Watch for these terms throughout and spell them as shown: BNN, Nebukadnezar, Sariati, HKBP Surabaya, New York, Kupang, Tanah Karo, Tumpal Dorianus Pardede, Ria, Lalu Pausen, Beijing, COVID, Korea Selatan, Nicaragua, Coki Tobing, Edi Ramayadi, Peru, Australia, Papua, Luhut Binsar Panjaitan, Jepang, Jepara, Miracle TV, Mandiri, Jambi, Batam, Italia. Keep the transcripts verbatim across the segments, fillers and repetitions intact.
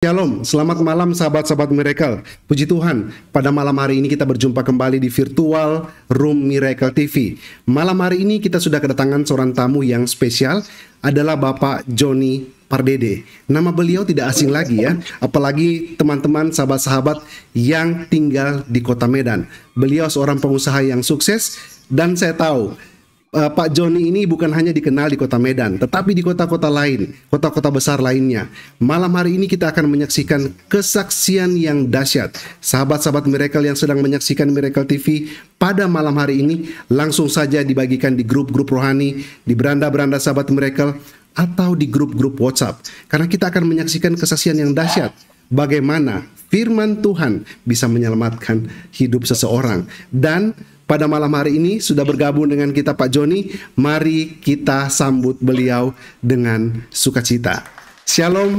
Shalom, selamat malam sahabat-sahabat Miracle. Puji Tuhan, pada malam hari ini kita berjumpa kembali di virtual room Miracle T V. Malam hari ini kita sudah kedatangan seorang tamu yang spesial, adalah Bapak Johny Pardede. Nama beliau tidak asing lagi ya, apalagi teman-teman sahabat-sahabat yang tinggal di kota Medan. Beliau seorang pengusaha yang sukses dan saya tahu Uh, Pak Johny ini bukan hanya dikenal di kota Medan, tetapi di kota-kota lain, kota-kota besar lainnya. Malam hari ini kita akan menyaksikan kesaksian yang dahsyat. Sahabat-sahabat Miracle yang sedang menyaksikan Miracle T V pada malam hari ini, langsung saja dibagikan di grup-grup rohani, di beranda-beranda sahabat Miracle, atau di grup-grup WhatsApp. Karena kita akan menyaksikan kesaksian yang dahsyat. Bagaimana firman Tuhan bisa menyelamatkan hidup seseorang. Dan pada malam hari ini sudah bergabung dengan kita Pak Johny. Mari kita sambut beliau dengan sukacita. Shalom.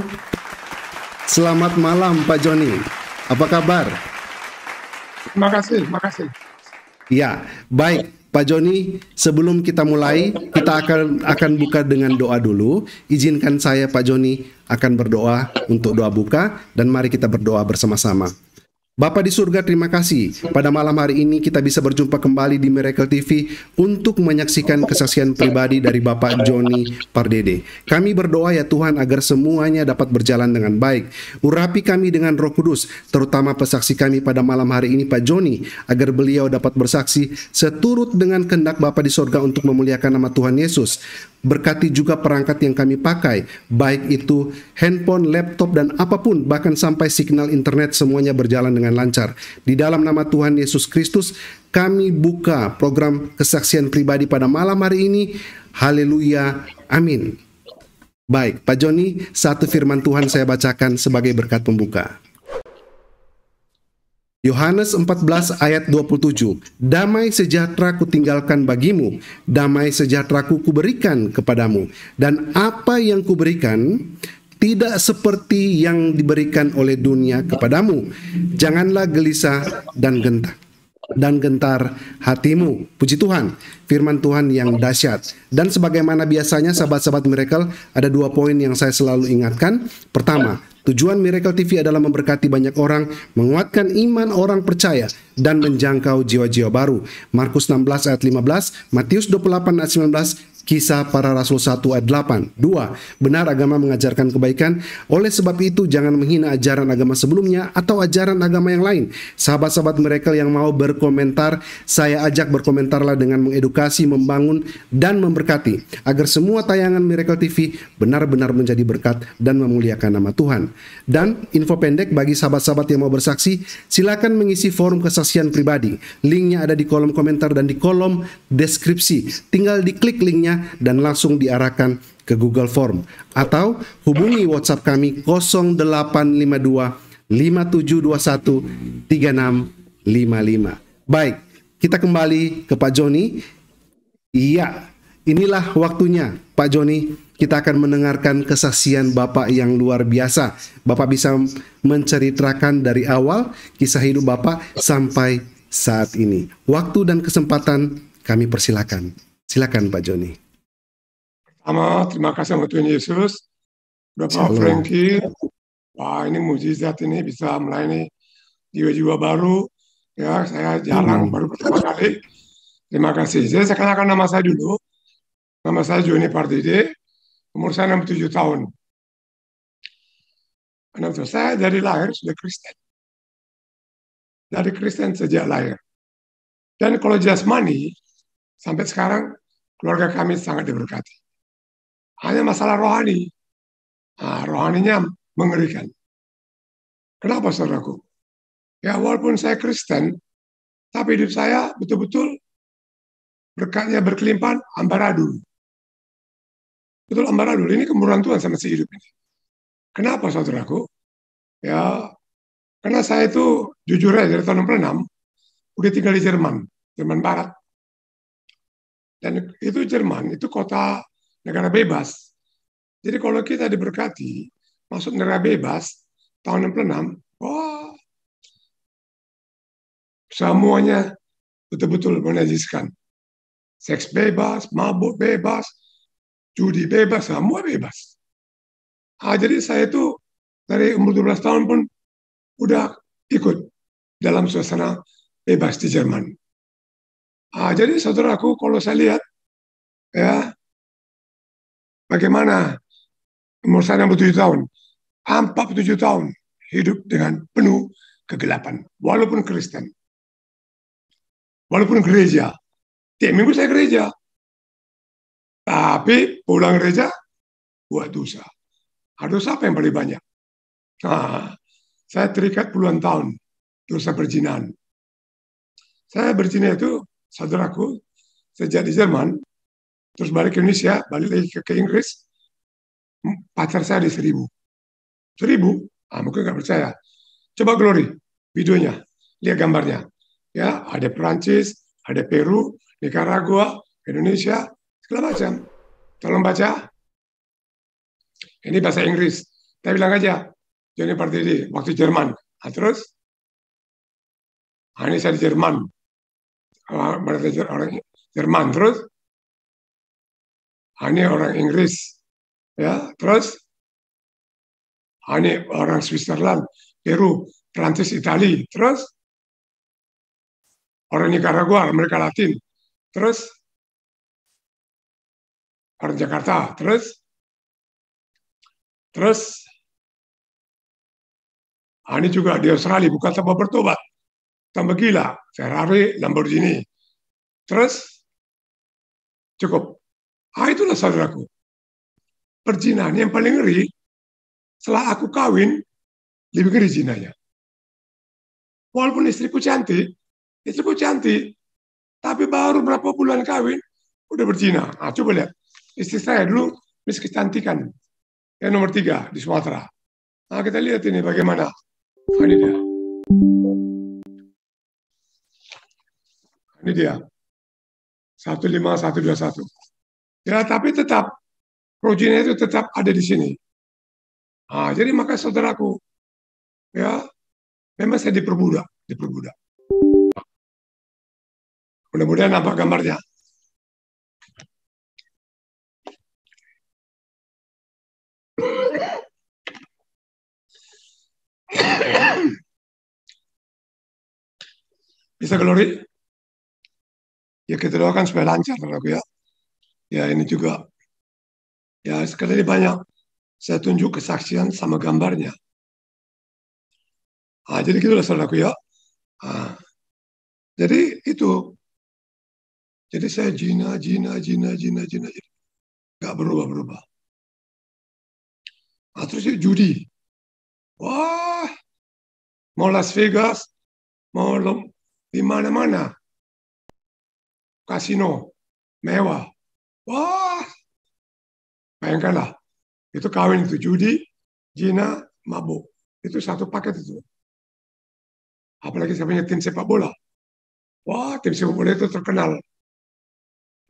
Selamat malam Pak Johny. Apa kabar? Terima kasih, terima kasih. Ya, baik Pak Johny, sebelum kita mulai, kita akan akan buka dengan doa dulu. Izinkan saya Pak Johny akan berdoa untuk doa buka dan mari kita berdoa bersama-sama. Bapa di surga, terima kasih. Pada malam hari ini kita bisa berjumpa kembali di Miracle T V untuk menyaksikan kesaksian pribadi dari Bapak Johny Pardede. Kami berdoa ya Tuhan agar semuanya dapat berjalan dengan baik. Urapi kami dengan Roh Kudus, terutama pesaksi kami pada malam hari ini Pak Johny, agar beliau dapat bersaksi seturut dengan kehendak Bapa di surga untuk memuliakan nama Tuhan Yesus. Berkati juga perangkat yang kami pakai, baik itu handphone, laptop, dan apapun, bahkan sampai signal internet semuanya berjalan dengan lancar. Di dalam nama Tuhan Yesus Kristus, kami buka program kesaksian pribadi pada malam hari ini. Haleluya, amin. Baik, Pak Johny, satu firman Tuhan saya bacakan sebagai berkat pembuka. Yohanes empat belas ayat dua puluh tujuh. Damai sejahtera kutinggalkan bagimu, damai sejahtera ku kuberikan kepadamu, dan apa yang kuberikan tidak seperti yang diberikan oleh dunia kepadamu. Janganlah gelisah dan gentar dan gentar hatimu. Puji Tuhan, firman Tuhan yang dahsyat. Dan sebagaimana biasanya sahabat-sahabat Miracle, ada dua poin yang saya selalu ingatkan. Pertama, tujuan Miracle T V adalah memberkati banyak orang, menguatkan iman orang percaya, dan menjangkau jiwa-jiwa baru. Markus enam belas ayat lima belas, Matius dua puluh delapan ayat sembilan belas, Kisah Para Rasul satu ayat delapan. Dua, benar agama mengajarkan kebaikan. Oleh sebab itu, jangan menghina ajaran agama sebelumnya atau ajaran agama yang lain. Sahabat-sahabat Miracle yang mau berkomentar, saya ajak berkomentarlah dengan mengedukasi, membangun, dan memberkati. Agar semua tayangan Miracle T V benar-benar menjadi berkat dan memuliakan nama Tuhan. Dan info pendek bagi sahabat-sahabat yang mau bersaksi, silakan mengisi forum kesaksian pribadi. Linknya ada di kolom komentar dan di kolom deskripsi. Tinggal diklik linknya dan langsung diarahkan ke Google Form. Atau hubungi WhatsApp kami nol delapan lima dua lima tujuh dua satu tiga enam lima lima. Baik, kita kembali ke Pak Johny. Iya, inilah waktunya Pak Johny. Kita akan mendengarkan kesaksian Bapak yang luar biasa. Bapak bisa menceritakan dari awal kisah hidup Bapak sampai saat ini. Waktu dan kesempatan kami persilakan. Silakan Pak Johny. Pertama, terima kasih sama Tuhan Yesus. Bapak Frankie, wah ini mujizat ini bisa melayani jiwa-jiwa baru. Ya, saya jarang hmm. baru pertama kali. Terima kasih. Jadi saya kenalkan nama saya dulu. Nama saya Johny Pardede. Umur saya enam puluh tujuh tahun. Saya dari lahir sudah Kristen. Dari Kristen sejak lahir. Dan kalau jasmani, sampai sekarang keluarga kami sangat diberkati. Hanya masalah rohani. Nah, rohaninya mengerikan. Kenapa saudaraku? Ya walaupun saya Kristen, tapi hidup saya betul-betul berkatnya berkelimpahan ambaradul. Betul ambaradul, ini kemurahan Tuhan sama si hidup ini. Kenapa saudaraku? Ya, karena saya itu jujur aja dari tahun enam puluh enam udah tinggal di Jerman, Jerman Barat. Dan itu Jerman, itu kota negara bebas. Jadi kalau kita diberkati masuk negara bebas tahun enam puluh enam, wah, semuanya betul-betul menajiskan. Seks bebas, mabuk bebas, judi bebas, semua bebas. Ah, jadi saya itu dari umur dua belas tahun pun udah ikut dalam suasana bebas di Jerman. Ah, jadi saudaraku, kalau saya lihat ya bagaimana umur saya enam puluh tujuh tahun, empat puluh tujuh tahun hidup dengan penuh kegelapan, walaupun Kristen, walaupun gereja. Tiap minggu saya gereja, tapi pulang gereja buat dosa. Ada dosa apa yang paling banyak? Nah, saya terikat puluhan tahun dosa perzinahan. Saya berzina itu, saudaraku, sejak di Jerman, terus balik ke Indonesia, balik lagi ke, ke Inggris, pacar saya di seribu. Seribu? Ah, mungkin nggak percaya. Coba Glory, videonya, lihat gambarnya. Ya, ada Perancis, ada Peru, Nicaragua, Indonesia, segala macam. Tolong baca. Ini bahasa Inggris. Saya bilang aja, Johny Pardede, waktu Jerman. Nah, terus, nah, ini saya di Jerman. Berarti orang Jerman, terus, nah, ini orang Inggris. Ya, terus, nah, ini orang Switzerland, Peru, Perancis, Italia, terus orang Nicaragua, Amerika Latin, terus orang Jakarta, terus terus ini juga di Australia, bukan tambah bertobat, tambah gila, Ferrari, Lamborghini, terus cukup. Ah, itulah saudaraku, perzinahan yang paling ngeri. Setelah aku kawin, lebih ngeri zinanya. Walaupun istriku cantik, istriku cantik, tapi baru berapa bulan kawin, udah berzina. Nah, coba lihat, istri saya dulu miss kecantikan, yang nomor tiga di Sumatera. Nah, kita lihat ini bagaimana. Nah, ini dia. Ini dia. satu lima satu dua satu. Ya, tapi tetap, progenitor itu tetap ada di sini. Nah, jadi maka saudaraku, ya, memang saya diperbudak, diperbudak. Mudah-mudahan nampak gambarnya. Bisa Glory? Ya, kita doakan supaya lancar, saudaraku ya. Ya, ini juga. Ya, sekali lagi banyak saya tunjuk kesaksian sama gambarnya. Ah, jadi gitulah saudaraku ya. Ah, jadi itu. Jadi saya jina, jina, jina, jina, jina, jina. Gak berubah-berubah. Ah, terus ya, judi. Wah, mau Las Vegas, mau di mana-mana. Kasino, mewah. Wah, bayangkanlah. Itu kawin itu, judi, jina, mabuk. Itu satu paket itu. Apalagi saya punya tim sepak bola. Wah, tim sepak bola itu terkenal.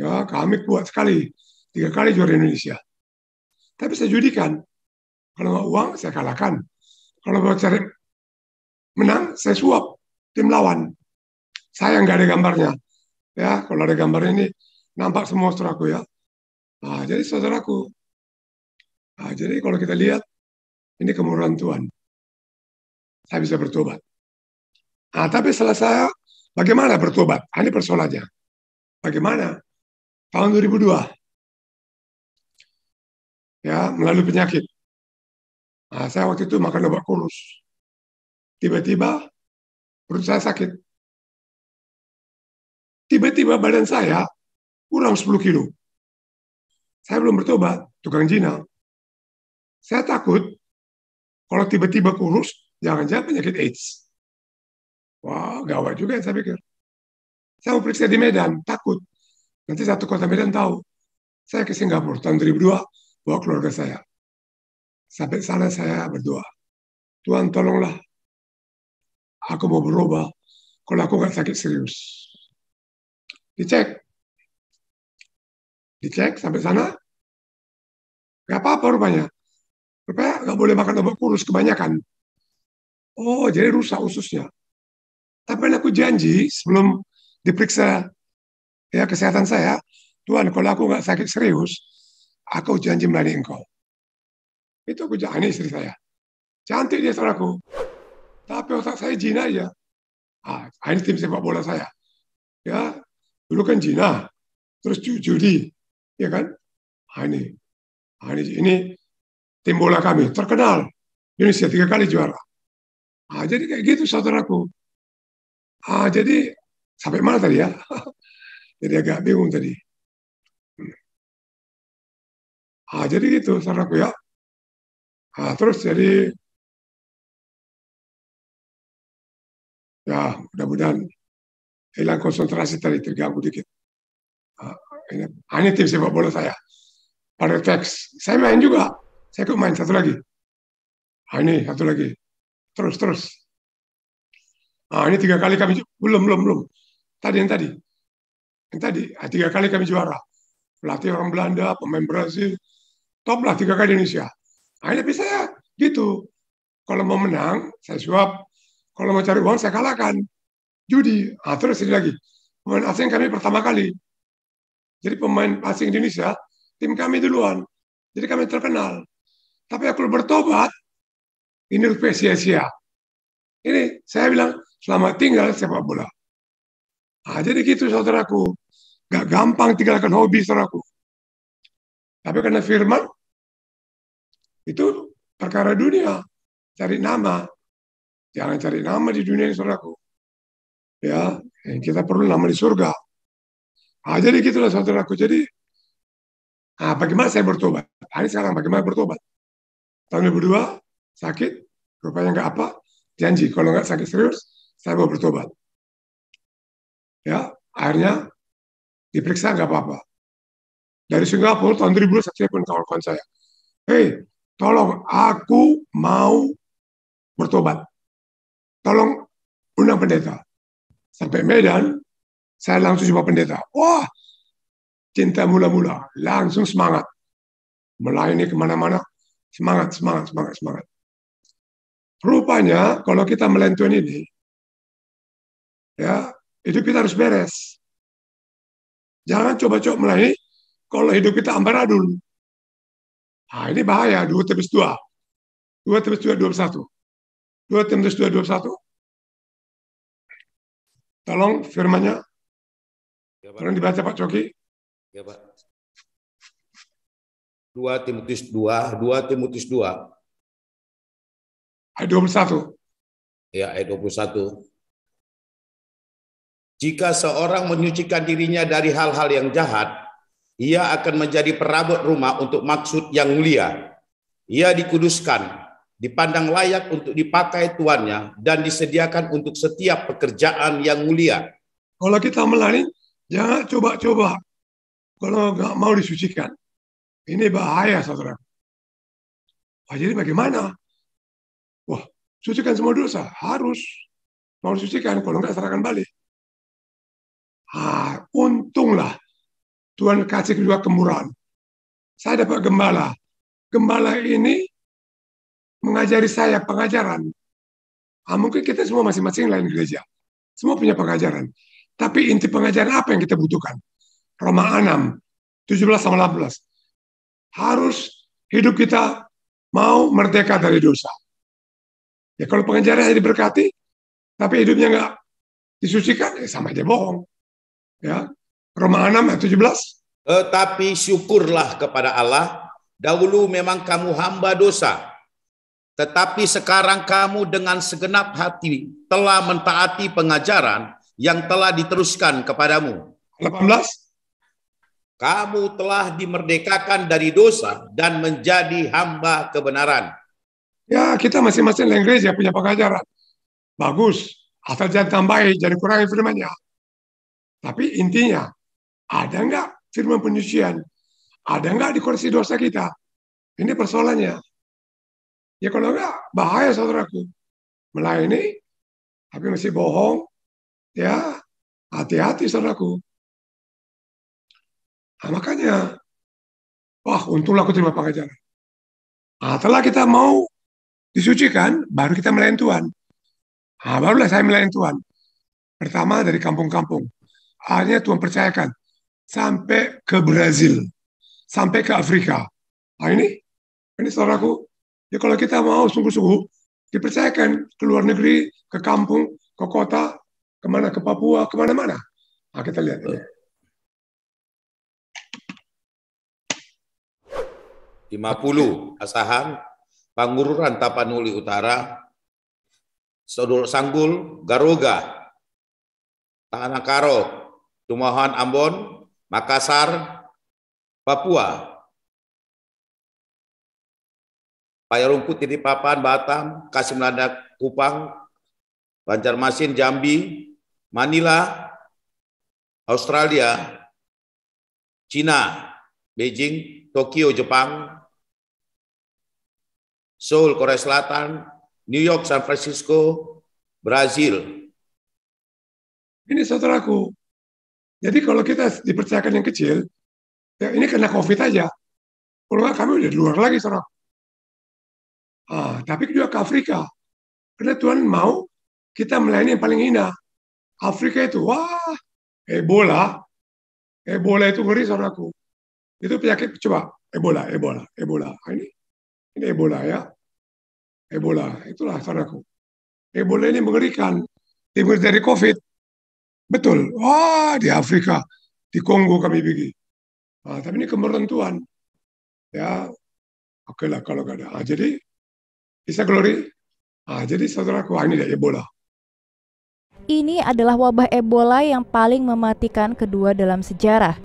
Ya, kami kuat sekali. Tiga kali juara Indonesia. Tapi saya judikan. Kalau nggak uang, saya kalahkan. Kalau mau cari menang, saya suap tim lawan. Saya nggak ada gambarnya. Ya, kalau ada gambarnya ini, nampak semua saudaraku ya. Nah, jadi saudaraku. Nah, jadi kalau kita lihat, ini kemurahan Tuhan. Saya bisa bertobat. Nah, tapi setelah saya, bagaimana bertobat? Ini persoalannya. Bagaimana? Tahun dua ribu dua, ya, melalui penyakit. Nah, saya waktu itu makan obat kurus. Tiba-tiba perut saya sakit. Tiba-tiba badan saya kurang sepuluh kilo. Saya belum bertobat, tukang jina. Saya takut kalau tiba-tiba kurus, jangan-jangan penyakit AIDS. Wah, gawat juga saya pikir. Saya mau periksa di Medan, takut. Nanti satu kota Medan tahu. Saya ke Singapura tahun dua ribu dua bawa keluarga saya. Sampai sana saya berdoa. Tuhan tolonglah. Aku mau berubah. Kalau aku nggak sakit serius. Dicek. Dicek sampai sana. Nggak apa-apa rupanya. Rupanya nggak boleh makan obat kurus kebanyakan. Oh, jadi rusak ususnya. Tapi aku janji sebelum diperiksa ya kesehatan saya, Tuhan kalau aku nggak sakit serius, aku janji melayani Engkau. Itu aku janji istri saya. Cantik dia saudaraku. Tapi otak saya Cina aja. Ah, ini tim sepak bola saya. Ya, dulu kan Cina, terus judi, ya kan? Ah, ini, ah, ini, ini tim bola kami terkenal. Indonesia tiga kali juara. Ah, jadi kayak gitu saudaraku. Ah, jadi sampai mana tadi ya? Jadi agak bingung tadi. Ah, jadi gitu saudaraku ya. Ah, terus jadi ya, mudah-mudahan hilang konsentrasi tadi, terganggu dikit. Uh, ini, ini tim sepak bola saya. Pada teks, saya main juga. Saya ikut main satu lagi. Uh, ini satu lagi. Terus, terus. Uh, ini tiga kali kami belum, belum, belum. Tadi yang tadi. Yang tadi, uh, tiga kali kami juara. Pelatih orang Belanda, pemain Brazil. Top lah, tiga kali Indonesia. Uh, ini tapi saya gitu. Kalau mau menang, saya suap. Kalau mau cari uang, saya kalahkan. Judi. Ah, terus ini lagi. Pemain asing kami pertama kali. Jadi pemain asing Indonesia, tim kami duluan. Jadi kami terkenal. Tapi aku bertobat, ini rupiah sia-sia. Ini saya bilang, selamat tinggal sepak bola. Ah, jadi gitu, saudaraku. Gak gampang tinggalkan hobi, saudaraku. Tapi karena firman, itu perkara dunia. Cari nama. Jangan cari nama di dunia ini, saudaraku. Ya, kita perlu nama di surga. Ah, jadi gitulah, saudaraku. Jadi, ah, bagaimana saya bertobat? Hari sekarang bagaimana bertobat? Tahun dua ribu dua, sakit, rupanya nggak apa, janji kalau nggak sakit serius, saya mau bertobat. Ya, akhirnya diperiksa nggak apa-apa. Dari Singapura tahun dua ribu dua saya telepon kawan-kawan saya. Hei, tolong aku mau bertobat. Tolong undang pendeta. Sampai Medan, saya langsung jumpa pendeta. Wah, cinta mula-mula. Langsung semangat. Melayani kemana-mana, semangat, semangat, semangat, semangat. Rupanya, kalau kita melentuin ini, ya, hidup kita harus beres. Jangan coba-coba melayani kalau hidup kita ambaradul. Nah, ini bahaya, dua tebus dua. Dua tebus dua, dua plus satu. dua Timotius dua ayat dua puluh satu. Tolong firmannya. Ya, tolong dibaca Pak Coki. Ya, Pak. dua Timotius dua, dua Timotius dua. ayat dua puluh satu. Ya, ayat dua puluh satu. Jika seorang menyucikan dirinya dari hal-hal yang jahat, ia akan menjadi perabot rumah untuk maksud yang mulia. Ia dikuduskan, dipandang layak untuk dipakai tuannya, dan disediakan untuk setiap pekerjaan yang mulia. Kalau kita melayani, jangan coba-coba. Kalau nggak mau disucikan, ini bahaya, saudara. Wah, jadi bagaimana? Wah, sucikan semua dosa. Harus. Mau disucikan, kalau nggak serahkan balik. Ah, untunglah Tuhan kasih kedua kemurahan. Saya dapat gembala. Gembala ini mengajari saya pengajaran. Ah, mungkin kita semua masing-masing lain gereja. Semua punya pengajaran. Tapi inti pengajaran apa yang kita butuhkan? Roma enam, tujuh belas sampai delapan belas. Harus hidup kita mau merdeka dari dosa. Ya, kalau pengajaran hanya diberkati, tapi hidupnya nggak disucikan, ya sama aja bohong. Ya, Roma enam, tujuh belas. Tetapi syukurlah kepada Allah, dahulu memang kamu hamba dosa, tetapi sekarang kamu dengan segenap hati telah mentaati pengajaran yang telah diteruskan kepadamu. delapan belas. Kamu telah dimerdekakan dari dosa dan menjadi hamba kebenaran. Ya, kita masing-masing dalam gereja punya pengajaran. Bagus, asal jangan tambahin, jangan kurangi firmannya. Tapi intinya, ada nggak firman penyucian? Ada nggak dikoreksi dosa kita? Ini persoalannya. Ya kalau enggak, bahaya saudaraku. Melayani, tapi masih bohong, ya hati-hati saudaraku. Nah, makanya, wah untunglah aku terima pengajaran. Nah, setelah kita mau disucikan, baru kita melayani Tuhan. Nah, barulah saya melayani Tuhan. Pertama dari kampung-kampung. Akhirnya Tuhan percayakan. Sampai ke Brazil. Sampai ke Afrika. Nah, ini, ini saudaraku, Ya kalau kita mau sungguh-sungguh dipercayakan ke luar negeri, ke kampung, ke kota, kemana, ke Papua, kemana-mana. Nah, kita lihat ini. lima puluh Asahan, Pangururan Tapanuli Utara, Sodol Sanggul, Garoga, Tanah Karo, Tumahan Ambon, Makassar, Papua, Payarumput, Titipapan, Batam, Kasim Landak, Kupang, Banjarmasin, Jambi, Manila, Australia, Cina, Beijing, Tokyo, Jepang, Seoul, Korea Selatan, New York, San Francisco, Brazil. Ini saudaraku. Jadi kalau kita dipercayakan yang kecil, ya ini kena COVID aja. Kalau nggak kami udah luar lagi, saudara. Ah, tapi juga ke Afrika, karena Tuhan mau kita melayani yang paling hina. Afrika itu, wah, Ebola, Ebola itu ngeri, saudaraku. Itu penyakit, coba, Ebola, Ebola, Ebola. Ini, ini Ebola ya, Ebola, itulah saudaraku. Ebola ini mengerikan, timbul dari COVID, betul. Wah, di Afrika, di Kongo kami pergi. Nah, tapi ini kemeruntuhan, ya. Oke lah kalau nggak ada. Nah, jadi bisa glory. Ah, jadi saudaraku, ini adalah Ebola. Ini adalah wabah Ebola yang paling mematikan kedua dalam sejarah.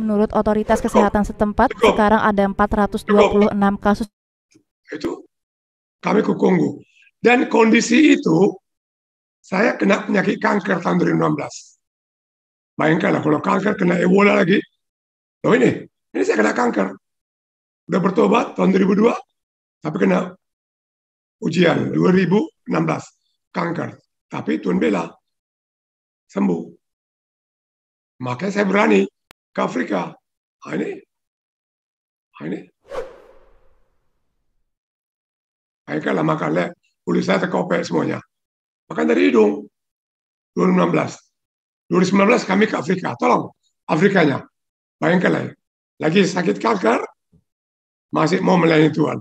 Menurut otoritas kesehatan setempat, Cukup. sekarang ada empat ratus dua puluh enam Cukup. kasus. Itu kami ke Kongo. Dan kondisi itu, saya kena penyakit kanker tahun dua ribu enam belas. Bayangkanlah kalau kanker kena Ebola lagi. Loh ini, ini saya kena kanker. Udah bertobat tahun dua ribu dua. Tapi kena ujian dua ribu enam belas, kanker. Tapi Tuhan bela, sembuh. Makanya saya berani ke Afrika. Nah, ini, nah, ini. Baiklah, makanya kulit saya terkopek semuanya. Makan dari hidung, dua ribu enam belas. dua ribu sembilan belas kami ke Afrika, tolong Afrikanya. Bayangkanlah, lagi sakit kanker, masih mau melayani Tuhan.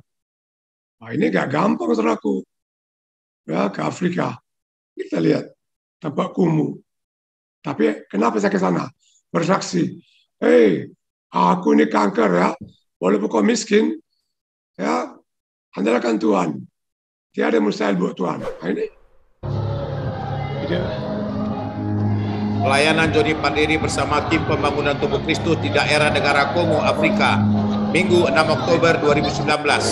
Nah, ini gak gampang, saudaraku. Ya, ke Afrika. Kita lihat, tempat kumuh. Tapi kenapa saya ke sana? Bersaksi. Hei, aku ini kanker ya. Walaupun kau miskin, ya, andalkan Tuhan. Tiada mustahil buat Tuhan. Nah, ini. Pelayanan Johny Pardede bersama tim pembangunan tubuh Kristus di daerah negara Kongo, Afrika. Minggu enam Oktober dua ribu sembilan belas.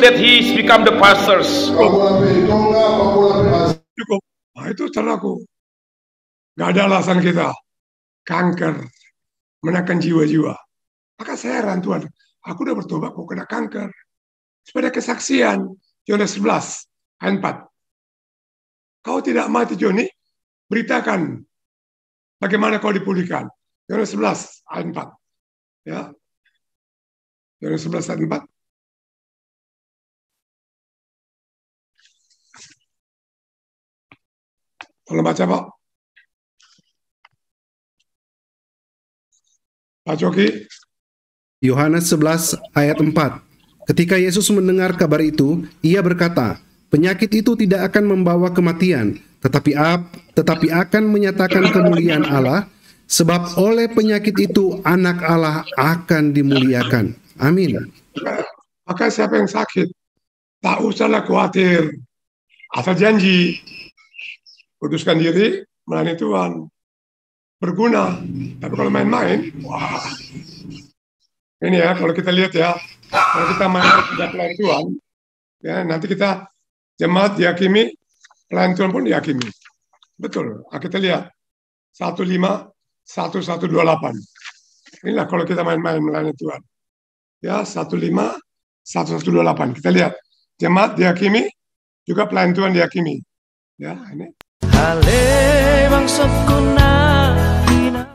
That he's become the pastors. Cukup. Nah, itu caraku. Gak ada alasan kita. Kanker menekan jiwa-jiwa. Maka saya heran, Tuhan, aku udah bertobat kok kena kanker. Supaya kesaksian Yohanes sebelas ayat empat. Kau tidak mati, Johny, beritakan bagaimana kau dipulihkan. Yohanes sebelas ayat empat. Ya. Yohanes sebelas ayat empat. Kalau baca Pak, Pak Coki. Yohanes sebelas ayat empat. Ketika Yesus mendengar kabar itu, ia berkata, penyakit itu tidak akan membawa kematian, tetapi, ap, tetapi akan menyatakan kemuliaan Allah, Sebab oleh penyakit itu anak Allah akan dimuliakan. Amin. Maka siapa yang sakit, tak usahlah khawatir. Asal janji, kuduskan diri, melayani Tuhan. Berguna. Tapi kalau main-main, wah. Ini ya, kalau kita lihat ya, kalau kita main tidak pelayan Tuhan, ya, nanti kita jemaat dihakimi, pelayan Tuhan pun dihakimi. Betul. Nah, kita lihat. satu lima satu satu dua delapan. Inilah kalau kita main-main melayani Tuhan. Ya, satu lima satu satu dua delapan. Kita lihat. Jemaat dihakimi, juga pelayan Tuhan dihakimi. Ya, ini. Hale bangsaku nahina.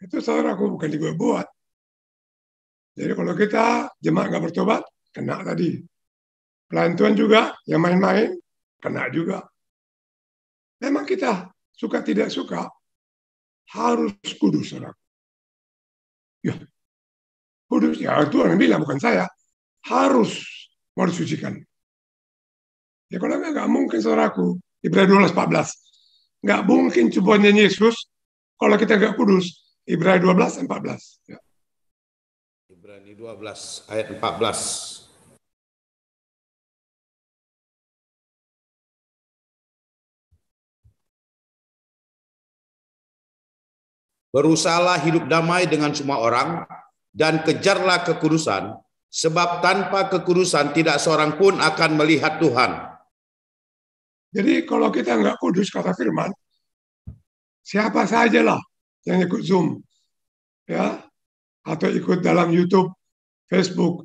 Itu saudaraku, bukan di gue buat. Jadi kalau kita jemaat nggak bertobat, kena tadi. Pelayan Tuhan juga, yang main-main, kena juga. Memang kita suka tidak suka, harus kudus, saudaraku. Ya, kudus, ya Tuhan yang bilang, bukan saya. Harus, mau disucikan. Ya kalau nggak, nggak mungkin, saudaraku. Ibrani dua belas empat belas. Nggak mungkin cobanya Yesus, kalau kita nggak kudus. Ibrani dua belas, empat belas. Ya. Ibrani dua belas, ayat empat belas. Berusahalah hidup damai dengan semua orang, dan kejarlah kekudusan, sebab tanpa kekudusan tidak seorang pun akan melihat Tuhan. Jadi kalau kita nggak kudus, kata firman, siapa sajalah yang ikut Zoom, ya, atau ikut dalam YouTube, Facebook,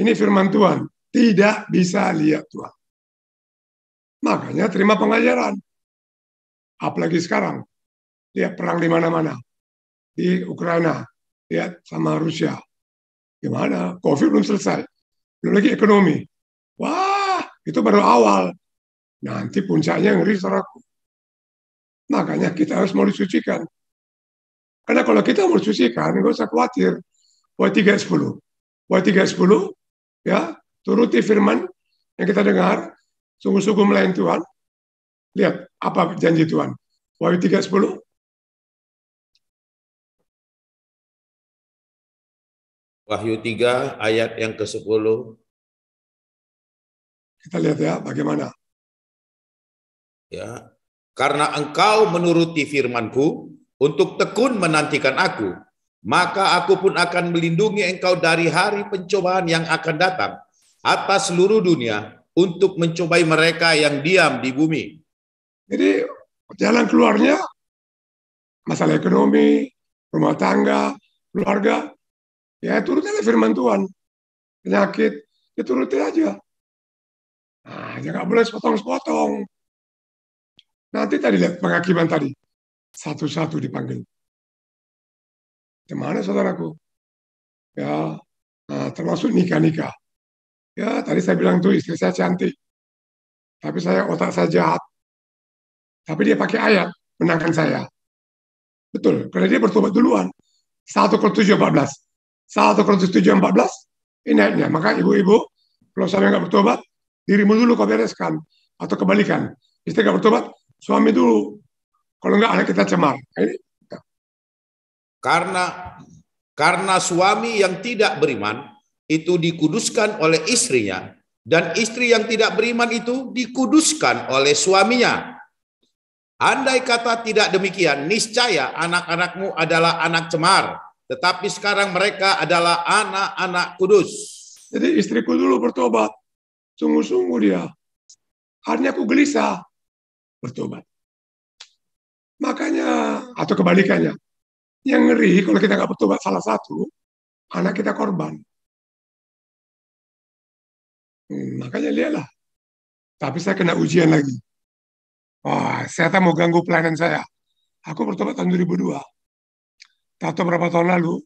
ini firman Tuhan, tidak bisa lihat Tuhan. Makanya terima pengajaran. Apalagi sekarang, lihat perang di mana-mana, di Ukraina, lihat sama Rusia, gimana? Covid belum selesai, belum lagi ekonomi. Wah, itu baru awal. Nanti puncaknya ngeri, saudaraku. Makanya kita harus mau disucikan. Karena kalau kita mau disucikan, nggak usah khawatir. Wahyu tiga ayat sepuluh. Wahyu tiga ayat sepuluh, ya, turuti firman yang kita dengar, sungguh-sungguh melayani Tuhan. Lihat, apa janji Tuhan. Wahyu tiga ayat sepuluh. Wahyu tiga ayat yang ke sepuluh. Kita lihat ya, bagaimana. Ya, karena engkau menuruti firmanku, untuk tekun menantikan aku, maka aku pun akan melindungi engkau dari hari pencobaan yang akan datang atas seluruh dunia untuk mencobai mereka yang diam di bumi. Jadi jalan keluarnya masalah ekonomi, rumah tangga, keluarga, ya turunnya firman Tuhan. Penyakit, diturutin aja. Nah, ya nggak boleh sepotong-sepotong. Nanti tadi lihat penghakiman tadi, satu-satu dipanggil. Gimana saudaraku? Ya, nah, termasuk nikah-nikah. Ya, tadi saya bilang tuh istri saya cantik, tapi saya otak saya jahat. Tapi dia pakai ayat menangkan saya. Betul, karena dia bertobat duluan. satu Korintus tujuh ayat empat belas. satu Korintus tujuh ayat empat belas, ini ayatnya. Maka ibu-ibu, kalau suami nggak bertobat, dirimu dulu kau bereskan. Atau kebalikan. Istri nggak bertobat, suami dulu. Kalau nggak, anak kita cemar. Ini. Karena karena suami yang tidak beriman, itu dikuduskan oleh istrinya. Dan istri yang tidak beriman itu dikuduskan oleh suaminya. Andai kata tidak demikian, niscaya anak-anakmu adalah anak cemar, tetapi sekarang mereka adalah anak-anak kudus. Jadi istriku dulu bertobat, sungguh-sungguh dia. Akhirnya aku gelisah, bertobat. Makanya, atau kebalikannya, yang ngeri kalau kita nggak bertobat salah satu, anak kita korban. Hmm, makanya lihatlah, tapi saya kena ujian lagi. Wah, saya tak mau ganggu pelayanan saya. Aku bertobat tahun dua ribu dua. Tahu berapa tahun lalu,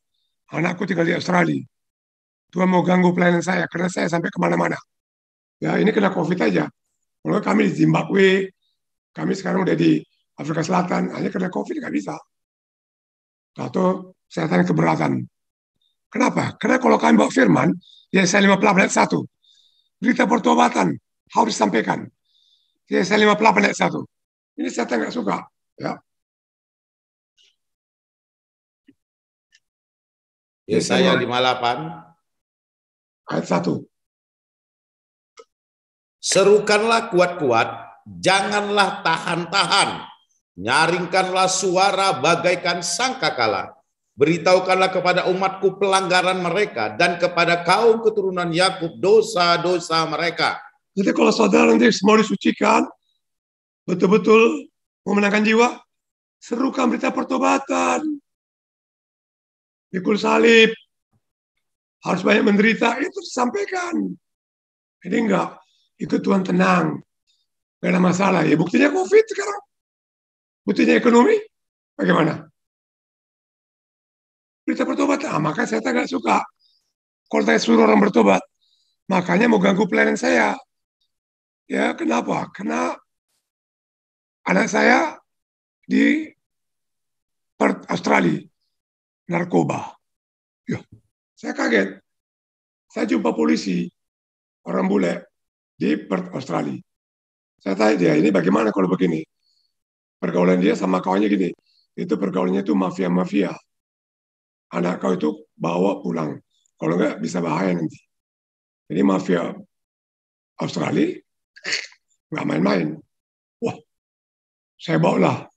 anakku tinggal di Australia. Tuhan mau ganggu pelayanan saya, karena saya sampai kemana-mana. Ya, ini kena COVID aja. Kalau kami di Zimbabwe, kami sekarang udah di Afrika Selatan, hanya kena COVID nggak bisa. Atau saya tanya keberatan. Kenapa? Karena kalau kami bawa firman, ya saya lima belas ayat satu. Berita pertobatan harus disampaikan. Yesaya lima puluh delapan ayat satu. Ini saya nggak suka. Ya. Yesaya lima puluh delapan ayat satu. Serukanlah kuat-kuat, janganlah tahan-tahan. Nyaringkanlah suara bagaikan sangkakala. Beritahukanlah kepada umatku pelanggaran mereka dan kepada kaum keturunan Yakub dosa-dosa mereka. Jadi kalau saudara nanti semua disucikan, betul-betul memenangkan jiwa, serukan berita pertobatan. Pikul salib, harus banyak menderita, itu disampaikan. Jadi enggak, itu Tuhan tenang. Gak ada masalah, ya buktinya COVID sekarang. Buktinya ekonomi, bagaimana? Berita pertobatan, ah, maka saya tak suka. Kalau saya suruh orang bertobat, makanya mau ganggu pelayanan saya. Ya, kenapa? Karena anak saya di Perth, Australia, narkoba. Ya, saya kaget. Saya jumpa polisi, orang bule, di Perth, Australia. Saya tanya dia, ini bagaimana kalau begini? Pergaulan dia sama kawannya gini. Itu pergaulannya itu mafia-mafia. Anak kau itu bawa pulang. Kalau enggak, bisa bahaya nanti. Jadi mafia Australia, nggak main-main. Wah, saya bawalah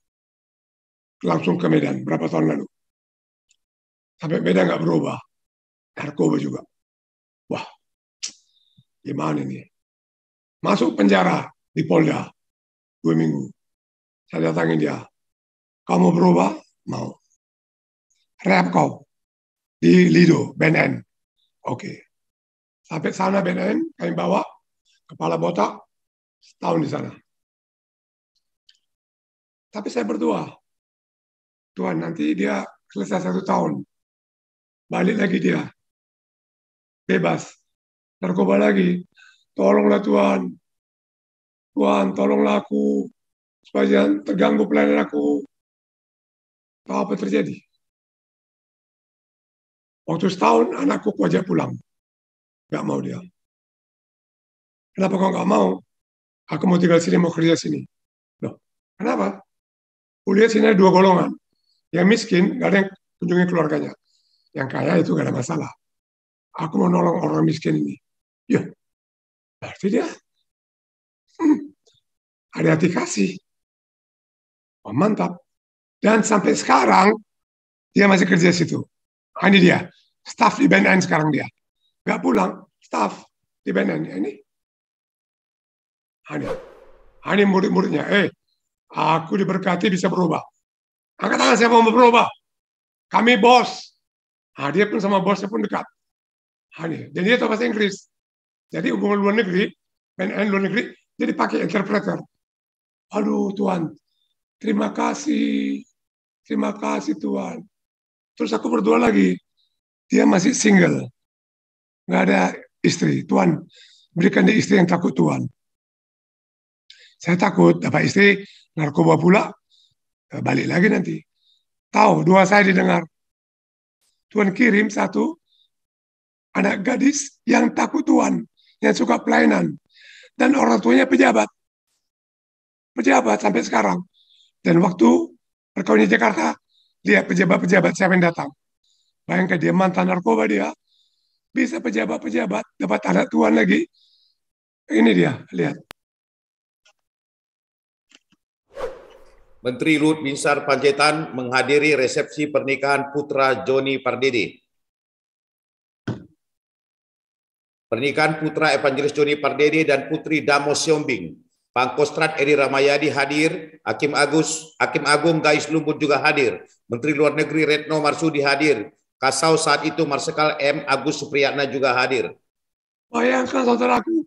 langsung ke Medan berapa tahun lalu. Sampai Medan nggak berubah. Narkoba juga. Wah, gimana ini? Masuk penjara di Polda, dua minggu. Saya datangin dia. Kamu berubah? Mau. Rap kau di Lido, B N N. Oke. Sampai sana B N N, kami bawa kepala botak, setahun di sana. Tapi saya berdoa, Tuhan nanti dia selesai satu tahun, balik lagi dia, bebas, narkoba lagi, tolonglah Tuhan, Tuhan tolonglah aku, supaya jangan terganggu pelayanan aku. Tahu apa terjadi? Waktu setahun anakku ku ajak pulang, nggak mau dia. Kenapa kau nggak mau? Aku mau tinggal sini, mau kerja sini. Loh, kenapa? Kulihat sini ada dua golongan. Yang miskin, nggak ada yang kunjungi keluarganya. Yang kaya itu nggak ada masalah. Aku mau nolong orang miskin ini. Ya, berarti dia hmm, ada hati kasih. Oh, mantap. Dan sampai sekarang, dia masih kerja situ. Ini dia, staff di B N N sekarang dia. Nggak pulang, staff di B N N. Ini Hanya, hanya murid-muridnya. Eh, aku diberkati bisa berubah. Angkat tangan siapa mau berubah? Kami bos. Nah, dia pun sama bosnya pun dekat. Hanya, dan dia tahu bahasa Inggris. Jadi hubungan luar negeri, B N N luar negeri, jadi pakai interpreter. Aduh Tuhan, terima kasih, terima kasih Tuhan. Terus aku berdoa lagi, dia masih single, nggak ada istri. Tuhan, berikan dia istri yang takut Tuhan. Saya takut dapat istri, narkoba pula, balik lagi nanti. Tahu, doa saya didengar. Tuhan kirim satu anak gadis yang takut Tuhan, yang suka pelayanan. Dan orang tuanya pejabat. Pejabat sampai sekarang. Dan waktu perkawinnya Jakarta, dia pejabat-pejabat siapa yang datang. Bayangkan dia mantan narkoba dia, bisa pejabat-pejabat, dapat anak Tuhan lagi. Ini dia, lihat. Menteri Luhut Binsar Panjaitan menghadiri resepsi pernikahan putra Johny Pardede. Pernikahan putra Evangelis Johny Pardede dan putri Damo Siombing. Pangkostrat Edi Ramayadi hadir, Hakim Agus, Hakim Agung Gais Lumbut juga hadir, Menteri Luar Negeri Retno Marsudi hadir, Kasau saat itu Marsekal M Agus Supriyatna juga hadir. Bayangkan saudaraku,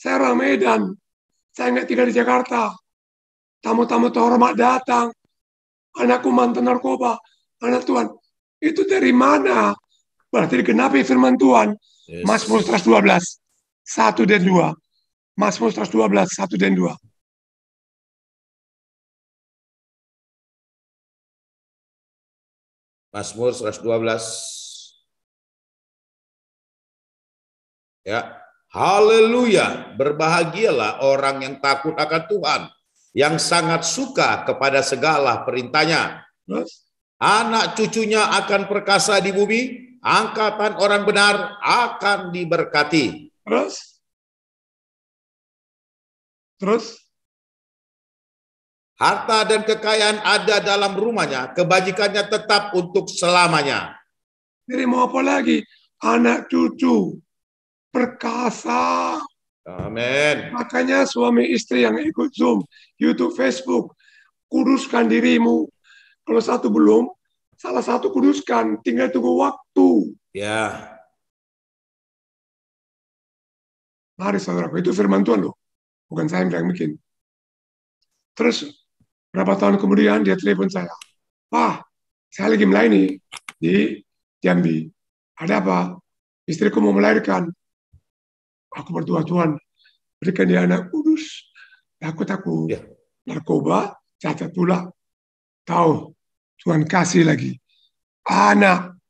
saya orang Medan, saya nggak tinggal di Jakarta. Tamu-tamu terhormat datang, anakku mantan narkoba, anak Tuhan. Itu dari mana? Berarti digenapi firman Tuhan. Yes. Mazmur seratus dua belas, satu dan dua. Mazmur seratus dua belas, satu dan dua. Mazmur seratus dua belas. Ya, haleluya, berbahagialah orang yang takut akan Tuhan, yang sangat suka kepada segala perintahnya. Terus? Anak cucunya akan perkasa di bumi, angkatan orang benar akan diberkati. Terus? Terus? Harta dan kekayaan ada dalam rumahnya, kebajikannya tetap untuk selamanya. Jadi mau apa lagi? Anak cucu, perkasa. Amin. Makanya suami istri yang ikut Zoom, YouTube, Facebook, kuduskan dirimu. Kalau satu belum, salah satu kuduskan, tinggal tunggu waktu. Ya. Mari saudaraku, itu firman Tuhan loh. Bukan saya yang bikin. Terus berapa tahun kemudian dia telepon saya. Wah, saya lagi melayani di Jambi. Ada apa? Istriku mau melahirkan. Aku berdoa, Tuhan, berikan dia anak kudus. Takut aku ya. Narkoba, cacat pula. Tahu, Tuhan kasih lagi. Anak.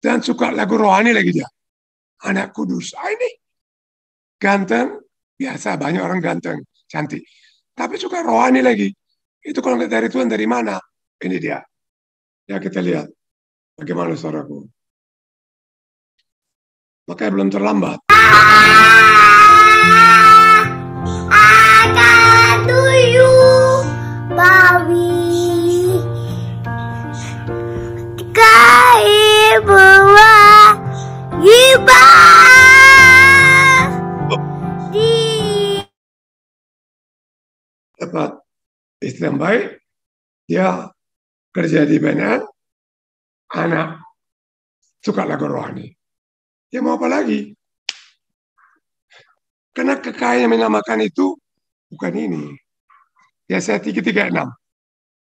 Dan suka lagu rohani lagi dia. Anak kudus. Ah, ini ganteng. Biasa, banyak orang ganteng. Cantik. Tapi suka rohani lagi. Itu kalau nggak dari Tuhan, dari mana? Ini dia. Ya, kita lihat. Bagaimana suaraku. Makanya belum terlambat. Bawi kai bawa giba di dapat istri yang baik, dia kerja di B N N, anak suka lagu rohani, dia mau apa lagi? Karena kekayaan yang menamakan itu bukan ini. Ya saya tiga tiga enam.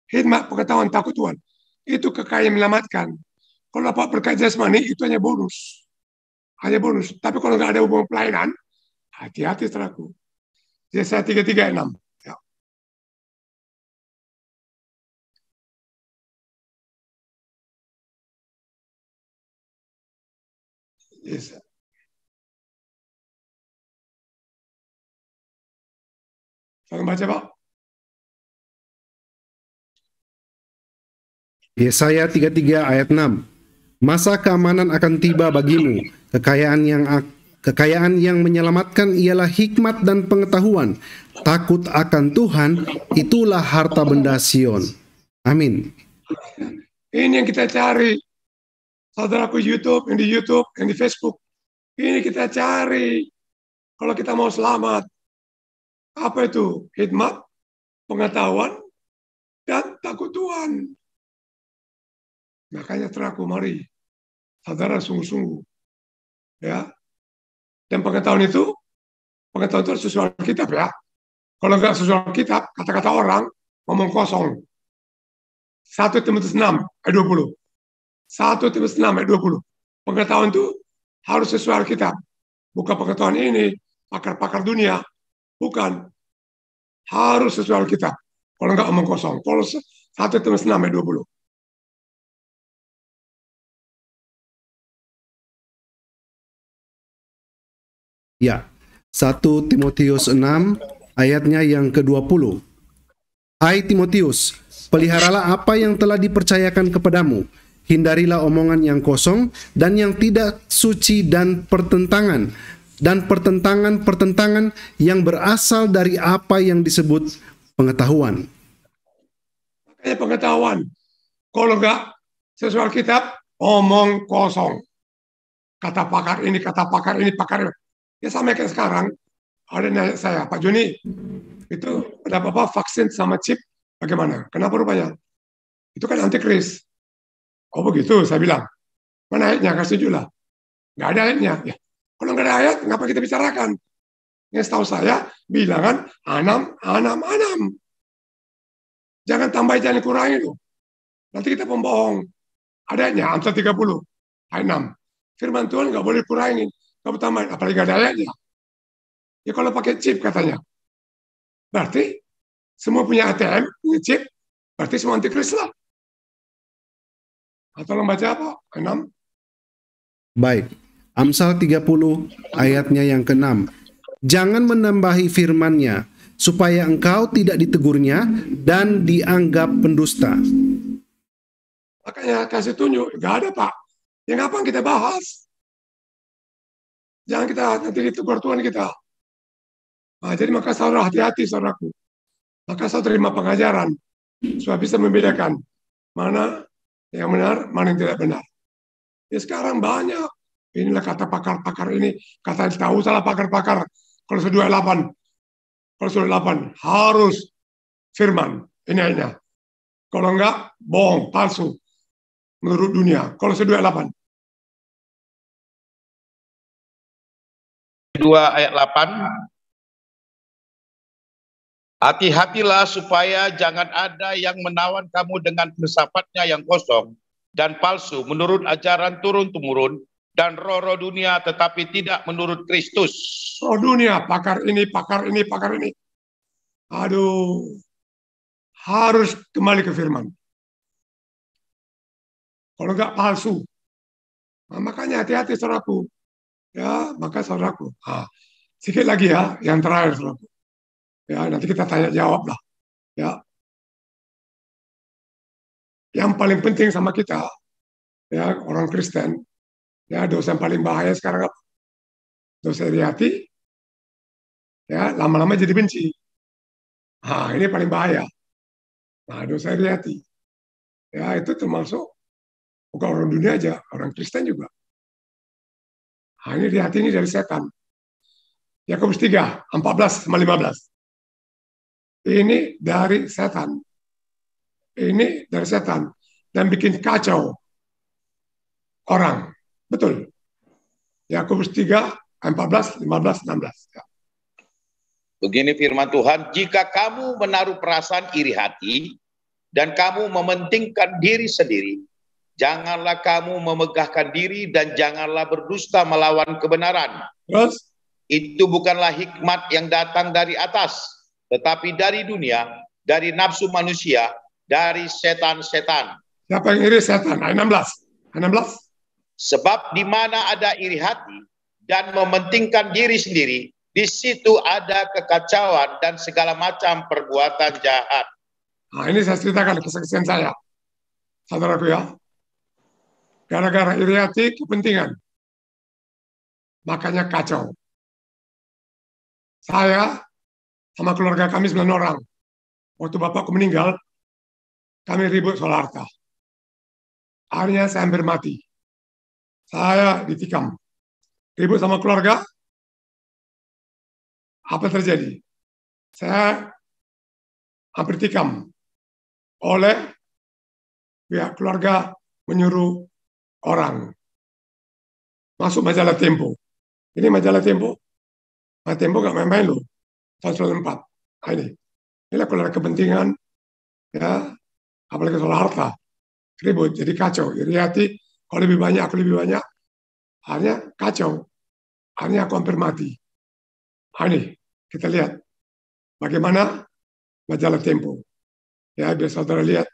Hikmat pengetahuan takut Tuhan. Itu kekayaan menyelamatkan. Kalau dapat berkat jasmani, itu hanya bonus. Hanya bonus. Tapi kalau nggak ada hubungan pelayanan, hati-hati teraku. Yesaya tiga tiga enam. Ya. Yes. Tolong baca, Pak. Yesaya tiga puluh tiga ayat enam. Masa keamanan akan tiba bagimu, kekayaan yang kekayaan yang menyelamatkan ialah hikmat dan pengetahuan. Takut akan Tuhan, itulah harta benda Sion. Amin. Ini yang kita cari. Saudaraku YouTube, yang di YouTube, yang di Facebook. Ini kita cari. Kalau kita mau selamat. Apa itu? Hikmat, pengetahuan, dan takut Tuhan. Makanya teraku, mari saudara sungguh-sungguh ya Dan pengetahuan itu, pengetahuan itu sesuai kitab ya. Kalau nggak sesuai kitab, kata-kata orang, ngomong kosong. satu Timotius enam ayat dua puluh. satu Timotius enam ayat dua puluh. Pengetahuan itu harus sesuai kitab. Bukan pengetahuan ini, pakar-pakar dunia. Bukan. Harus sesuai kitab. Kalau nggak omong kosong. Polos satu Timotius enam ayat dua puluh. Ya, satu Timotius enam ayatnya yang ke dua puluh. Hai Timotius, peliharalah apa yang telah dipercayakan kepadamu. Hindarilah omongan yang kosong dan yang tidak suci dan pertentangan. Dan pertentangan-pertentangan yang berasal dari apa yang disebut pengetahuan. Makanya pengetahuan. Kalau enggak sesuai kitab, omong kosong. Kata pakar ini, kata pakar ini, pakar ini. Ya sama kayak sekarang, ada nanya saya, Pak Johny, itu ada apa-apa vaksin sama chip bagaimana? Kenapa rupanya? Itu kan antikris. Oh begitu, saya bilang. Mana ayatnya? Nggak setuju lah. Nggak ada ayatnya. Ya. Kalau nggak ada ayat, ngapa kita bicarakan? Yang setahu saya, bilangan anam, anam, anam. Jangan tambahin, jangan kurangi loh. Nanti kita pembohong. Adanya, Amsal tiga puluh, ayat enam. Firman Tuhan nggak boleh kurangin. Kamu tambahin, apalagi ada ayatnya. Ya kalau pakai chip katanya. Berarti semua punya A T M, punya chip, berarti semua antikris lah. Atau membaca apa? Enam. Baik, Amsal tiga puluh ayatnya yang keenam. Jangan menambahi firman-Nya, supaya engkau tidak ditegurnya dan dianggap pendusta. Makanya kasih tunjuk, nggak ada Pak. Ya ngapain kita bahas? Jangan kita nanti ditegur Tuhan kita. Nah, jadi maka saudara hati-hati saudaraku. Maka saudara terima pengajaran supaya bisa membedakan mana yang benar, mana yang tidak benar. Ya sekarang banyak. Inilah kata pakar-pakar ini. Kata tahu salah pakar-pakar. Kalau sudah delapan, kalau sudah delapan harus firman. Ini aja. Kalau enggak bohong, palsu menurut dunia. Kalau sudah delapan. dua ayat delapan. Hati-hatilah supaya jangan ada yang menawan kamu dengan filsafatnya yang kosong dan palsu menurut ajaran turun-temurun dan roh-roh dunia tetapi tidak menurut Kristus. Roh dunia, pakar ini, pakar ini, pakar ini. Aduh, harus kembali ke firman. Kalau enggak palsu. Nah, makanya hati-hati saudaraku. Ya, maka saudaraku. Ah, sedikit lagi ya, yang terakhir saudaraku. Ya, nanti kita tanya jawab lah. Ya. Yang paling penting sama kita, ya orang Kristen, ya dosa yang paling bahaya sekarang apa? Dosa dari hati, ya lama-lama jadi benci. Nah, ini paling bahaya. Nah, dosa dari hati. Ya, itu termasuk bukan orang dunia aja, orang Kristen juga. Nah, ini di hati ini dari setan. Yakobus tiga, empat belas sama lima belas. Ini dari setan. Ini dari setan. Dan bikin kacau orang. Betul. Yakobus tiga, empat belas, lima belas, enam belas. Ya. Begini firman Tuhan, jika kamu menaruh perasaan iri hati, dan kamu mementingkan diri sendiri, janganlah kamu memegahkan diri, dan janganlah berdusta melawan kebenaran. Terus? Itu bukanlah hikmat yang datang dari atas, tetapi dari dunia, dari nafsu manusia, dari setan-setan. Siapa yang iri setan? enam belas. enam belas. Sebab di mana ada iri hati dan mementingkan diri sendiri, di situ ada kekacauan dan segala macam perbuatan jahat. Nah, ini saya ceritakan kesaksian saya. Saudaraku ya. Gara-gara iri hati kepentingan. Makanya kacau. Saya sama keluarga kami sembilan orang. Waktu bapakku meninggal, kami ribut soal harta. Akhirnya saya hampir mati. Saya ditikam. Ribut sama keluarga, apa terjadi? Saya hampir tikam oleh pihak keluarga menyuruh orang. Masuk majalah Tempo. Ini majalah Tempo. Nah, Tempo gak main-main loh. Tahun sembilan puluh empat. Nah, ini. Ini kalau ada kepentingan, ya, apalagi soal harta. Ribut, jadi kacau. Jadi hati, kalau lebih banyak, aku lebih banyak, hanya kacau. Hanya aku hampir mati. Nah, ini, kita lihat. Bagaimana majalah Tempo. Ya, biar saudara lihat.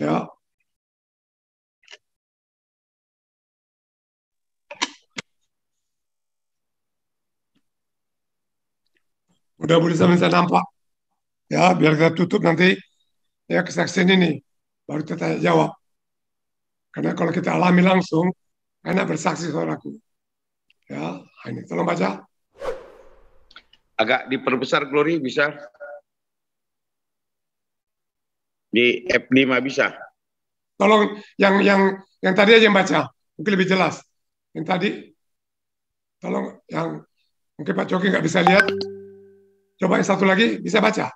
Ya, mudah-mudahan bisa nampak. Ya, biar kita tutup nanti ya kesaksian ini. Baru kita tanya jawab. Karena kalau kita alami langsung, enak bersaksi saudaraku. Ya, ini tolong baca. Agak diperbesar Glory bisa. Di F lima bisa. Tolong yang yang yang tadi aja yang baca. Mungkin lebih jelas. Yang tadi tolong yang mungkin Pak Coki nggak bisa lihat. Coba yang satu lagi, bisa baca.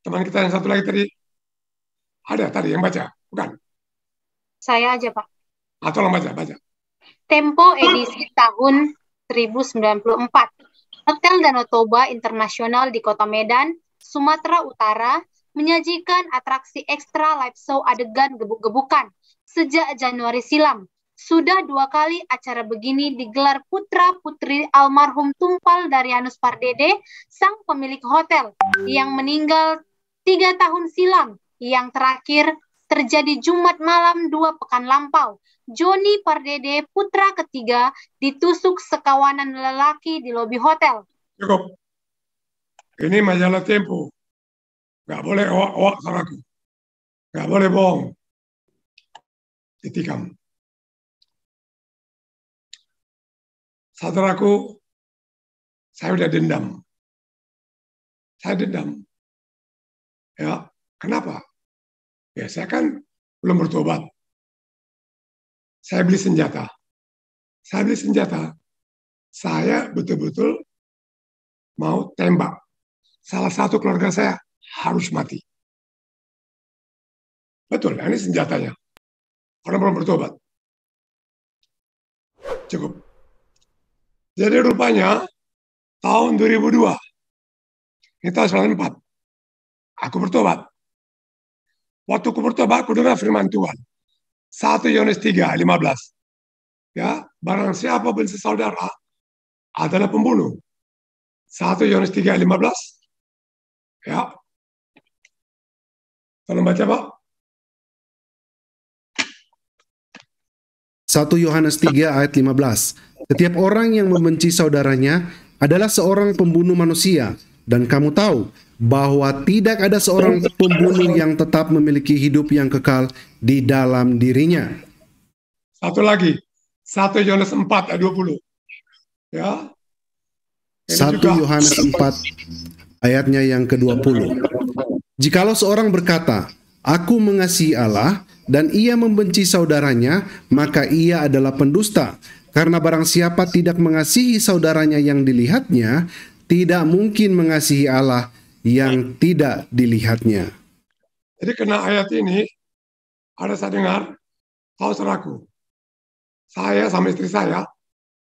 Teman kita yang satu lagi tadi, ada tadi yang baca, bukan? Saya aja, Pak. Ah, tolong baca, baca. Tempo edisi tahun seribu sembilan ratus sembilan puluh empat. Hotel Danau Toba Internasional di Kota Medan, Sumatera Utara, menyajikan atraksi ekstra live show adegan gebuk-gebukan. Sejak Januari silam, sudah dua kali acara begini digelar putra-putri almarhum Tumpal Dorianus Pardede, sang pemilik hotel, yang meninggal tiga tahun silam. Yang terakhir terjadi Jumat malam dua pekan lampau. Johny Pardede, putra ketiga, ditusuk sekawanan lelaki di lobi hotel. Cukup. Ini majalah Tempo. Nggak boleh owak-owak sama aku. Nggak boleh bohong. Ditikam. Saudaraku, saya udah dendam. Saya dendam. Ya, kenapa? Ya, saya kan belum bertobat. Saya beli senjata. Saya beli senjata. Saya betul-betul mau tembak. Salah satu keluarga saya harus mati. Betul, ini senjatanya. Orang belum bertobat. Cukup. Jadi rupanya tahun dua ribu dua, ini tahun sembilan puluh empat, aku bertobat. Waktu aku bertobat, aku dengar firman Tuhan. satu Yohanes tiga, lima belas. Ya, barang siapa benci saudara adalah pembunuh. satu Yohanes tiga, lima belas. Ya. Tolong baca, Pak. satu Yohanes tiga ayat lima belas. Setiap orang yang membenci saudaranya adalah seorang pembunuh manusia. Dan kamu tahu bahwa tidak ada seorang pembunuh yang tetap memiliki hidup yang kekal di dalam dirinya. Satu lagi, satu Yohanes empat ayat dua puluh. Ya. satu Yohanes empat ayatnya yang ke dua puluh. Jikalau seorang berkata, aku mengasihi Allah dan ia membenci saudaranya, maka ia adalah pendusta. Karena barang siapa tidak mengasihi saudaranya yang dilihatnya, tidak mungkin mengasihi Allah yang tidak dilihatnya. Jadi kena ayat ini, ada saya dengar, tahu saudaraku, saya sama istri saya,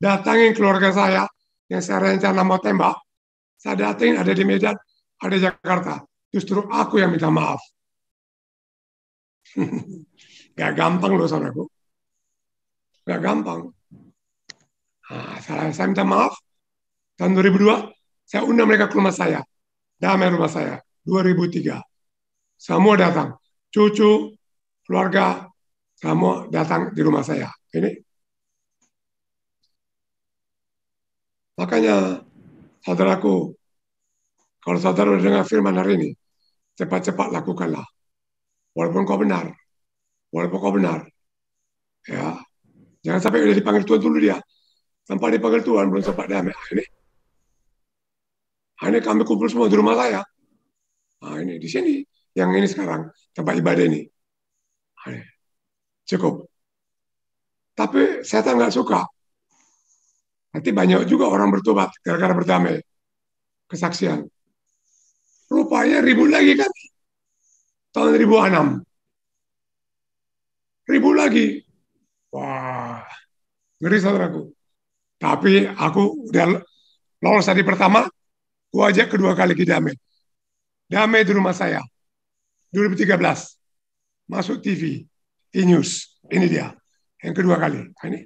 datangin keluarga saya, yang saya rencana mau tembak, saya datangin ada di Medan, ada di Jakarta, justru aku yang minta maaf. Gak gampang loh saudaraku. Gak gampang. Nah, saya, saya minta maaf, tahun dua ribu dua, saya undang mereka ke rumah saya. Damai rumah saya, dua ribu tiga. Semua datang, cucu, keluarga, semua datang di rumah saya. Ini. Makanya, saudaraku, kalau saudara dengar firman hari ini, cepat-cepat lakukanlah. Walaupun kau benar. Walaupun kau benar. Ya. Jangan sampai udah dipanggil Tuhan dulu dia. Tanpa dipanggil Tuhan, belum sempat damai. Ini. Ini kami kumpul semua di rumah saya. Nah, ini di sini. Yang ini sekarang, tempat ibadah ini. Ini. Cukup. Tapi setan nggak suka. Nanti banyak juga orang bertobat, gara-gara berdamai. Kesaksian. Rupanya ribut lagi kan. Tahun dua ribu enam. Ribut lagi. Wah. Ngeri saudaraku. Tapi aku udah lolos tadi pertama, aku ajak kedua kali ke damai. Damai di rumah saya. dua ribu tiga belas. Masuk T V, E-News. Ini dia, yang kedua kali. Ini.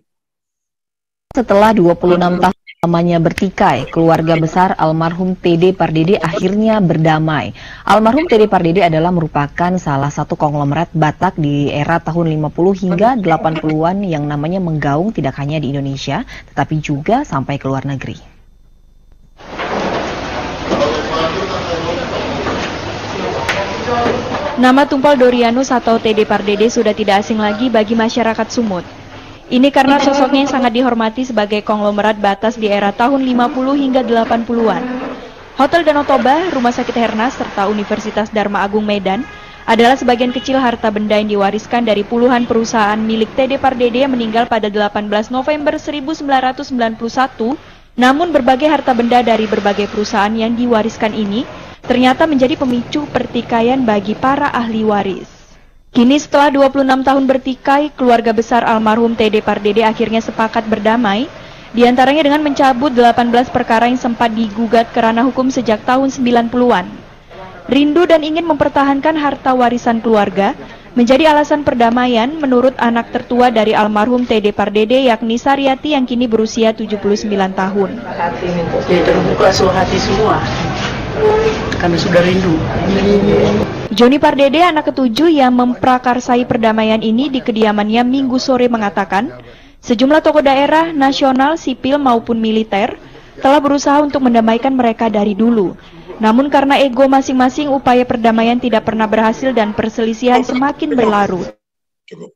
Setelah dua puluh enam tahun lamanya bertikai, keluarga besar almarhum T D Pardede akhirnya berdamai. Almarhum T D Pardede adalah merupakan salah satu konglomerat Batak di era tahun lima puluh hingga delapan puluhan yang namanya menggaung tidak hanya di Indonesia, tetapi juga sampai ke luar negeri. Nama Tumpal Dorianus atau T D Pardede sudah tidak asing lagi bagi masyarakat Sumut. Ini karena sosoknya yang sangat dihormati sebagai konglomerat Batak di era tahun lima puluh hingga delapan puluhan. Hotel Danau Toba, Rumah Sakit Hernas, serta Universitas Dharma Agung Medan adalah sebagian kecil harta benda yang diwariskan dari puluhan perusahaan milik T D Pardede yang meninggal pada delapan belas November seribu sembilan ratus sembilan puluh satu, namun berbagai harta benda dari berbagai perusahaan yang diwariskan ini ternyata menjadi pemicu pertikaian bagi para ahli waris. Kini setelah dua puluh enam tahun bertikai, keluarga besar almarhum T D Pardede akhirnya sepakat berdamai, diantaranya dengan mencabut delapan belas perkara yang sempat digugat ke ranah hukum sejak tahun sembilan puluhan. Rindu dan ingin mempertahankan harta warisan keluarga menjadi alasan perdamaian menurut anak tertua dari almarhum T D Pardede yakni Sariati yang kini berusia tujuh puluh sembilan tahun. Hati ini, terbuka seluruh hati semua. Kami sudah rindu. Johny Pardede, anak ketujuh yang memprakarsai perdamaian ini di kediamannya Minggu sore mengatakan, sejumlah tokoh daerah, nasional, sipil maupun militer telah berusaha untuk mendamaikan mereka dari dulu. Namun karena ego masing-masing, upaya perdamaian tidak pernah berhasil dan perselisihan semakin berlarut. Cukup.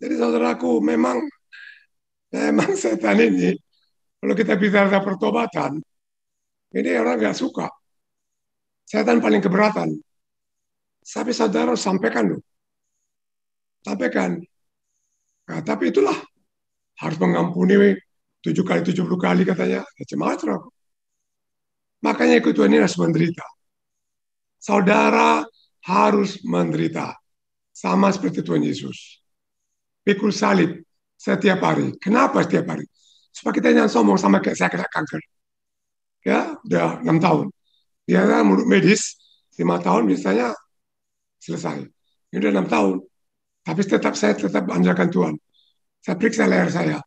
Jadi saudaraku, memang memang setan ini, kalau kita bicara pertobatan, ini orang nggak suka. Setan paling keberatan. Tapi saudara sampaikan dulu. Sampaikan. Nah, tapi itulah. Harus mengampuni tujuh kali tujuh puluh kali katanya. Macam-macam. Makanya ikut Tuhan ini harus menderita. Saudara harus menderita. Sama seperti Tuhan Yesus. Pikul salib setiap hari. Kenapa setiap hari? Supaya kita jangan sombong sama kayak saya kena kanker. Ya, udah enam tahun. Dia kan menurut medis, lima tahun biasanya selesai. Ini udah enam tahun. Tapi tetap saya tetap anjakan Tuhan. Saya periksa leher saya.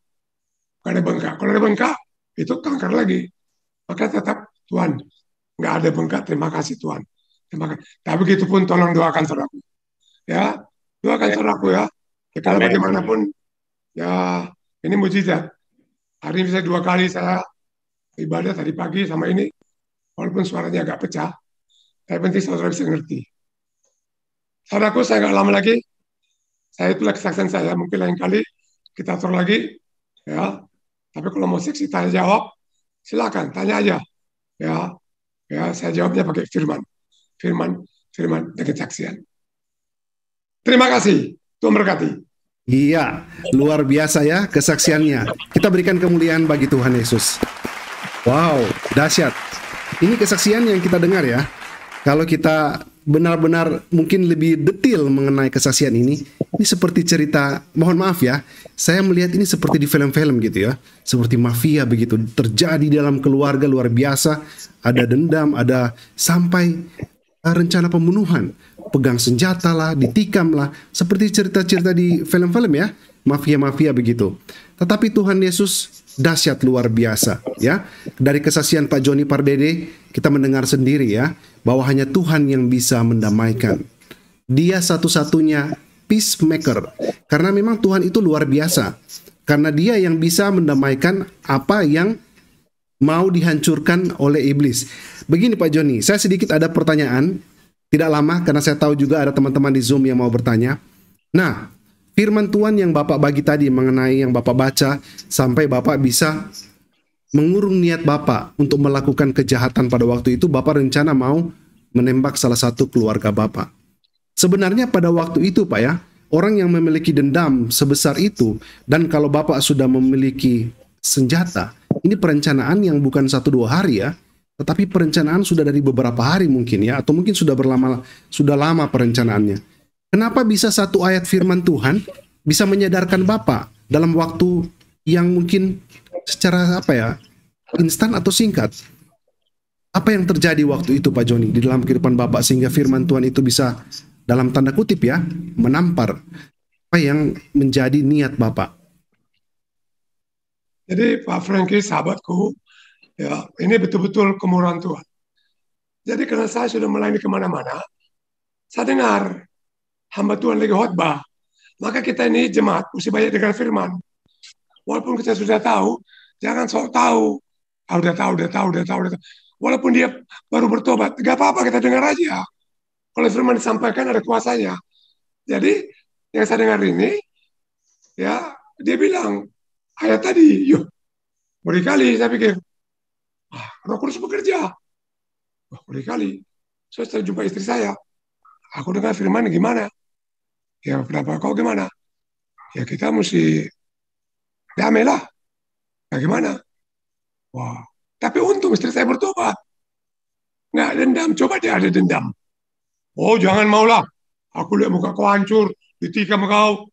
Gak ada bengkak. Kalau ada bengkak, itu kanker lagi. Maka tetap, Tuhan, gak ada bengkak, terima kasih Tuhan. Terima kasih. Tapi begitu pun tolong doakan saudaraku. Ya, doakan saudaraku ya. Ya kalau bagaimanapun, ya ini mujizat. Hari ini bisa dua kali saya ibadah tadi pagi sama ini, walaupun suaranya agak pecah, tapi penting saudara bisa ngerti. Saudaraku, saya nggak lama lagi, saya itulah kesaksian saya, mungkin lain kali kita atur lagi, ya. Tapi kalau mau seksi tanya jawab, silakan tanya aja, ya. Ya, saya jawabnya pakai firman, firman, firman dan kesaksian. Terima kasih, Tuhan berkati. Iya, luar biasa ya kesaksiannya. Kita berikan kemuliaan bagi Tuhan Yesus. Wow, dahsyat. Ini kesaksian yang kita dengar ya. Kalau kita benar-benar mungkin lebih detail mengenai kesaksian ini, ini seperti cerita, mohon maaf ya, saya melihat ini seperti di film-film gitu ya. Seperti mafia begitu, terjadi dalam keluarga luar biasa, ada dendam, ada sampai rencana pembunuhan, pegang senjata lah, ditikam lah, seperti cerita-cerita di film-film ya, mafia-mafia begitu. Tetapi Tuhan Yesus dahsyat luar biasa ya. Dari kesaksian Pak Johny Pardede kita mendengar sendiri ya, bahwa hanya Tuhan yang bisa mendamaikan. Dia satu-satunya peacemaker. Karena memang Tuhan itu luar biasa. Karena dia yang bisa mendamaikan apa yang mau dihancurkan oleh iblis. Begini Pak Johny, saya sedikit ada pertanyaan. Tidak lama karena saya tahu juga ada teman-teman di Zoom yang mau bertanya. Nah, firman Tuhan yang Bapak bagi tadi mengenai yang Bapak baca sampai Bapak bisa mengurung niat Bapak untuk melakukan kejahatan pada waktu itu. Bapak rencana mau menembak salah satu keluarga Bapak. Sebenarnya pada waktu itu Pak ya, orang yang memiliki dendam sebesar itu, dan kalau Bapak sudah memiliki senjata, ini perencanaan yang bukan satu dua hari ya, tetapi perencanaan sudah dari beberapa hari mungkin ya, atau mungkin sudah berlama sudah lama perencanaannya. Kenapa bisa satu ayat firman Tuhan bisa menyadarkan Bapak dalam waktu yang mungkin secara apa ya, instan atau singkat. Apa yang terjadi waktu itu Pak Johny di dalam kehidupan Bapak sehingga firman Tuhan itu bisa dalam tanda kutip ya menampar apa yang menjadi niat Bapak? Jadi Pak Frankie, sahabatku, ya ini betul-betul kemurahan Tuhan. Jadi karena saya sudah melayani kemana-mana, saya dengar hamba Tuhan lagi khotbah, maka kita ini jemaat mesti banyak dengar firman. Walaupun kita sudah tahu, jangan sok tahu. Ah, udah tahu, udah tahu, udah tahu, udah tahu. Walaupun dia baru bertobat, gak apa-apa, kita dengar aja. Kalau firman disampaikan ada kuasanya. Jadi yang saya dengar ini, ya dia bilang ayat tadi, yuk berkali saya pikir, ah, Roh Kudus bekerja. Wah, berkali. So, saya jumpa istri saya, aku dengar firman gimana? Ya kenapa kau gimana? Ya kita mesti damailah. Bagaimana? Wah. Tapi untung istri saya bertobat. Nggak dendam, coba dia ada dendam. Oh jangan maulah, aku lihat muka kau hancur, ditikam kau,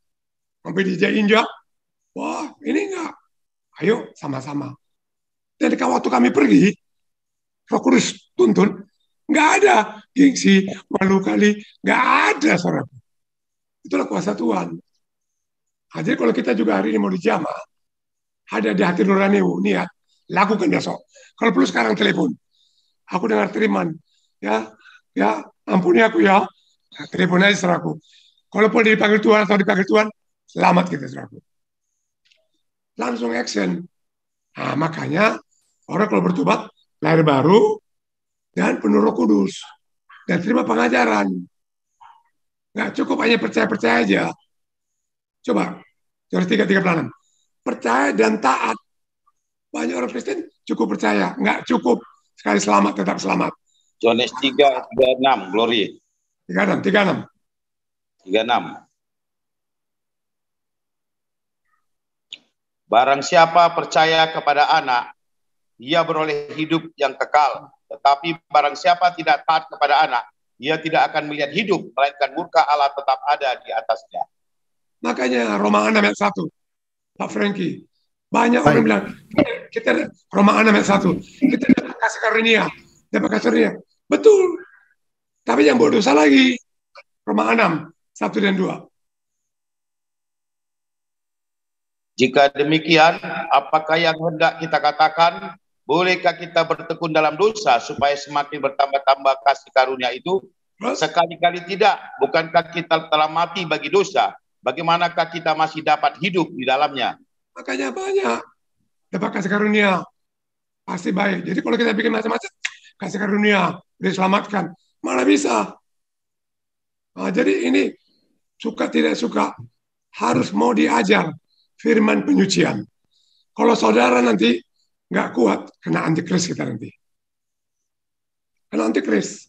sampai diinjak-injak. Wah ini enggak. Ayo sama-sama. Dan waktu kami pergi, Roh Kudus tuntun, nggak ada gengsi, malu kali, nggak ada saudara. Itulah kuasa Tuhan. Nah, jadi kalau kita juga hari ini mau dijamah, ada di hati nurani niat, lakukan besok. Kalau perlu sekarang telepon. Aku dengar teriman. Ya, ya, ampuni aku ya. Telepon aja saudaraku. Kalau perlu dipanggil Tuhan atau dipanggil Tuhan, selamat kita saudaraku. Langsung action. Nah, makanya orang kalau bertobat, lahir baru dan penuh Roh Kudus dan terima pengajaran. Nggak cukup hanya percaya-percaya aja. Coba, Yohanes tiga tiga puluh enam. Percaya dan taat. Banyak orang Kristen cukup percaya, nggak cukup sekali selamat tetap selamat. Yohanes tiga tiga puluh enam, Glory. tiga puluh enam, tiga puluh enam. tiga puluh enam. Barang siapa percaya kepada anak, ia beroleh hidup yang kekal. Tetapi barang siapa tidak taat kepada anak, ia tidak akan melihat hidup, melainkan murka Allah tetap ada di atasnya. Makanya Roma enam ayat satu, Pak Frankie, banyak orang bilang, kita Roma enam ayat satu, kita dapat kasih karunia, dapat kasih karunia. Betul. Tapi yang bawa dosa lagi. Roma enam, satu dan dua. Jika demikian, apakah yang hendak kita katakan, bolehkah kita bertekun dalam dosa supaya semakin bertambah-tambah kasih karunia itu? Sekali-kali tidak. Bukankah kita telah mati bagi dosa? Bagaimanakah kita masih dapat hidup di dalamnya? Makanya banyak dapat kasih karunia, pasti baik. Jadi kalau kita bikin macam-macam kasih karunia diselamatkan malah bisa. Nah, jadi ini suka tidak suka harus mau diajar firman penyucian. Kalau saudara nanti nggak kuat kena antikris, kita nanti kena antikris.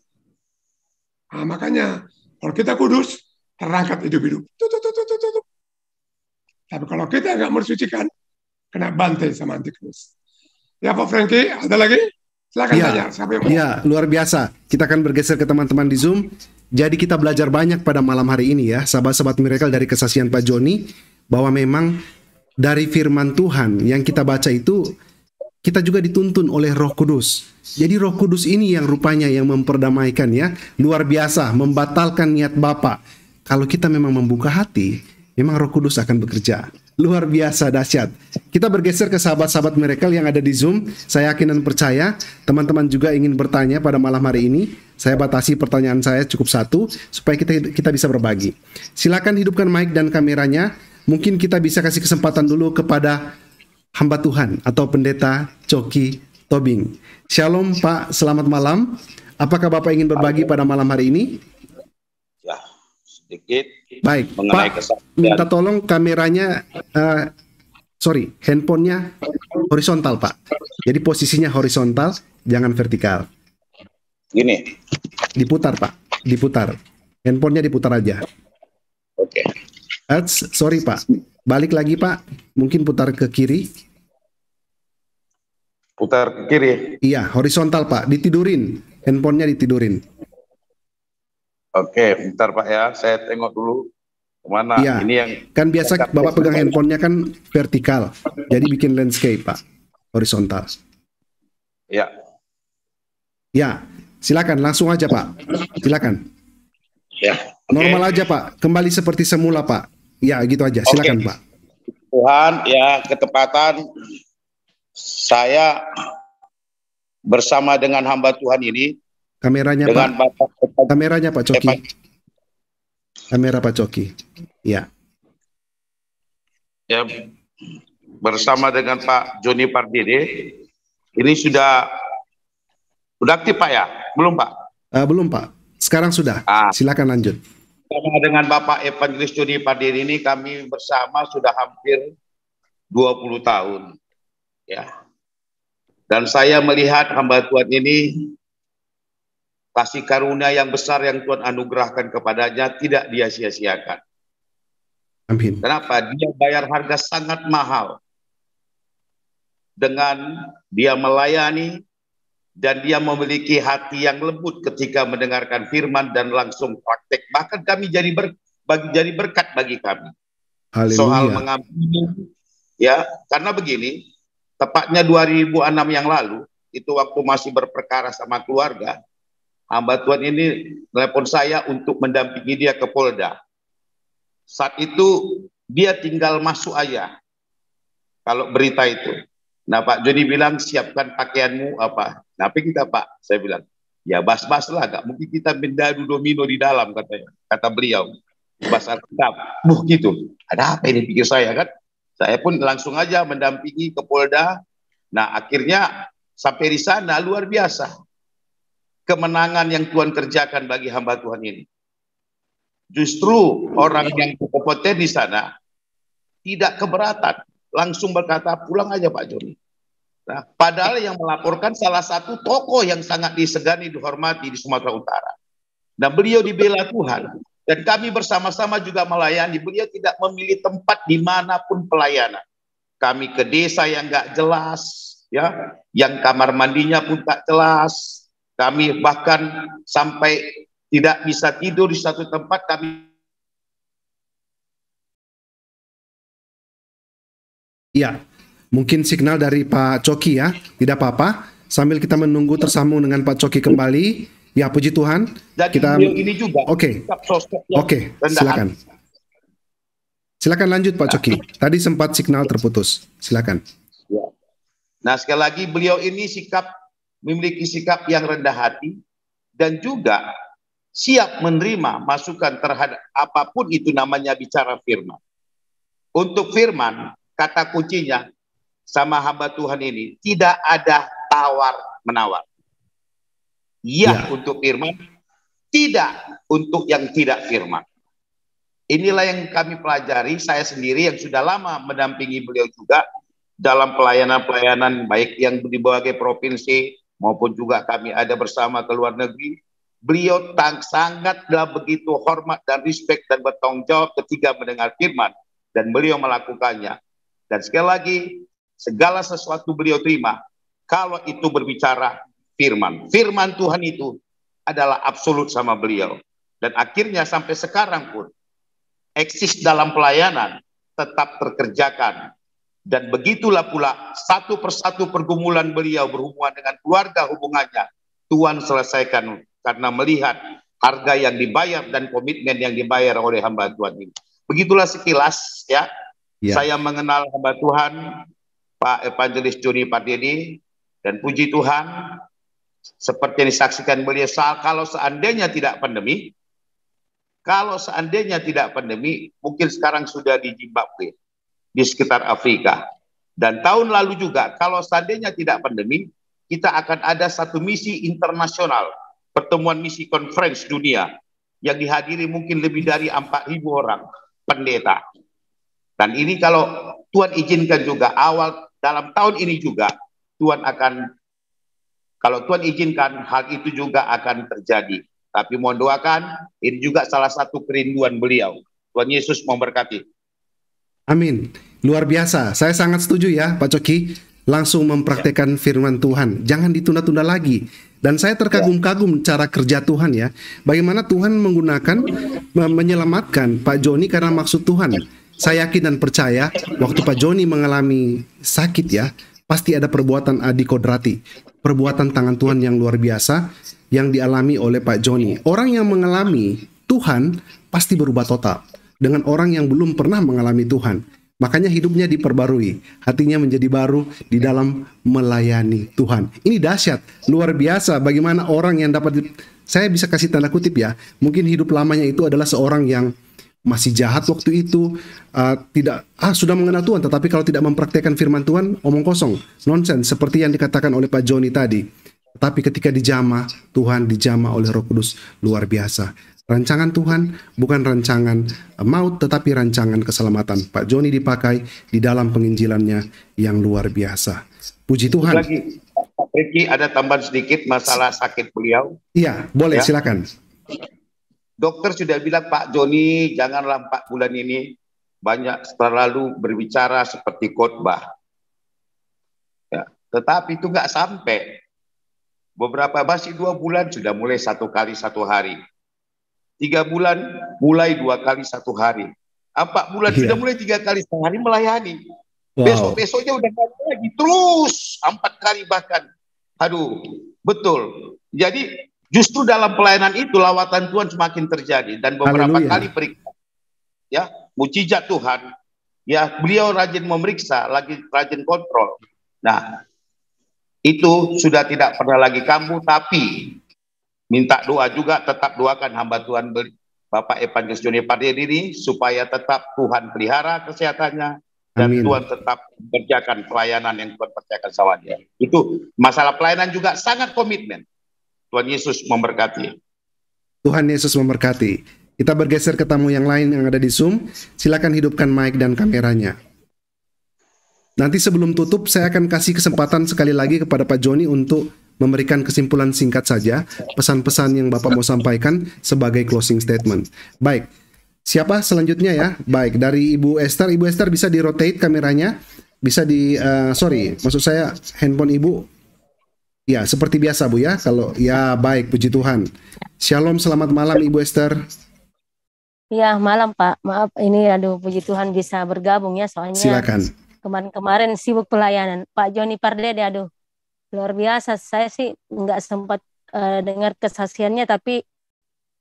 Nah, makanya kalau kita kudus terangkat hidup-hidup. Tapi kalau kita nggak mensucikan, kena bantai sama antikris. Ya Pak Frankie, ada lagi? Silakan ya, tanya. Siapa yang mau? Ya, luar biasa. Kita akan bergeser ke teman-teman di Zoom. Jadi kita belajar banyak pada malam hari ini ya, sahabat-sahabat Miracle, dari kesaksian Pak Johny, bahwa memang dari firman Tuhan yang kita baca itu, kita juga dituntun oleh Roh Kudus. Jadi Roh Kudus ini yang rupanya yang memperdamaikan ya. Luar biasa, membatalkan niat Bapa. Kalau kita memang membuka hati, memang Roh Kudus akan bekerja. Luar biasa, dahsyat. Kita bergeser ke sahabat-sahabat Miracle yang ada di Zoom. Saya yakin dan percaya teman-teman juga ingin bertanya pada malam hari ini. Saya batasi pertanyaan saya cukup satu, supaya kita kita bisa berbagi. Silakan hidupkan mic dan kameranya. Mungkin kita bisa kasih kesempatan dulu kepada hamba Tuhan atau pendeta Coki Tobing. Shalom Pak, selamat malam. Apakah Bapak ingin berbagi pada malam hari ini? Ya, sedikit. Baik, mengenai Pak, kesaksian. Minta tolong kameranya, uh, sorry, handphonenya horizontal Pak. Jadi posisinya horizontal, jangan vertikal. Gini. Diputar Pak, diputar. Handphonenya diputar aja. Oke. Okay. Ats, sorry Pak, balik lagi Pak. Mungkin putar ke kiri. Putar ke kiri? Iya, horizontal Pak, ditidurin. Handphonenya ditidurin. Oke, bentar Pak ya, saya tengok dulu kemana. Ya, ini yang kan biasa Bapak pegang handphonenya kan vertikal, jadi bikin landscape Pak. horizontal. Ya. Ya, silakan langsung aja Pak. Silakan. Ya. Okay. Normal aja Pak. Kembali seperti semula Pak. Ya gitu aja. Silakan okay. Pak. Tuhan, ya ketepatan saya bersama dengan hamba Tuhan ini. Kameranya Pak. Bapak, kameranya Pak Coki. Epa. Kamera Pak Coki. Ya. Ya, bersama dengan Pak Johny Pardede. Ini sudah sudah aktif Pak ya? Belum Pak? Uh, belum Pak. Sekarang sudah. Ah. Silakan lanjut. Bersama dengan Bapak Evangelis Johny Pardede ini kami bersama sudah hampir dua puluh tahun. Ya. Dan saya melihat hamba Tuhan ini kasih karunia yang besar yang Tuhan anugerahkan kepadanya tidak dia sia-siakan. Amin. Kenapa? Dia bayar harga sangat mahal dengan dia melayani dan dia memiliki hati yang lembut ketika mendengarkan firman dan langsung praktek. Bahkan kami jadi ber, bagi, jadi berkat bagi kami. Haleluya. Soal mengampuni, ya, karena begini, tepatnya dua ribu enam yang lalu itu waktu masih berperkara sama keluarga, hamba Tuhan ini telepon saya untuk mendampingi dia ke Polda. Saat itu dia tinggal masuk aja kalau berita itu. Nah Pak Johny bilang siapkan pakaianmu apa. Nah kita Pak, saya bilang ya bas-bas lah, gak mungkin kita mendadu domino di dalam katanya, kata beliau bahasa Arab, buh gitu. Ada apa ini pikir saya kan? Saya pun langsung aja mendampingi ke Polda. Nah akhirnya sampai di sana luar biasa kemenangan yang Tuhan kerjakan bagi hamba Tuhan ini. Justru orang yang kompeten di sana tidak keberatan, langsung berkata pulang aja Pak Johny. Nah, padahal yang melaporkan salah satu tokoh yang sangat disegani, dihormati di Sumatera Utara. Dan beliau dibela Tuhan. Dan kami bersama-sama juga melayani. Beliau tidak memilih tempat dimanapun pelayanan. Kami ke desa yang nggak jelas, ya, yang kamar mandinya pun tak jelas. Kami bahkan sampai tidak bisa tidur di satu tempat, kami. Ya, mungkin signal dari Pak Coki ya, tidak apa-apa. Sambil kita menunggu tersambung dengan Pak Coki kembali. Ya, puji Tuhan. Jadi kita ini juga. Oke. Okay. Oke, okay. Silakan. Silakan lanjut Pak Coki. Tadi sempat signal terputus. Silakan. Nah, sekali lagi beliau ini sikap memiliki sikap yang rendah hati dan juga siap menerima masukan terhadap apapun itu namanya bicara firman. Untuk firman, kata kuncinya sama hamba Tuhan ini, tidak ada tawar-menawar. Ya, ya untuk firman, tidak untuk yang tidak firman. Inilah yang kami pelajari, saya sendiri yang sudah lama mendampingi beliau juga dalam pelayanan-pelayanan baik yang di berbagai provinsi maupun juga kami ada bersama ke luar negeri. Beliau sangatlah begitu hormat dan respect dan bertanggung jawab ketika mendengar firman. Dan beliau melakukannya. Dan sekali lagi, segala sesuatu beliau terima. Kalau itu berbicara firman. Firman Tuhan itu adalah absolut sama beliau. Dan akhirnya sampai sekarang pun, eksis dalam pelayanan tetap terkerjakan. Dan begitulah pula satu persatu pergumulan beliau berhubungan dengan keluarga hubungannya. Tuhan selesaikan karena melihat harga yang dibayar dan komitmen yang dibayar oleh hamba Tuhan ini. Begitulah sekilas ya, ya. Saya mengenal hamba Tuhan Pak Evangelis Johny Pardede dan puji Tuhan seperti yang disaksikan beliau kalau seandainya tidak pandemi, kalau seandainya tidak pandemi mungkin sekarang sudah di Zimbabwe di sekitar Afrika. Dan tahun lalu juga kalau seandainya tidak pandemi kita akan ada satu misi internasional. Pertemuan misi conference dunia yang dihadiri mungkin lebih dari empat ribu orang pendeta. Dan ini kalau Tuhan izinkan juga awal dalam tahun ini juga Tuhan akan kalau Tuhan izinkan hal itu juga akan terjadi. Tapi mohon doakan ini juga salah satu kerinduan beliau. Tuhan Yesus memberkati. Amin. Luar biasa. Saya sangat setuju ya Pak Coki. Langsung mempraktekkan firman Tuhan. Jangan ditunda-tunda lagi. Dan saya terkagum-kagum cara kerja Tuhan ya. Bagaimana Tuhan menggunakan, menyelamatkan Pak Johny karena maksud Tuhan. Saya yakin dan percaya waktu Pak Johny mengalami sakit ya. pasti ada perbuatan adi kodrati, perbuatan tangan Tuhan yang luar biasa yang dialami oleh Pak Johny. Orang yang mengalami Tuhan pasti berubah total dengan orang yang belum pernah mengalami Tuhan. Makanya hidupnya diperbarui, hatinya menjadi baru di dalam melayani Tuhan. Ini dahsyat, luar biasa bagaimana orang yang dapat, saya bisa kasih tanda kutip ya, mungkin hidup lamanya itu adalah seorang yang masih jahat waktu itu, uh, tidak ah sudah mengenal Tuhan, tetapi kalau tidak mempraktikkan firman Tuhan, omong kosong, nonsense, seperti yang dikatakan oleh Pak Johny tadi. Tetapi ketika dijamah, Tuhan dijamah oleh Roh Kudus, luar biasa. Rancangan Tuhan bukan rancangan maut, tetapi rancangan keselamatan. Pak Johny dipakai di dalam penginjilannya yang luar biasa. Puji Tuhan. Lagi, Pak Riki, ada tambahan sedikit masalah sakit beliau. Iya, boleh ya? Silakan. Dokter sudah bilang, Pak Johny, janganlah empat bulan ini banyak terlalu berbicara seperti khotbah. Ya, tetapi itu nggak sampai. Beberapa masih dua bulan sudah mulai satu kali satu hari. Tiga bulan mulai dua kali satu hari. Empat bulan yeah. sudah mulai tiga kali sehari melayani. Wow. Besok-besoknya udah gak lagi. Terus empat kali bahkan. Aduh, betul. Jadi justru dalam pelayanan itu lawatan Tuhan semakin terjadi. Dan beberapa Haleluya. Kali periksa. Ya, mujizat Tuhan. Ya, beliau rajin memeriksa, lagi rajin kontrol. Nah, itu sudah tidak pernah lagi kambuh, tapi minta doa juga, tetap doakan hamba Tuhan Bapak Evangelis Johny Pardede ini supaya tetap Tuhan pelihara kesehatannya dan Amin. Tuhan tetap kerjakan pelayanan yang Tuhan percayakan sama dia. Itu masalah pelayanan juga sangat komitmen. Tuhan Yesus memberkati. Tuhan Yesus memberkati. Kita bergeser ke tamu yang lain yang ada di Zoom. Silakan hidupkan mic dan kameranya. Nanti sebelum tutup saya akan kasih kesempatan sekali lagi kepada Pak Johny untuk memberikan kesimpulan singkat saja, pesan-pesan yang Bapak mau sampaikan sebagai closing statement. Baik, siapa selanjutnya ya? Baik, dari Ibu Esther. Ibu Esther bisa di-rotate kameranya, bisa di, uh, sorry, maksud saya handphone Ibu. Ya, seperti biasa Bu ya, kalau ya baik, puji Tuhan. Shalom, selamat malam Ibu Esther. Ya, malam Pak, maaf ini aduh puji Tuhan bisa bergabung ya soalnya. Silakan. Kemarin-kemarin sibuk pelayanan, Pak Johny Pardede, aduh luar biasa. Saya sih nggak sempat uh, dengar kesaksiannya, tapi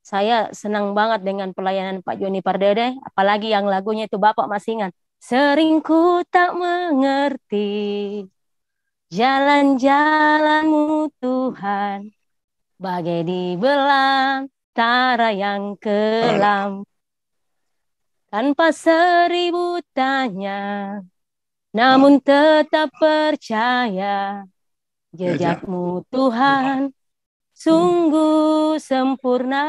saya senang banget dengan pelayanan Pak Johny Pardede. Apalagi yang lagunya itu Bapak masih ingat. Sering ku tak mengerti jalan-jalanmu Tuhan, bagai di belantara yang kelam, tanpa seribu tanya. Namun tetap percaya, jejakmu Tuhan sungguh sempurna.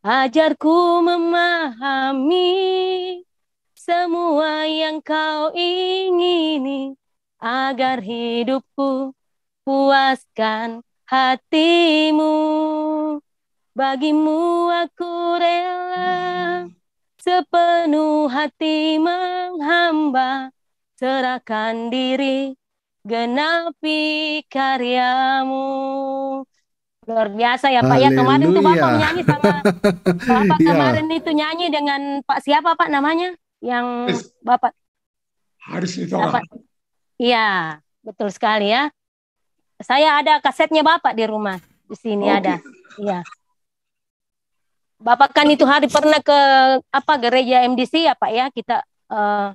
Ajarku memahami semua yang kau ingini, agar hidupku puaskan hatimu. Bagimu aku rela, sepenuh hati menghamba, serahkan diri, genapi karyamu. Luar biasa ya Pak. Haleluya. Ya kemarin tuh Bapak menyanyi sama Bapak ya. Kemarin itu nyanyi dengan Pak siapa Pak namanya? Yang Bapak Haris itu Bapak. Iya, betul sekali ya. Saya ada kasetnya Bapak di rumah. Di sini okay. ada. Iya. Bapak kan itu hari pernah ke apa gereja M D C ya Pak ya, kita uh,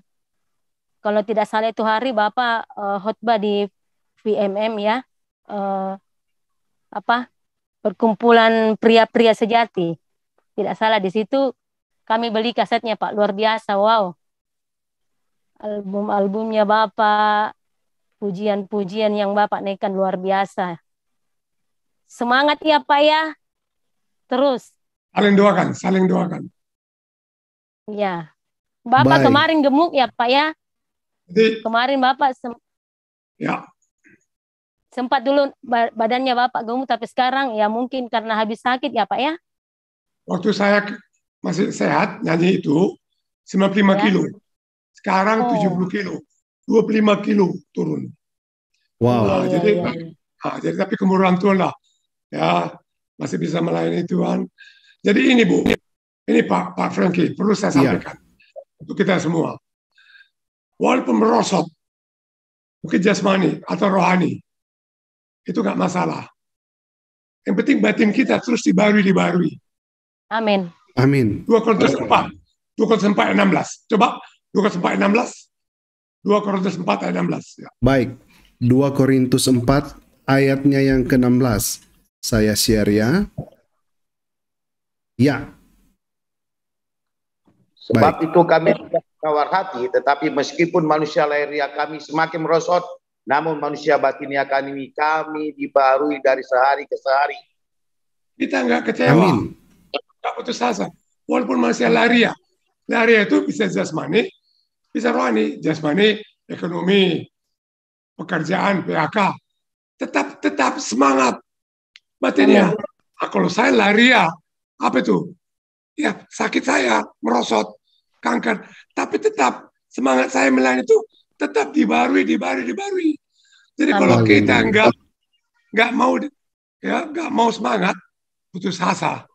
kalau tidak salah itu hari Bapak uh, khotbah di V M M ya, uh, apa perkumpulan pria-pria sejati, tidak salah di situ kami beli kasetnya Pak, luar biasa, wow, album-albumnya Bapak, pujian-pujian yang Bapak naikkan luar biasa, semangat ya Pak ya, terus. Saling doakan, saling doakan. Ya, Bapak Bye. Kemarin gemuk ya Pak ya? Jadi, kemarin Bapak sem ya. sempat dulu badannya Bapak gemuk, tapi sekarang ya mungkin karena habis sakit ya Pak ya? Waktu saya masih sehat, nyanyi itu sembilan puluh lima ya. Kilo. Sekarang oh. tujuh puluh kilo, dua puluh lima kilo turun. Wow. Nah, ya, jadi, ya. Nah, jadi tapi kemurahan Tuhan lah. Ya, masih bisa melayani Tuhan. Jadi ini Bu, ini Pak Pak Frankie, perlu saya sampaikan ya. Untuk kita semua. Walaupun merosot, mungkin jasmani atau rohani, itu nggak masalah. Yang penting batin kita terus dibarui-dibarui. Amin. Amin. dua Korintus empat, dua Korintus empat ayat enam belas. Coba dua Korintus empat ayat enam belas. dua Korintus empat ayat enam belas. Ya. Baik, dua Korintus empat ayatnya yang ke enam belas. Saya share ya. Ya. Sebab baik. Itu kami tawar hati, tetapi meskipun manusia lahiriah kami semakin merosot, namun manusia batinnya kami, kami dibarui dari sehari ke sehari. Kita nggak kecewa, nggak putus asa. Walaupun manusia laria, laria itu bisa jasmani, bisa rohani. Jasmani, ekonomi, pekerjaan, P H K. Tetap tetap semangat batinnya. Nah, kalau saya laria, apa itu? Ya sakit saya, merosot, kanker. Tapi tetap semangat saya melayani itu tetap dibarui, dibarui, dibarui. Jadi amin. Kalau kita nggak nggak mau ya nggak mau semangat, putus asa,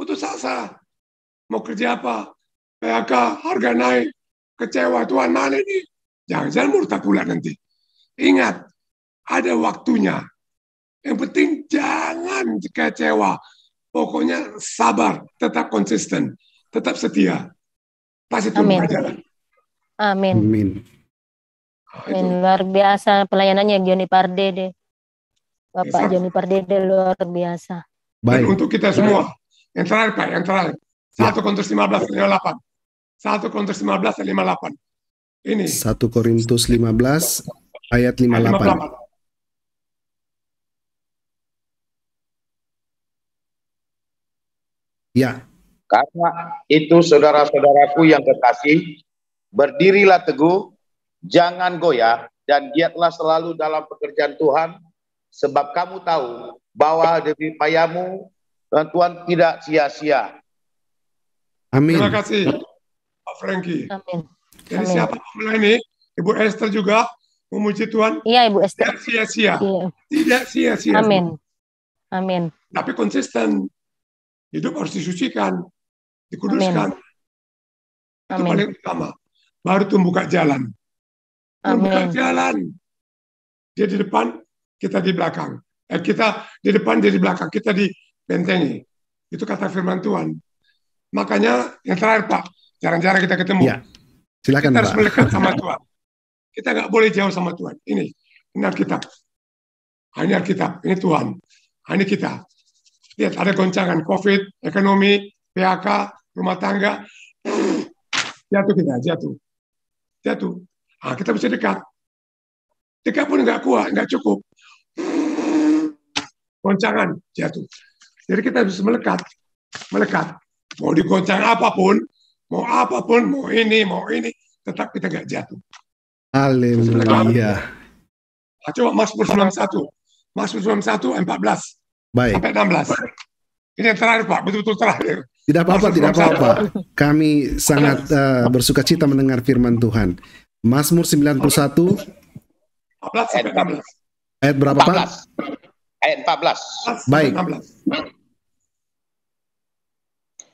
putus asa. Mau kerja apa? P H K, harga naik, kecewa Tuhan mana ini? Jangan-jangan murtad pula nanti. Ingat, ada waktunya. Yang penting jangan kecewa. Pokoknya sabar, tetap konsisten, tetap setia. Pasti Tuhan ajaran. Amin. Amin. Amin. Luar biasa pelayanannya Johny Pardede. Bapak Johny Pardede luar biasa. Baik. Dan untuk kita semua, yang terakhir Pak, yang terakhir. satu Korintus lima belas ayat lima puluh delapan. satu Korintus lima belas ayat lima puluh delapan. Ini. satu Korintus lima belas ayat lima puluh delapan. Ya. Karena itu saudara-saudaraku yang kekasih, berdirilah teguh, jangan goyah, dan giatlah selalu dalam pekerjaan Tuhan, sebab kamu tahu bahwa demi payamu Tuhan tidak sia-sia. Amin. Terima kasih, Pak Frankie. Amin. Jadi amin. Siapa pemula ini, Ibu Esther juga memuji Tuhan. Iya, Ibu Esther. Tidak sia-sia. Iya. Tidak sia-sia. Amin. Amin. Tapi konsisten. Hidup harus disucikan, dikuduskan. Amin. Itu amin. Paling utama. Baru tuh buka jalan. Buka jalan. Dia di depan, kita di belakang. Eh, kita di depan, dia di belakang. Kita dibentengi. Itu kata firman Tuhan. Makanya yang terakhir Pak, jarang-jarang kita ketemu. Ya. Silakan, kita Pak. Harus melekat sama Tuhan. Kita nggak boleh jauh sama Tuhan. Ini, ini Alkitab. Ini Alkitab, ini Tuhan. Ini kita. Lihat, ada goncangan COVID, ekonomi, P H K, rumah tangga. Jatuh kita, jatuh. Jatuh. Ah, kita bisa dekat. Dekat pun nggak kuat, nggak cukup. Goncangan, jatuh. Jadi kita harus melekat. Melekat. Mau digoncang apapun, mau apapun, mau ini, mau ini, tetap kita nggak jatuh. Haleluya. Nah, coba Mazmur sembilan puluh satu. Mazmur sembilan puluh satu ayat empat belas. Baik. Sampai enam belas. Ini yang terakhir Pak, betul-betul terakhir. Tidak apa-apa, tidak apa-apa. Kami sangat uh, bersuka cita mendengar firman Tuhan. Mazmur sembilan puluh satu ayat empat belas. Ayat berapa Pak? Ayat empat belas. Baik.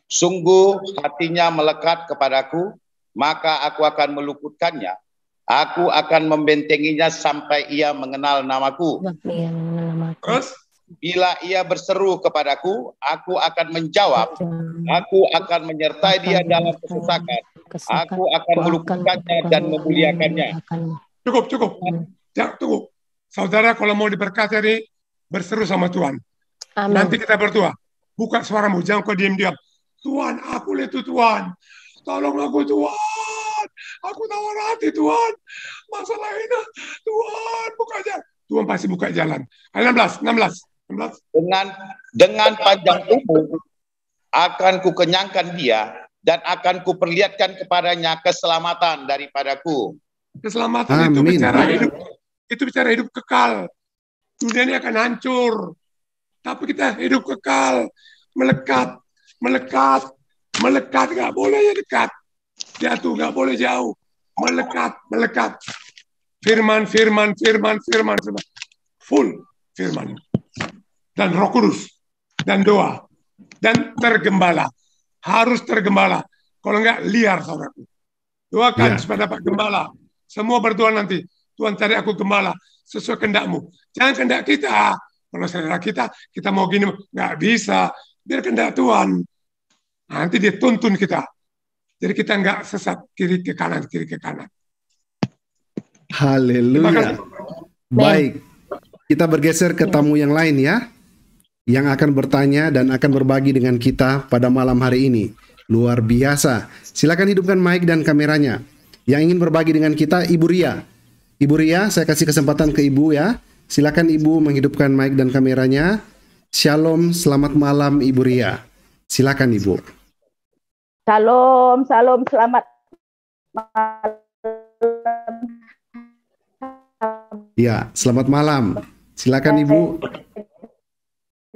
Sungguh hatinya melekat kepadaku, maka aku akan melukutkannya. Aku akan membentenginya sampai ia mengenal namaku. Iya, mengenal namaku. Terus? Bila ia berseru kepadaku, aku akan menjawab. Aku akan menyertai dia dalam kesusakan. Aku akan melukutkannya dan memuliakannya. Cukup, cukup. Ya, cukup. Saudara, kalau mau diberkati, berseru sama Tuhan. Amin. Nanti kita berdoa. Buka suaramu, jangan kau diam-diam. Tuhan, aku letu Tuhan. Tolong aku Tuhan. Aku tawar hati Tuhan. Masalah ini, Tuhan, buka jalan. Tuhan pasti buka jalan. enam belas, enam belas. Dengan dengan panjang umur akan kukenyangkan dia dan akan kuperlihatkan kepadanya keselamatan daripadaku. Keselamatan amin. Itu bicara hidup, itu bicara hidup kekal. Dunia ini akan hancur, tapi kita hidup kekal, melekat, melekat, melekat. Gak boleh ya dekat, jatuh gak boleh jauh, melekat, melekat. Firman, firman, firman, firman, firman. Full firman. Dan Roh Kudus, dan doa, dan tergembala. Harus tergembala. Kalau enggak, liar saudaraku. Doakan ya. Supaya dapat gembala. Semua berdoa nanti. Tuhan cari aku gembala sesuai kehendak-Mu. Jangan kehendak kita. Kalau saudara kita, kita mau gini, nggak bisa. Biar kehendak Tuhan. Nanti dia tuntun kita. Jadi kita nggak sesat kiri ke kanan, kiri ke kanan. Haleluya. Baik. Kita bergeser ke tamu yang lain ya. Yang akan bertanya dan akan berbagi dengan kita pada malam hari ini. Luar biasa. Silakan hidupkan mic dan kameranya. Yang ingin berbagi dengan kita, Ibu Ria. Ibu Ria, saya kasih kesempatan ke Ibu ya. Silakan Ibu menghidupkan mic dan kameranya. Shalom, selamat malam Ibu Ria. Silakan Ibu. Shalom, shalom, selamat malam. Ya, selamat malam. Silakan Ibu.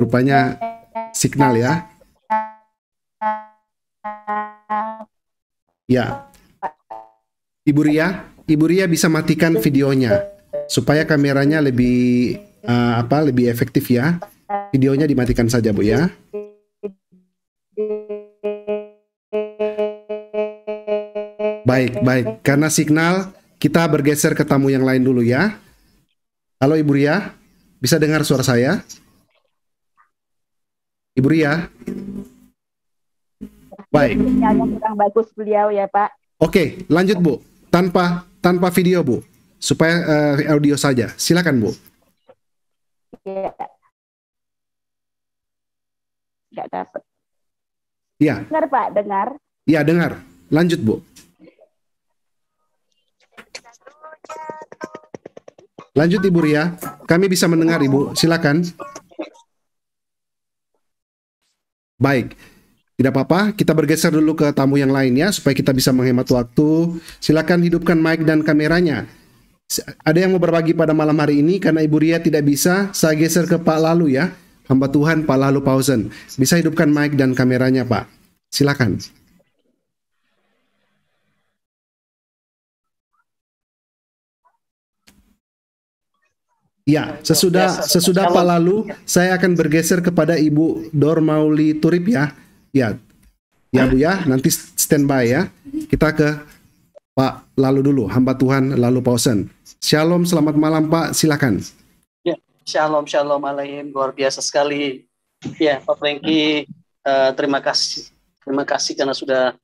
Rupanya signal ya. Ya. Ibu Ria, Ibu Ria bisa matikan videonya supaya kameranya lebih uh, apa? Lebih efektif ya. Videonya dimatikan saja, Bu ya. Baik, baik. Karena signal, kita bergeser ke tamu yang lain dulu ya. Halo Ibu Ria, bisa dengar suara saya? Ibu Ria. Baik. Sinyalnya kurang bagus beliau ya, Pak. Oke, lanjut Bu. Tanpa tanpa video Bu. Supaya uh, audio saja. Silakan Bu. Iya. Enggak dapat. Iya. Dengar Pak, dengar. Iya, dengar. Lanjut Bu. Lanjut Ibu Ria. Kami bisa mendengar Ibu. Silakan. Baik, tidak apa-apa. Kita bergeser dulu ke tamu yang lainnya supaya kita bisa menghemat waktu. Silakan hidupkan mic dan kameranya. Ada yang mau berbagi pada malam hari ini karena Ibu Ria tidak bisa. Saya geser ke Pak Lalu ya, hamba Tuhan Pak Lalu Pausen. Bisa hidupkan mic dan kameranya Pak. Silakan. Ya, sesudah sesudah Pak Lalu, saya akan bergeser kepada Ibu Dormauli Turip ya. Ya, ya Bu ya, nanti standby ya. Kita ke Pak Lalu dulu, hamba Tuhan Lalu Pausen. Shalom, selamat malam Pak, silakan. Ya, shalom, shalom alaihim, luar biasa sekali. Ya, Pak Frankie, eh, terima kasih. Terima kasih karena sudah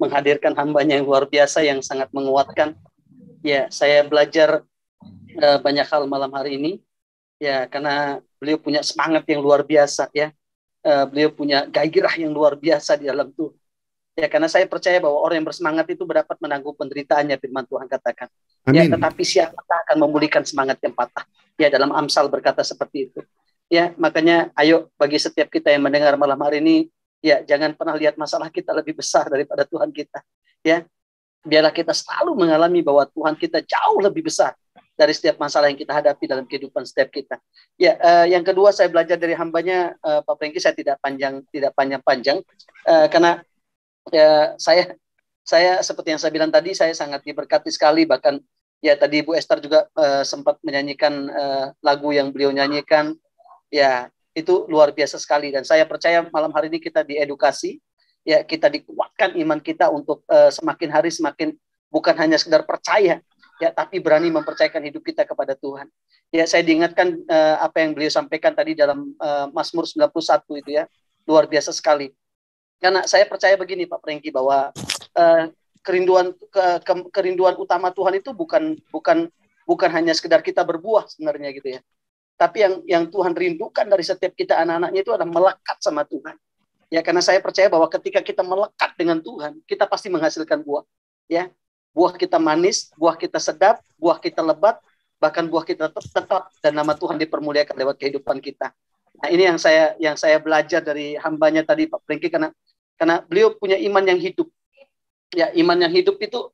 menghadirkan hambanya yang luar biasa, yang sangat menguatkan. Ya, saya belajar banyak hal malam hari ini ya, karena beliau punya semangat yang luar biasa ya, uh, beliau punya gairah yang luar biasa di dalam Tuhan ya, karena saya percaya bahwa orang yang bersemangat itu dapat menanggung penderitaannya, firman Tuhan katakan. Amin. Ya, tetapi siapakah akan memulihkan semangat yang patah ya, dalam Amsal berkata seperti itu ya. Makanya ayo bagi setiap kita yang mendengar malam hari ini ya, jangan pernah lihat masalah kita lebih besar daripada Tuhan kita ya. Biarlah kita selalu mengalami bahwa Tuhan kita jauh lebih besar dari setiap masalah yang kita hadapi dalam kehidupan setiap kita. Ya, uh, yang kedua saya belajar dari hambanya uh, Pak Frankie. Saya tidak panjang, tidak panjang-panjang uh, karena uh, saya saya seperti yang saya bilang tadi, saya sangat diberkati sekali. Bahkan ya tadi Ibu Esther juga uh, sempat menyanyikan uh, lagu yang beliau nyanyikan. Ya, itu luar biasa sekali dan saya percaya malam hari ini kita diedukasi, ya kita dikuatkan iman kita untuk uh, semakin hari semakin bukan hanya sekedar percaya, ya, tapi berani mempercayakan hidup kita kepada Tuhan. Ya, saya diingatkan uh, apa yang beliau sampaikan tadi dalam uh, Mazmur sembilan puluh satu itu ya, luar biasa sekali. Karena saya percaya begini Pak Frankie, bahwa uh, kerinduan ke, ke, kerinduan utama Tuhan itu bukan bukan bukan hanya sekedar kita berbuah sebenarnya gitu ya. Tapi yang yang Tuhan rindukan dari setiap kita anak-anaknya itu adalah melekat sama Tuhan. Ya, karena saya percaya bahwa ketika kita melekat dengan Tuhan, kita pasti menghasilkan buah, ya. Buah kita manis, buah kita sedap, buah kita lebat, bahkan buah kita tetap dan nama Tuhan dipermuliakan lewat kehidupan kita. Nah, ini yang saya yang saya belajar dari hambanya tadi Pak Frankie, karena karena beliau punya iman yang hidup. Ya, iman yang hidup itu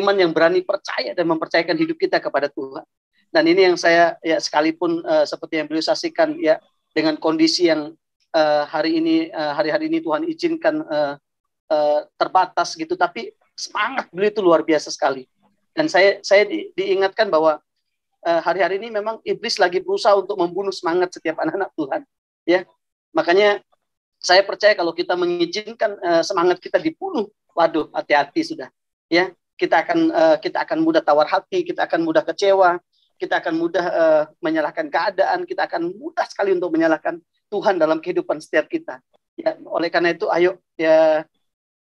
iman yang berani percaya dan mempercayakan hidup kita kepada Tuhan. Dan ini yang saya ya sekalipun uh, seperti yang beliau saksikan ya, dengan kondisi yang uh, hari ini uh, hari-hari ini Tuhan izinkan uh, uh, terbatas gitu, tapi semangat beliau itu luar biasa sekali. Dan saya saya di, diingatkan bahwa hari-hari uh, ini memang iblis lagi berusaha untuk membunuh semangat setiap anak-anak Tuhan. Ya, makanya saya percaya kalau kita mengizinkan uh, semangat kita dibunuh, waduh hati-hati sudah. Ya, kita akan uh, kita akan mudah tawar hati, kita akan mudah kecewa, kita akan mudah uh, menyalahkan keadaan, kita akan mudah sekali untuk menyalahkan Tuhan dalam kehidupan setiap kita. Ya, oleh karena itu, ayo ya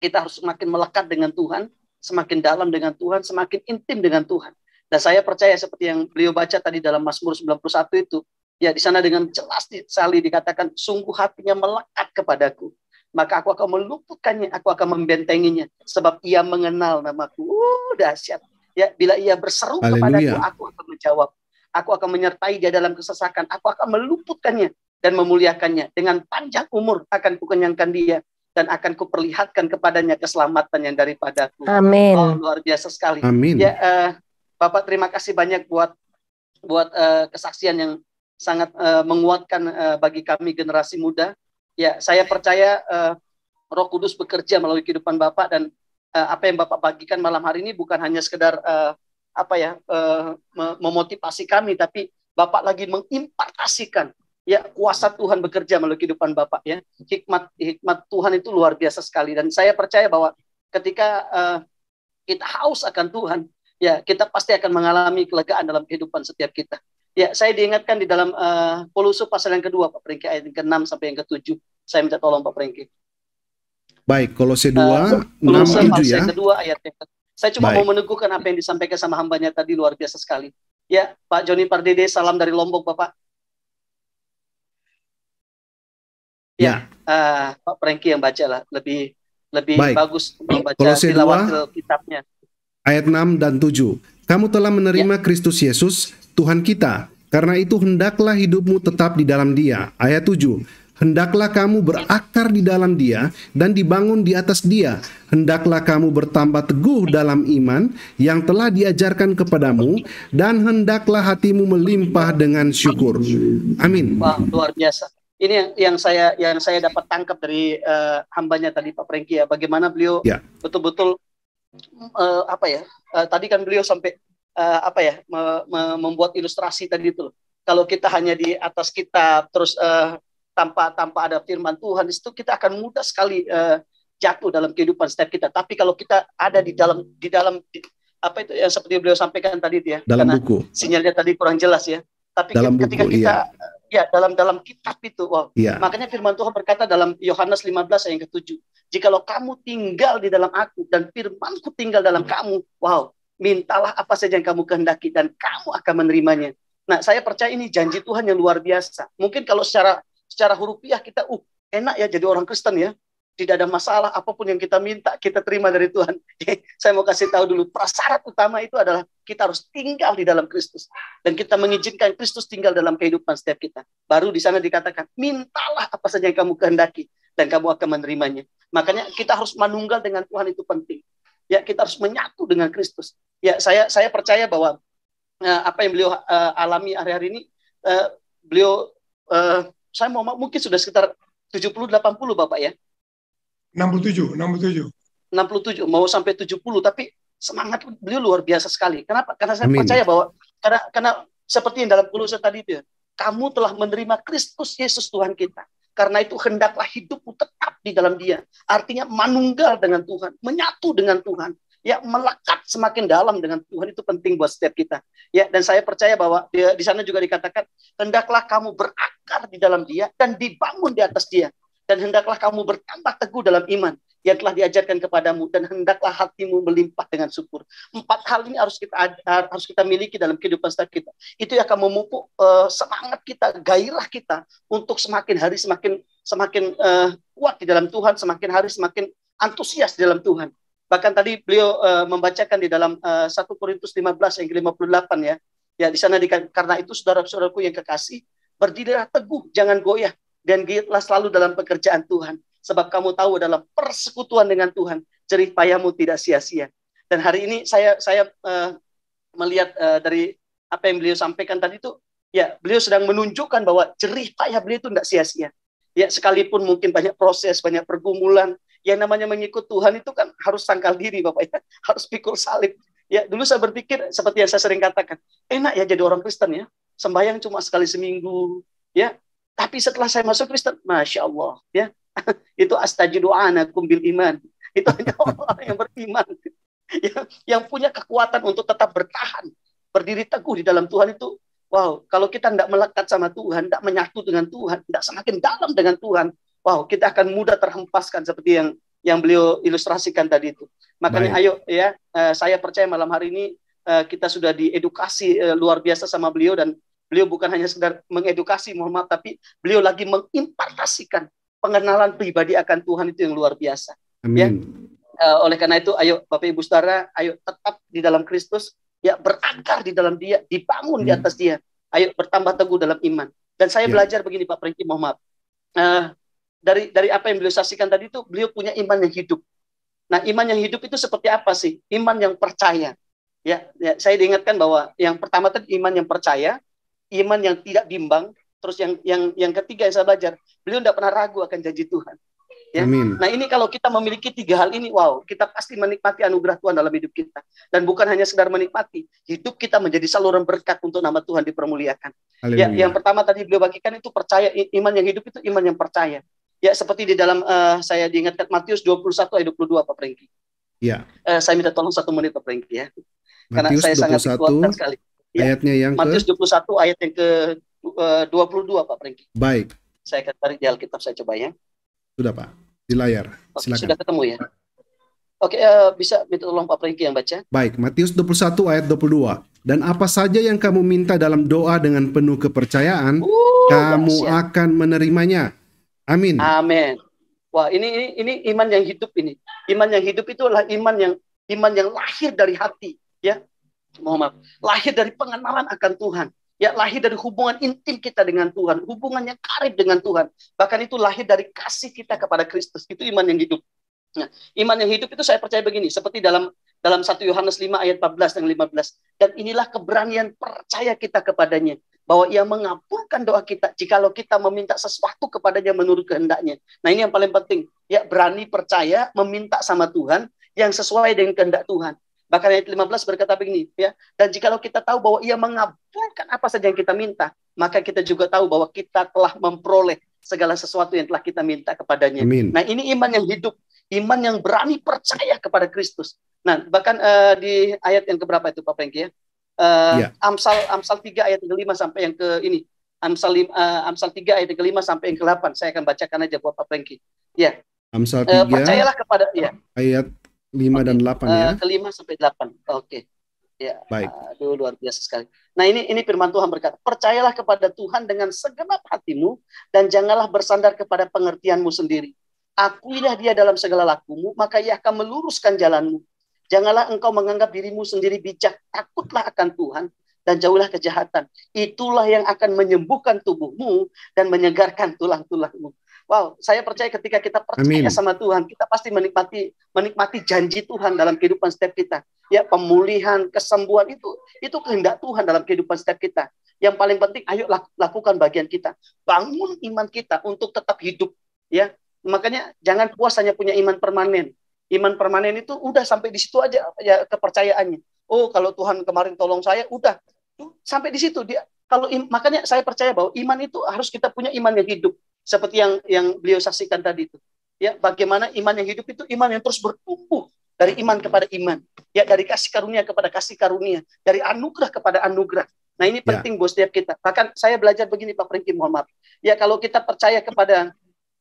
kita harus semakin melekat dengan Tuhan, semakin dalam dengan Tuhan, semakin intim dengan Tuhan. Dan saya percaya seperti yang beliau baca tadi dalam Mazmur sembilan puluh satu itu, ya di sana dengan jelas sekali dikatakan, sungguh hatinya melekat kepadaku. Maka aku akan meluputkannya, aku akan membentenginya. Sebab ia mengenal namaku. Uh, dahsyat. Ya, bila ia berseru Haleluya. Kepadaku, aku akan menjawab. Aku akan menyertai dia dalam kesesakan. Aku akan meluputkannya dan memuliakannya. Dengan panjang umur akan kukenyangkan dia. Dan akan kuperlihatkan kepadanya keselamatan yang daripadaku. Amin. Oh, luar biasa sekali. Amin. Ya, uh, Bapak, terima kasih banyak buat buat uh, kesaksian yang sangat uh, menguatkan uh, bagi kami generasi muda. Ya, saya percaya uh, Roh Kudus bekerja melalui kehidupan Bapak, dan uh, apa yang Bapak bagikan malam hari ini bukan hanya sekedar uh, apa ya uh, memotivasi kami, tapi Bapak lagi mengimpartasikan ya kuasa Tuhan bekerja melalui kehidupan Bapak. Ya, hikmat hikmat Tuhan itu luar biasa sekali, dan saya percaya bahwa ketika uh, kita haus akan Tuhan, ya, kita pasti akan mengalami kelegaan dalam kehidupan setiap kita. Ya, saya diingatkan di dalam uh, Kolose pasal yang kedua, Pak Frankie, ayat yang keenam sampai yang ketujuh. Saya minta tolong Pak Frankie. Baik, Kolose dua, uh, Kolose pasal ya. Yang kedua ayat yang keenam. Saya cuma Baik. Mau meneguhkan apa yang disampaikan sama hambanya tadi, luar biasa sekali. Ya, Pak Johny Pardede, salam dari Lombok, Bapak. Ya, ya. Uh, Pak Frankie yang bacalah lebih lebih Baik. Bagus membaca tilawah kitabnya. Ayat enam dan tujuh. Kamu telah menerima Kristus Yesus, Tuhan kita. Karena itu hendaklah hidupmu tetap di dalam Dia. Ayat tujuh. Hendaklah kamu berakar di dalam Dia dan dibangun di atas Dia. Hendaklah kamu bertambah teguh dalam iman yang telah diajarkan kepadamu, dan hendaklah hatimu melimpah dengan syukur. Amin. Wah, luar biasa. Ini yang, yang saya yang saya dapat tangkap dari uh, hambanya tadi, Pak Frankie, ya. Bagaimana beliau ya. betul-betul Uh, apa ya uh, tadi kan beliau sampai uh, apa ya me me membuat ilustrasi tadi itu loh. Kalau kita hanya di atas kitab terus uh, tanpa tanpa ada firman Tuhan di situ, kita akan mudah sekali uh, jatuh dalam kehidupan setiap kita. Tapi kalau kita ada di dalam di dalam di, apa itu yang seperti beliau sampaikan tadi itu ya, dalam karena buku. Sinyalnya tadi kurang jelas ya, tapi dalam ketika buku, kita iya. Ya, dalam dalam kitab itu. Wow. Ya. Makanya firman Tuhan berkata dalam Yohanes lima belas ayat yang ketujuh. Jikalau kamu tinggal di dalam aku dan firmanku tinggal dalam kamu. Wow. Mintalah apa saja yang kamu kehendaki dan kamu akan menerimanya. Nah, saya percaya ini janji Tuhan yang luar biasa. Mungkin kalau secara secara hurufiah kita uh enak ya jadi orang Kristen ya. Tidak ada masalah, apapun yang kita minta kita terima dari Tuhan. Saya mau kasih tahu dulu, prasyarat utama itu adalah kita harus tinggal di dalam Kristus, dan kita mengizinkan Kristus tinggal dalam kehidupan setiap kita. Baru di sana dikatakan, mintalah apa saja yang kamu kehendaki dan kamu akan menerimanya. Makanya kita harus manunggal dengan Tuhan, itu penting. Ya, kita harus menyatu dengan Kristus. Ya, saya saya percaya bahwa uh, apa yang beliau uh, alami hari-hari ini, uh, beliau uh, saya mau mungkin sudah sekitar tujuh puluh delapan puluh Bapak ya. enam puluh tujuh, enam puluh tujuh. enam puluh tujuh, mau sampai tujuh puluh, tapi semangat beliau luar biasa sekali. Kenapa? Karena saya Amin. Percaya bahwa karena karena seperti yang dalam Kolose tadi itu, kamu telah menerima Kristus Yesus Tuhan kita. Karena itu hendaklah hidupmu tetap di dalam Dia. Artinya manunggal dengan Tuhan, menyatu dengan Tuhan, ya melekat semakin dalam dengan Tuhan, itu penting buat setiap kita. Ya, dan saya percaya bahwa ya, di sana juga dikatakan hendaklah kamu berakar di dalam Dia dan dibangun di atas Dia. Dan hendaklah kamu bertambah teguh dalam iman yang telah diajarkan kepadamu, dan hendaklah hatimu melimpah dengan syukur. Empat hal ini harus kita harus kita miliki dalam kehidupan setiap kita. Itu yang akan memupuk uh, semangat kita, gairah kita untuk semakin hari semakin semakin uh, kuat di dalam Tuhan, semakin hari semakin antusias di dalam Tuhan. Bahkan tadi beliau uh, membacakan di dalam uh, satu Korintus lima belas ayat lima puluh delapan ya. Ya, di sana karena itu saudara-saudaraku yang kekasih, berdirilah teguh, jangan goyah, dan giatlah selalu dalam pekerjaan Tuhan. Sebab kamu tahu dalam persekutuan dengan Tuhan, jerih payahmu tidak sia-sia. Dan hari ini saya saya uh, melihat uh, dari apa yang beliau sampaikan tadi itu, ya beliau sedang menunjukkan bahwa jerih payah beliau itu tidak sia-sia. Ya, sekalipun mungkin banyak proses, banyak pergumulan, yang namanya mengikut Tuhan itu kan harus sangkal diri, Bapak ya, harus pikul salib. Ya, dulu saya berpikir seperti yang saya sering katakan, enak ya jadi orang Kristen ya, sembahyang cuma sekali seminggu, ya. Tapi setelah saya masuk Kristen, Masya Allah, ya, itu astajidu'anakum bil iman. Itu hanya orang yang beriman. yang, yang punya kekuatan untuk tetap bertahan, berdiri teguh di dalam Tuhan itu. Wow, kalau kita tidak melekat sama Tuhan, tidak menyatu dengan Tuhan, tidak semakin dalam dengan Tuhan, wow, kita akan mudah terhempaskan seperti yang yang beliau ilustrasikan tadi itu. Makanya baik, ayo ya, eh, saya percaya malam hari ini eh, kita sudah diedukasi eh, luar biasa sama beliau, dan beliau bukan hanya sekedar mengedukasi, mohon maaf, tapi beliau lagi mengimpartasikan pengenalan pribadi akan Tuhan itu yang luar biasa. Amin. Ya? Eh, oleh karena itu, ayo Bapak Ibu Saudara, ayo tetap di dalam Kristus. Ya, berakar di dalam dia, dibangun hmm. di atas dia. Ayo bertambah teguh dalam iman. Dan saya yeah. belajar begini, Pak Frankie, mohon maaf. Uh, dari dari apa yang beliau saksikan tadi itu, beliau punya iman yang hidup. Nah, iman yang hidup itu seperti apa sih? Iman yang percaya. Ya, ya, saya diingatkan bahwa yang pertama tadi iman yang percaya, iman yang tidak bimbang, terus yang yang yang ketiga yang saya belajar, beliau tidak pernah ragu akan janji Tuhan. Ya. Amin. Nah ini kalau kita memiliki tiga hal ini, wow, kita pasti menikmati anugerah Tuhan dalam hidup kita. Dan bukan hanya sekedar menikmati, hidup kita menjadi saluran berkat untuk nama Tuhan dipermuliakan. Ya, yang pertama tadi beliau bagikan itu percaya, iman yang hidup itu iman yang percaya. Ya, seperti di dalam uh, saya diingatkan Matius dua puluh satu ayat dua puluh dua, Pak Frankie. Ya. Uh, saya minta tolong satu menit, Pak Frankie, ya. Karena Matius saya sangat dikuatkan sekali. Ya. Ayatnya yang Matius ke... dua puluh satu ayat yang ke dua puluh dua, Pak Frankie. Baik. Saya akan tarik di Alkitab saya coba ya. Sudah, Pak. Di layar. Silakan. Sudah ketemu ya? Oke, uh, bisa minta tolong Pak Frankie yang baca. Baik, Matius dua puluh satu ayat dua puluh dua. Dan apa saja yang kamu minta dalam doa dengan penuh kepercayaan, uh, kamu ya. akan menerimanya. Amin. Amin. Wah, ini, ini ini iman yang hidup ini. Iman yang hidup itu adalah iman yang iman yang lahir dari hati, ya. Mohon maaf. Lahir dari pengenalan akan Tuhan. Ya, lahir dari hubungan intim kita dengan Tuhan, hubungannya karib dengan Tuhan. Bahkan itu lahir dari kasih kita kepada Kristus. Itu iman yang hidup. Nah, iman yang hidup itu saya percaya begini, seperti dalam dalam satu Yohanes lima ayat empat belas dan lima belas. Dan inilah keberanian percaya kita kepadanya, bahwa Ia mengabulkan doa kita jikalau kita meminta sesuatu kepadanya menurut kehendaknya. Nah, ini yang paling penting. Ya, berani percaya meminta sama Tuhan yang sesuai dengan kehendak Tuhan. Bahkan ayat lima belas berkata begini, ya, dan jikalau kita tahu bahwa Ia mengabulkan apa saja yang kita minta, maka kita juga tahu bahwa kita telah memperoleh segala sesuatu yang telah kita minta kepadanya. Amin. Nah, ini iman yang hidup, iman yang berani percaya kepada Kristus. Nah, bahkan uh, di ayat yang keberapa itu, Pak Frankie, ya? Uh, ya. Amsal Amsal tiga ayat kelima sampai yang ke ini. Amsal uh, Amsal tiga ayat kelima sampai yang ke delapan. Saya akan bacakan aja buat Pak Frankie. Ya. Amsal tiga. Uh, percayalah kepada ya. Ayat lima dan delapan ya. Uh, kelima sampai delapan. Oke. Okay. Ya. Baik. Aduh, luar biasa sekali. Nah, ini ini firman Tuhan berkata, percayalah kepada Tuhan dengan segenap hatimu dan janganlah bersandar kepada pengertianmu sendiri. Akuilah Dia dalam segala lakumu, maka Ia akan meluruskan jalanmu. Janganlah engkau menganggap dirimu sendiri bijak, takutlah akan Tuhan dan jauhlah kejahatan. Itulah yang akan menyembuhkan tubuhmu dan menyegarkan tulang-tulangmu. Wow, saya percaya ketika kita percaya Amin. sama Tuhan, kita pasti menikmati menikmati janji Tuhan dalam kehidupan setiap kita. Ya, pemulihan, kesembuhan itu itu kehendak Tuhan dalam kehidupan setiap kita. Yang paling penting, ayo lakukan bagian kita, bangun iman kita untuk tetap hidup. Ya, makanya jangan puas hanya punya iman permanen. Iman permanen itu udah sampai di situ aja ya, kepercayaannya. Oh, kalau Tuhan kemarin tolong saya, udah sampai di situ dia. Kalau makanya saya percaya bahwa iman itu harus kita punya iman yang hidup. Seperti yang yang beliau saksikan tadi itu, ya, bagaimana iman yang hidup itu iman yang terus bertumbuh dari iman kepada iman, ya, dari kasih karunia kepada kasih karunia, dari anugerah kepada anugerah. Nah, ini penting ya. buat setiap kita. Bahkan saya belajar begini, Pak Frankie, mohon maaf, ya, kalau kita percaya kepada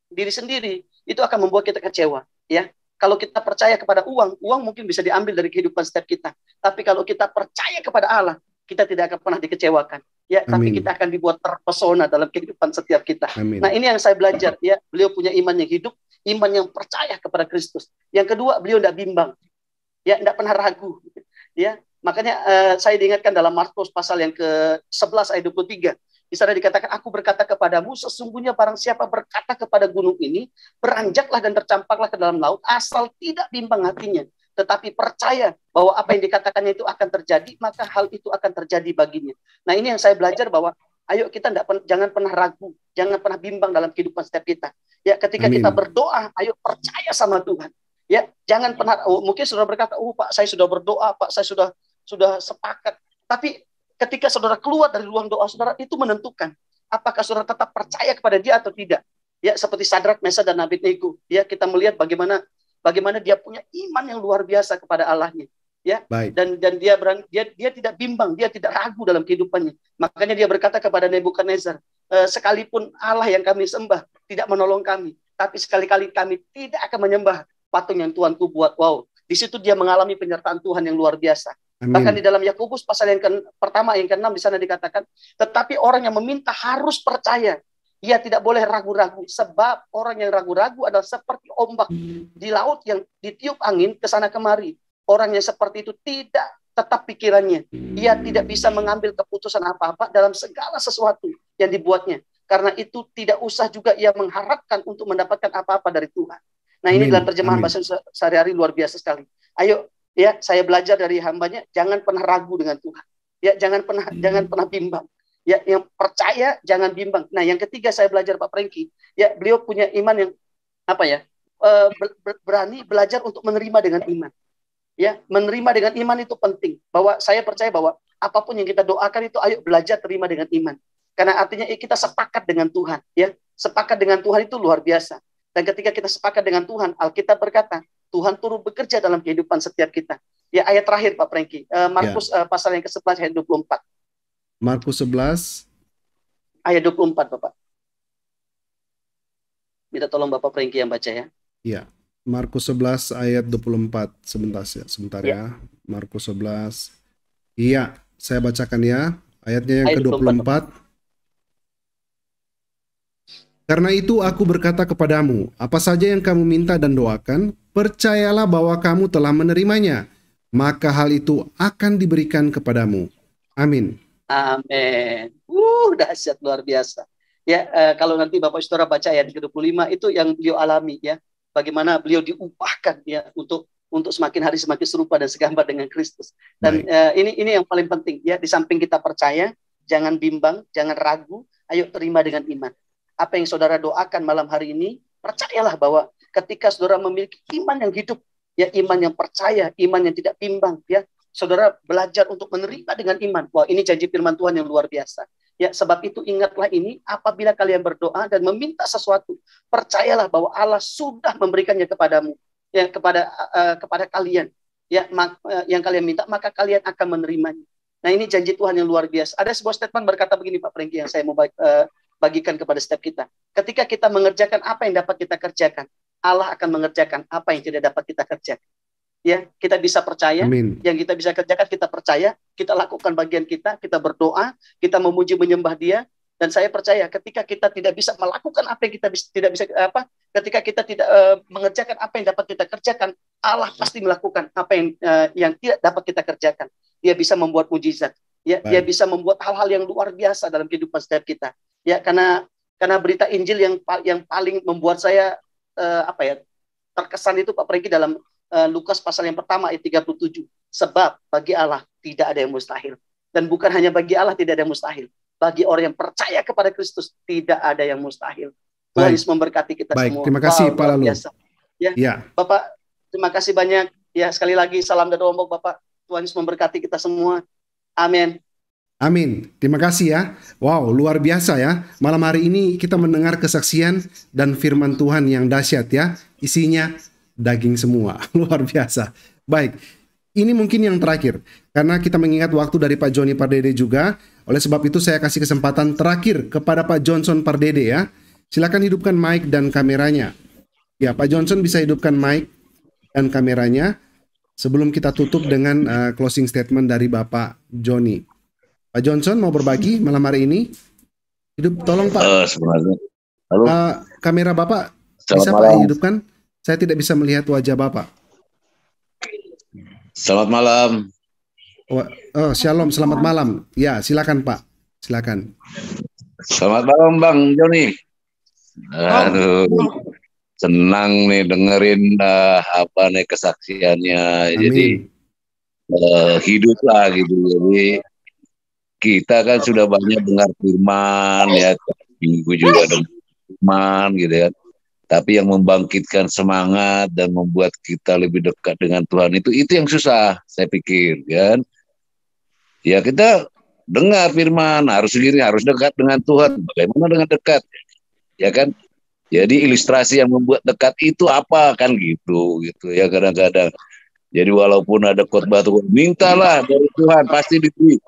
diri sendiri itu akan membuat kita kecewa, ya. Kalau kita percaya kepada uang, uang mungkin bisa diambil dari kehidupan setiap kita. Tapi kalau kita percaya kepada Allah, kita tidak akan pernah dikecewakan. Ya, Amin. Tapi kita akan dibuat terpesona dalam kehidupan setiap kita. Amin. Nah, ini yang saya belajar. Ya, beliau punya iman yang hidup, iman yang percaya kepada Kristus. Yang kedua, beliau tidak bimbang, ya, tidak pernah ragu. Ya, makanya uh, saya diingatkan dalam Markus pasal yang ke sebelas ayat dua puluh tiga. Di sana dikatakan, aku berkata kepadamu, sesungguhnya barang siapa berkata kepada gunung ini, beranjaklah dan tercampaklah ke dalam laut, asal tidak bimbang hatinya, tetapi percaya bahwa apa yang dikatakannya itu akan terjadi, maka hal itu akan terjadi baginya. Nah, ini yang saya belajar bahwa ayo kita enggak, jangan pernah ragu, jangan pernah bimbang dalam kehidupan setiap kita. Ya, ketika Amin. kita berdoa, ayo percaya sama Tuhan. Ya, jangan pernah oh, mungkin saudara berkata, "Oh, Pak, saya sudah berdoa, Pak, saya sudah sudah sepakat." Tapi ketika saudara keluar dari ruang doa saudara, itu menentukan apakah saudara tetap percaya kepada Dia atau tidak. Ya, seperti Sadrak, Mesad dan Abednego. Ya, kita melihat bagaimana Bagaimana dia punya iman yang luar biasa kepada Allahnya. ya. Baik. Dan dan dia berani, dia dia tidak bimbang, dia tidak ragu dalam kehidupannya. Makanya dia berkata kepada Nebukadnezar, e, sekalipun Allah yang kami sembah tidak menolong kami, tapi sekali-kali kami tidak akan menyembah patung yang Tuhanku buat. Wow, di situ dia mengalami penyertaan Tuhan yang luar biasa. Amin. Bahkan di dalam Yakobus pasal yang ke pertama yang keenam di sana dikatakan, tetapi orang yang meminta harus percaya. Ia tidak boleh ragu-ragu, sebab orang yang ragu-ragu adalah seperti ombak di laut yang ditiup angin ke sana kemari. Orang yang seperti itu tidak tetap pikirannya. Ia tidak bisa mengambil keputusan apa-apa dalam segala sesuatu yang dibuatnya. Karena itu tidak usah juga ia mengharapkan untuk mendapatkan apa-apa dari Tuhan. Nah, ini Amin. Dalam terjemahan Amin. Bahasa sehari-hari luar biasa sekali. Ayo, ya, saya belajar dari hambanya, jangan pernah ragu dengan Tuhan. Ya, jangan pernah Amin. Jangan pernah bimbang. Ya, yang percaya jangan bimbang. Nah, yang ketiga saya belajar Pak Frankie, ya, beliau punya iman yang apa ya? E, berani belajar untuk menerima dengan iman. Ya, menerima dengan iman itu penting. Bahwa saya percaya bahwa apapun yang kita doakan itu ayo belajar terima dengan iman. Karena artinya eh, kita sepakat dengan Tuhan, ya. Sepakat dengan Tuhan itu luar biasa. Dan ketika kita sepakat dengan Tuhan, Alkitab berkata, Tuhan turut bekerja dalam kehidupan setiap kita. Ya, ayat terakhir Pak Frankie, e, Markus ya. e, pasal yang ke sebelas ayat dua puluh empat. Markus sebelas ayat dua puluh empat, Bapak. Minta tolong Bapak Frankie yang baca ya. Iya. Markus sebelas ayat dua puluh empat. Sebentar ya, sebentar ya. ya. Markus sebelas. Iya, saya bacakan ya. Ayatnya yang ayat ke dua puluh empat. dua puluh empat. Karena itu aku berkata kepadamu, apa saja yang kamu minta dan doakan, percayalah bahwa kamu telah menerimanya, maka hal itu akan diberikan kepadamu. Amin. Amin. Uh, dahsyat luar biasa. Ya, eh, kalau nanti Bapak Istora baca ayat ke dua puluh lima itu yang beliau alami ya. Bagaimana beliau diubahkan ya untuk untuk semakin hari semakin serupa dan segambar dengan Kristus. Dan eh, ini ini yang paling penting ya, di samping kita percaya, jangan bimbang, jangan ragu, ayo terima dengan iman. Apa yang saudara doakan malam hari ini, percayalah bahwa ketika saudara memiliki iman yang hidup, ya iman yang percaya, iman yang tidak bimbang ya. Saudara belajar untuk menerima dengan iman. Wah, ini janji firman Tuhan yang luar biasa. Ya, sebab itu ingatlah ini, apabila kalian berdoa dan meminta sesuatu, percayalah bahwa Allah sudah memberikannya kepadamu, ya, kepada uh, kepada kalian. Ya, mak, uh, yang kalian minta, maka kalian akan menerimanya. Nah, ini janji Tuhan yang luar biasa. Ada sebuah statement berkata begini, Pak Frankie, yang saya mau uh, bagikan kepada setiap kita. Ketika kita mengerjakan apa yang dapat kita kerjakan, Allah akan mengerjakan apa yang tidak dapat kita kerjakan. Ya, kita bisa percaya, Amin. Yang kita bisa kerjakan kita percaya, kita lakukan bagian kita, kita berdoa, kita memuji menyembah Dia, dan saya percaya ketika kita tidak bisa melakukan apa yang kita bisa, tidak bisa apa, ketika kita tidak uh, mengerjakan apa yang dapat kita kerjakan, Allah pasti melakukan apa yang uh, yang tidak dapat kita kerjakan. Dia bisa membuat mujizat, ya, Baik. Dia bisa membuat hal-hal yang luar biasa dalam kehidupan setiap kita. Ya, karena karena berita Injil yang yang paling membuat saya uh, apa ya, terkesan itu Pak Frankie dalam Lukas pasal yang pertama ayat tiga puluh tujuh. Sebab bagi Allah tidak ada yang mustahil. Dan bukan hanya bagi Allah tidak ada yang mustahil. Bagi orang yang percaya kepada Kristus tidak ada yang mustahil. Tuhan Yesus memberkati kita Baik. Semua. Terima kasih wow, Pak Lalu. Ya. Ya. Bapak, terima kasih banyak. Ya, sekali lagi salam dari Lombok Bapak. Tuhan Yesus memberkati kita semua. Amin. Amin. Terima kasih ya. Wow, luar biasa ya. Malam hari ini kita mendengar kesaksian dan firman Tuhan yang dahsyat ya. Isinya daging semua, luar biasa. Baik, ini mungkin yang terakhir karena kita mengingat waktu dari Pak Johny Pardede juga. Oleh sebab itu saya kasih kesempatan terakhir kepada Pak Johnson Pardede ya. Silakan hidupkan mic dan kameranya. Ya, Pak Johnson bisa hidupkan mic dan kameranya sebelum kita tutup dengan uh, closing statement dari Bapak Johny. Pak Johnson mau berbagi malam hari ini. Hidup, tolong Pak. Uh, sebenarnya. Halo. Uh, kamera Bapak bisa Pak hidupkan? Saya tidak bisa melihat wajah Bapak. Selamat malam. Oh, oh, shalom, selamat malam. Ya, silakan Pak. Silakan. Selamat malam Bang Johny. Aduh, senang nih dengerin uh, apa nih kesaksiannya. Amin. Jadi uh, hidup lah gitu. Jadi kita kan sudah banyak dengar firman ya, minggu juga dengar firman gitu ya. Tapi yang membangkitkan semangat dan membuat kita lebih dekat dengan Tuhan itu itu yang susah saya pikir kan. Ya kita dengar firman harus sendiri harus dekat dengan Tuhan. Bagaimana dengan dekat? Ya kan? Jadi ilustrasi yang membuat dekat itu apa kan gitu gitu ya kadang-kadang. Jadi walaupun ada khotbah Tuhan, mintalah dari Tuhan, pasti diberi.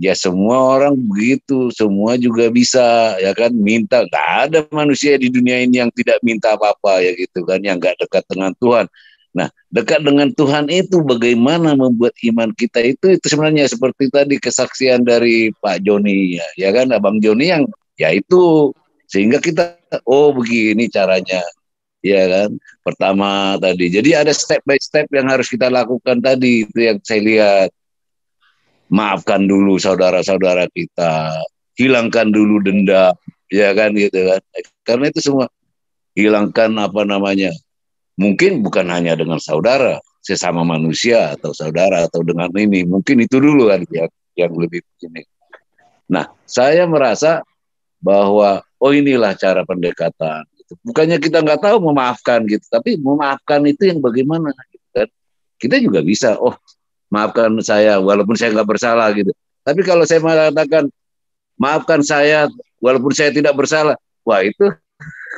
Ya semua orang begitu, semua juga bisa, ya kan, minta. Gak ada manusia di dunia ini yang tidak minta apa-apa, ya gitu kan, yang gak dekat dengan Tuhan. Nah, dekat dengan Tuhan itu bagaimana membuat iman kita itu, itu sebenarnya seperti tadi kesaksian dari Pak Johny, ya, ya kan, Abang Johny yang, ya itu, sehingga kita, oh begini caranya, ya kan, pertama tadi. Jadi ada step by step yang harus kita lakukan tadi, itu yang saya lihat. Maafkan dulu saudara-saudara kita, hilangkan dulu dendam, ya kan gitu kan. Karena itu semua hilangkan apa namanya. Mungkin bukan hanya dengan saudara, sesama manusia atau saudara atau dengan ini, mungkin itu dulu kan yang, yang lebih ini. Nah, saya merasa bahwa oh inilah cara pendekatan. Gitu. Bukannya kita nggak tahu memaafkan gitu, tapi memaafkan itu yang bagaimana? Gitu kan. Kita juga bisa. Oh. Maafkan saya, walaupun saya nggak bersalah gitu. Tapi kalau saya mengatakan maafkan saya, walaupun saya tidak bersalah, wah itu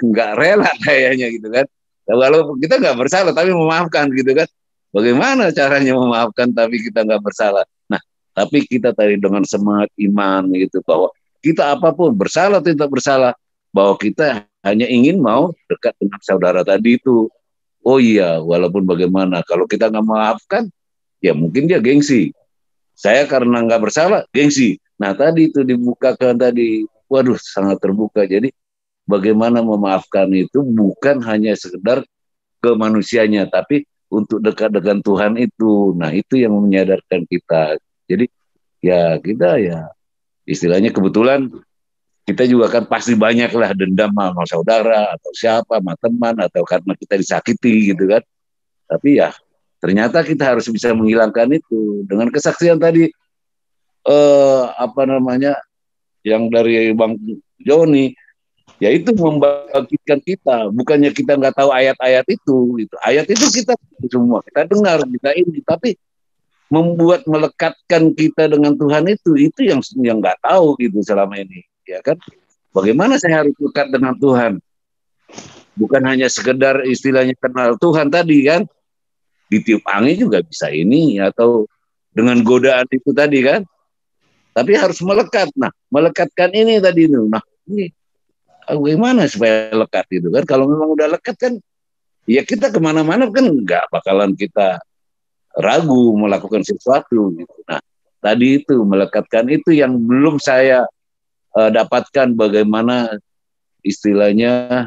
nggak rela kayaknya gitu kan. Nah, walaupun kita nggak bersalah, tapi memaafkan gitu kan. Bagaimana caranya memaafkan tapi kita nggak bersalah? Nah, tapi kita tadi dengan semangat iman gitu bahwa kita apapun bersalah atau tidak bersalah, bahwa kita hanya ingin mau dekat dengan saudara tadi itu. Oh iya, walaupun bagaimana kalau kita nggak memaafkan. Ya mungkin dia gengsi. Saya karena nggak bersalah, gengsi. Nah tadi itu dibukakan tadi. Waduh, sangat terbuka. Jadi bagaimana memaafkan itu bukan hanya sekedar ke manusianya, tapi untuk dekat dengan Tuhan itu. Nah itu yang menyadarkan kita. Jadi ya kita ya istilahnya kebetulan kita juga kan pasti banyaklah dendam sama saudara atau siapa, sama teman atau karena kita disakiti gitu kan. Tapi ya ternyata kita harus bisa menghilangkan itu dengan kesaksian tadi eh, apa namanya yang dari Bang Johny, yaitu membagikan kita. Bukannya kita nggak tahu ayat-ayat itu, gitu. Ayat itu kita semua kita dengar kita ini, tapi membuat melekatkan kita dengan Tuhan itu itu yang yang nggak tahu gitu selama ini, ya kan? Bagaimana saya harus dekat dengan Tuhan? Bukan hanya sekedar istilahnya kenal Tuhan tadi kan? Ditiup angin juga bisa ini atau dengan godaan itu tadi kan, tapi harus melekat. Nah, melekatkan ini tadi itu. Nah, ini bagaimana supaya lekat itu kan? Kalau memang udah lekat kan, ya kita kemana-mana kan nggak bakalan kita ragu melakukan sesuatu. Gitu. Nah, tadi itu melekatkan itu yang belum saya uh, dapatkan bagaimana istilahnya.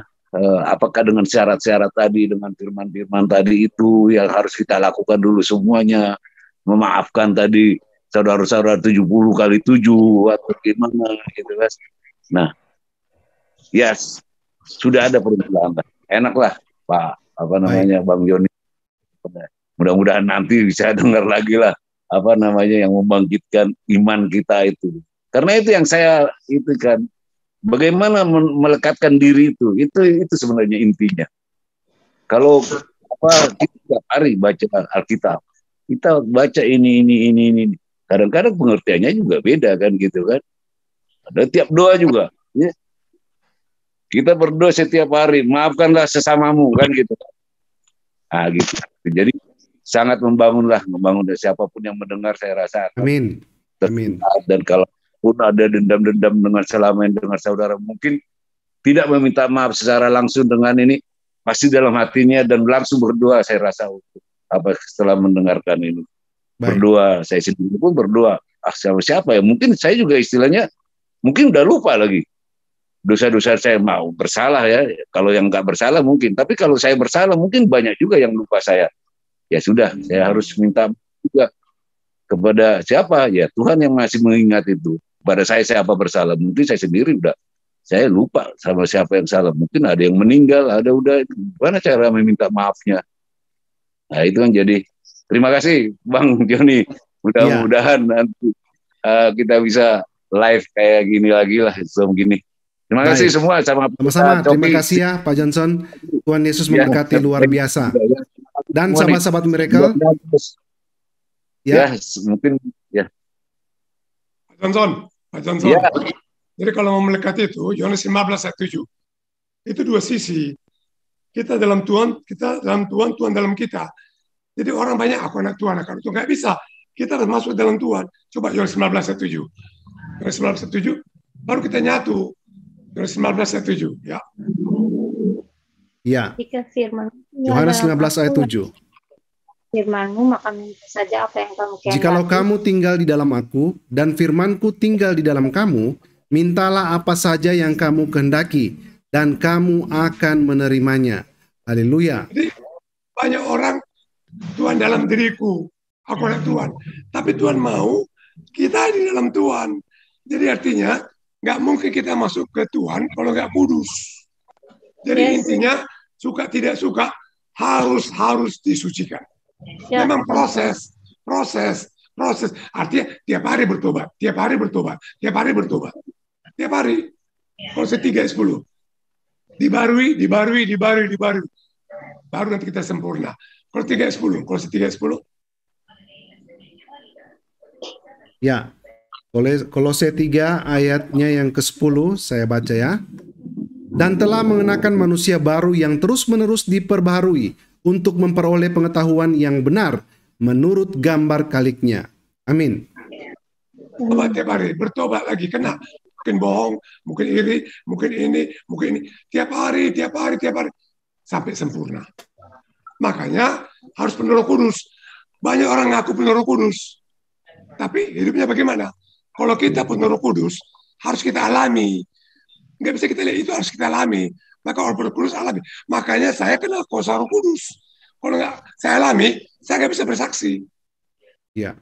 Apakah dengan syarat-syarat tadi, dengan firman-firman tadi itu yang harus kita lakukan dulu semuanya, memaafkan tadi saudara-saudara tujuh puluh kali tujuh atau gimana gitu kan. Nah, yes, sudah ada perubahan. Enaklah Pak, apa namanya Baik. Bang Johny. Mudah-mudahan nanti bisa dengar lagi lah apa namanya yang membangkitkan iman kita itu. Karena itu yang saya itu kan. Bagaimana melekatkan diri itu, itu itu sebenarnya intinya. Kalau apa kita tiap hari baca Alkitab, kita baca ini ini ini ini, kadang-kadang pengertiannya juga beda kan gitu kan. Ada tiap doa juga. Ya. Kita berdoa setiap hari, maafkanlah sesamamu kan gitu. Ah gitu. Jadi sangat membangunlah, membangun siapapun yang mendengar saya rasa. Amin. Amin. Dan kalau pun ada dendam-dendam dengan selama ini dengan saudara mungkin tidak meminta maaf secara langsung dengan ini pasti dalam hatinya dan langsung berdoa saya rasa untuk apa setelah mendengarkan ini. Baik. Berdoa saya sendiri pun berdoa ah siapa siapa ya mungkin saya juga istilahnya mungkin udah lupa lagi dosa-dosa saya mau bersalah ya kalau yang nggak bersalah mungkin tapi kalau saya bersalah mungkin banyak juga yang lupa saya ya sudah hmm. Saya harus minta juga kepada siapa ya Tuhan yang masih mengingat itu. Pada saya siapa bersalah, mungkin saya sendiri udah, saya lupa sama siapa yang salah. Mungkin ada yang meninggal, ada udah, gimana cara meminta maafnya. Nah itu kan jadi, terima kasih Bang Johny, mudah-mudahan ya. Nanti uh, kita bisa live kayak gini lagi lah, sebelum gini. Terima Baik. Kasih semua. Sama Sama-sama, terima kasih ya Pak Johnson, Tuhan Yesus ya, memberkati ya, luar biasa. Ya, ya. Dan sahabat-sahabat Miracle, ya. ya mungkin ya. Pak Johnson. Pak Johnson. Ya. Jadi kalau mau melekati itu, Yohanes lima belas ayat tujuh. Itu dua sisi. Kita dalam Tuhan, kita dalam Tuhan, Tuhan dalam kita. Jadi orang banyak, aku anak Tuhan, anak Tuhan. Nggak bisa. Kita harus masuk dalam Tuhan. Coba Yohanes sembilan belas ayat tujuh. Yohanes sembilan belas ayat tujuh, baru kita nyatu. Yohanes sembilan belas ayat tujuh, ya. Ya. Yohanes sembilan belas ayat tujuh. Firmanmu maka minta saja apa yang kamu kehendaki. Jikalau kamu tinggal di dalam aku dan firmanku tinggal di dalam kamu, mintalah apa saja yang kamu kehendaki dan kamu akan menerimanya. Haleluya. Jadi banyak orang, Tuhan dalam diriku, aku anak Tuhan. Tapi Tuhan mau kita di dalam Tuhan. Jadi artinya nggak mungkin kita masuk ke Tuhan kalau nggak kudus. Jadi yes. Intinya suka tidak suka harus harus disucikan. Memang proses, proses, proses. Artinya tiap hari bertobat, tiap hari bertobat, tiap hari bertobat, tiap hari. Proses tiga sepuluh. Dibarui, dibarui, dibarui, dibarui. Baru nanti kita sempurna. Kalau tiga sepuluh, kalau tiga sepuluh. Ya, Kolose tiga ayatnya yang ke sepuluh saya baca ya. Dan telah mengenakan manusia baru yang terus-menerus diperbaharui untuk memperoleh pengetahuan yang benar menurut gambar kaliknya. Amin. Bertobat tiap hari, bertobat lagi, kena. Mungkin bohong, mungkin iri, mungkin ini, mungkin ini. Tiap hari, tiap hari, tiap hari. Sampai sempurna. Makanya harus penuh Roh Kudus. Banyak orang ngaku penuh Roh Kudus. Tapi hidupnya bagaimana? Kalau kita penuh Roh Kudus, harus kita alami. Nggak bisa kita lihat, itu harus kita alami. Maka orang penuh Kudus alami. Makanya saya kenal kuasa Roh Kudus. Kalau nggak saya alami, saya nggak bisa bersaksi. Ya.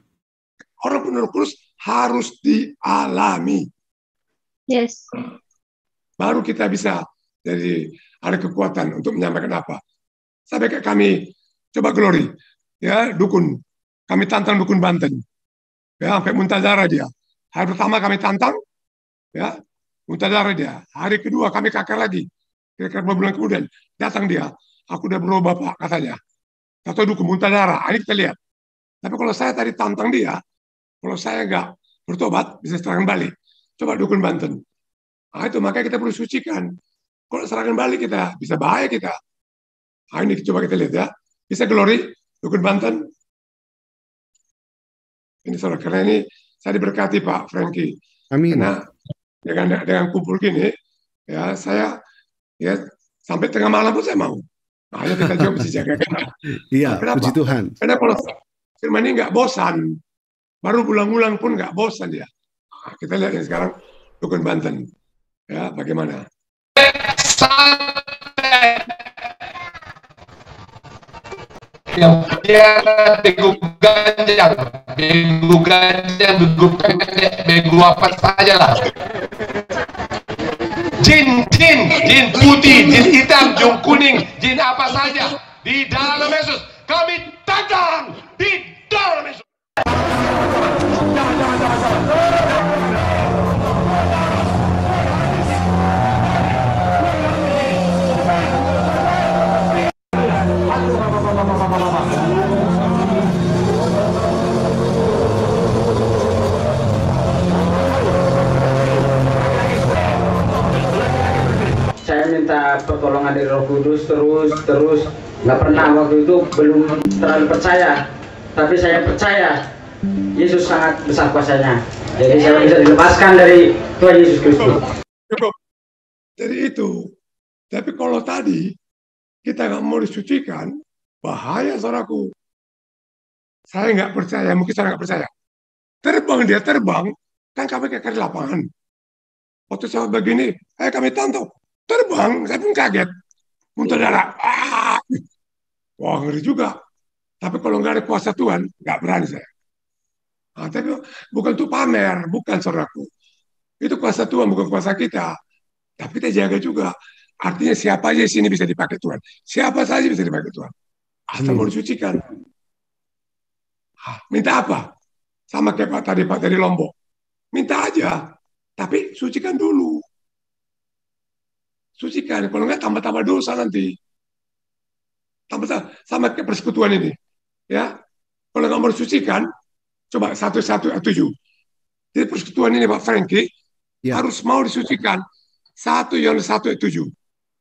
Orang penuh Roh Kudus harus dialami. Yes. Baru kita bisa jadi ada kekuatan untuk menyampaikan apa. Sampai kayak kami coba Glory, ya dukun. Kami tantang dukun Banten, ya sampai muntah darah dia. Hari pertama kami tantang, ya muntah darah dia. Hari kedua kami kakak lagi. Kira-kira dua bulan kemudian, datang dia. Aku udah berubah, Pak, katanya. Atau dukun muntah darah, ini kita lihat. Tapi kalau saya tadi tantang dia, kalau saya nggak bertobat, bisa serangan balik. Coba dukun Banten. Nah, itu makanya kita perlu sucikan. Kalau serangan balik kita, bisa bahaya kita. Nah, ini coba kita lihat ya. Bisa Glory, dukun Banten. Ini saudara, karena ini saya diberkati, Pak Frankie. Amin. Karena dengan, dengan kumpul gini, ya saya... Ya, sampai tengah malam pun saya mau. Nah, ayo kita juga mesti jaga. Iya, nah, puji Tuhan. Karena kalau firman ini nggak bosan, baru ulang-ulang pun nggak bosan ya. Nah, kita lihat yang sekarang dukun Banten, ya bagaimana? Dia bego ganjang, bego ganjang, bego pendek, bego apa saja lah. Jin, jin, jin putih, jin hitam, jin kuning, jin apa saja. Di dalam Yesus, kami tantang. Di dalam Yesus. Pertolongan dari Roh Kudus terus terus nggak pernah waktu itu belum terlalu percaya, tapi saya percaya Yesus sangat besar kuasanya, jadi saya bisa dilepaskan dari Tuhan Yesus Kristus. Jadi itu, tapi kalau tadi kita nggak mau disucikan, bahaya saudaraku. Saya nggak percaya, mungkin saya nggak percaya. Terbang dia terbang, kan kami kayak di lapangan. Waktu saya begini, eh kami tantang. Terbang, saya pun kaget. Muntah darah. Ah. Wah, ngeri juga. Tapi kalau nggak ada kuasa Tuhan, nggak berani saya. Nah, tapi bukan itu pamer, bukan saudaraku. Itu kuasa Tuhan, bukan kuasa kita. Tapi kita jaga juga. Artinya siapa aja di sini bisa dipakai Tuhan. Siapa saja bisa dipakai Tuhan. Asal mau disucikan. Hah, minta apa? Sama kayak Pak tadi, Pak dari Lombok. Minta aja, tapi sucikan dulu. Sucikan, kalau enggak tambah-tambah dosa nanti. Tambah sama kayak persekutuan ini. Ya. Kalau enggak mau disucikan, coba satu satu tujuh. Jadi persekutuan ini Pak Frankie ya. Harus mau disucikan. satu Yohanes satu ayat tujuh.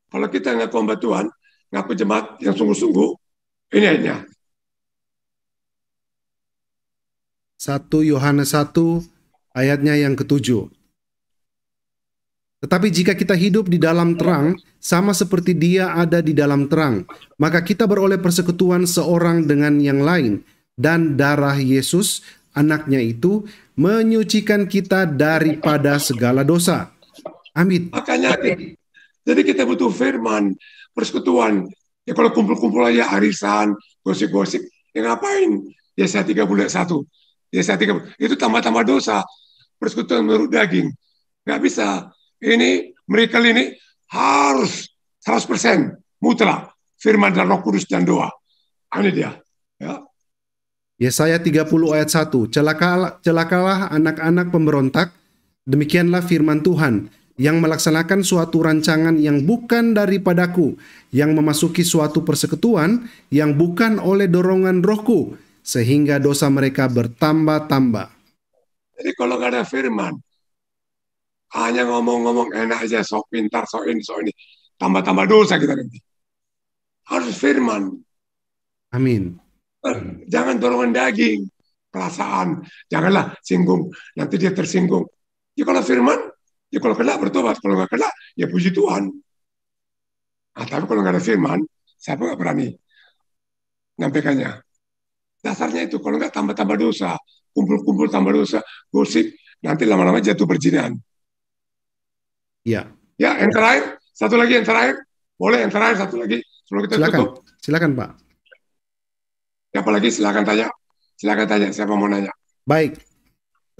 Kalau kita enggak kombat Tuhan, ngaku jemaat yang sungguh-sungguh, ini aja. satu Yohanes satu ayatnya yang ketujuh. Tetapi jika kita hidup di dalam terang, sama seperti dia ada di dalam terang, maka kita beroleh persekutuan seorang dengan yang lain, dan darah Yesus, anaknya itu, menyucikan kita daripada segala dosa. Amin. Makanya, jadi kita butuh firman, persekutuan. Ya kalau kumpul-kumpul aja arisan, gosip-gosip, ya ngapain? Ya saya tiga bulan satu. Ya saya tiga bulan. Itu tambah-tambah dosa. Persekutuan menurut daging. Nggak bisa. Ini, mereka ini harus seratus persen mutlak firman dan Roh Kudus dan doa. Amin dia. Ya. Yesaya tiga puluh ayat satu. Celakalah, celakalah anak-anak pemberontak, demikianlah firman Tuhan, yang melaksanakan suatu rancangan yang bukan daripadaku, yang memasuki suatu persekutuan yang bukan oleh dorongan rohku, sehingga dosa mereka bertambah-tambah. Jadi kalau nggak ada firman, hanya ngomong-ngomong enak aja, sok pintar, sok ini, sok ini, tambah-tambah dosa kita nanti. Harus firman. Amin. Jangan dorongan daging, perasaan. Janganlah singgung, nanti dia tersinggung. Ya kalau firman, ya kalau kena bertobat, kalau nggak kena, ya puji Tuhan. Nah, tapi kalau nggak ada firman, siapa nggak berani nyampaikannya. Dasarnya itu, kalau nggak tambah-tambah dosa, kumpul-kumpul tambah dosa, gosip, nanti lama-lama jatuh perjinahan. Ya. Ya, yang terakhir, satu lagi yang terakhir, boleh yang terakhir satu lagi sebelum kita silakan tutup. Silakan Pak. Siapa lagi? Silakan tanya. Silakan tanya. Siapa mau nanya? Baik,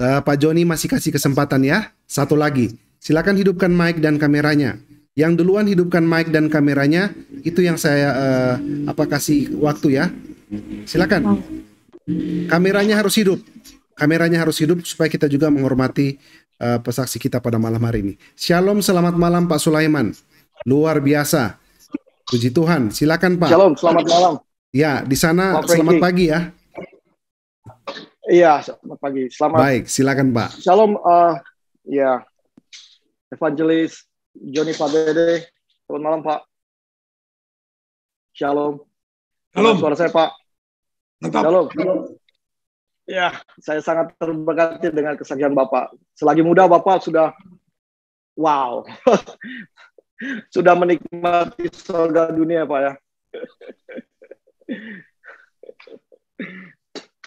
uh, Pak Johny masih kasih kesempatan ya. Satu lagi. Silakan hidupkan mic dan kameranya. Yang duluan hidupkan mic dan kameranya itu yang saya uh, apa kasih waktu ya. Silakan. Kameranya harus hidup. Kameranya harus hidup supaya kita juga menghormati uh, pesaksi kita pada malam hari ini. Shalom, selamat malam Pak Sulaiman. Luar biasa. Puji Tuhan. Silakan Pak. Shalom, selamat malam. Ya, di sana selamat, selamat pagi ya. Iya, selamat pagi. Selamat. Baik, silakan Pak. Shalom, uh, ya, Evangelis Johny Pardede. Selamat malam Pak. Shalom. Halo. Suara saya Pak. Mantap. Shalom. Shalom. Ya, saya sangat terberkati dengan kesaksian Bapak. Selagi muda Bapak sudah, wow, sudah menikmati surga dunia Pak ya.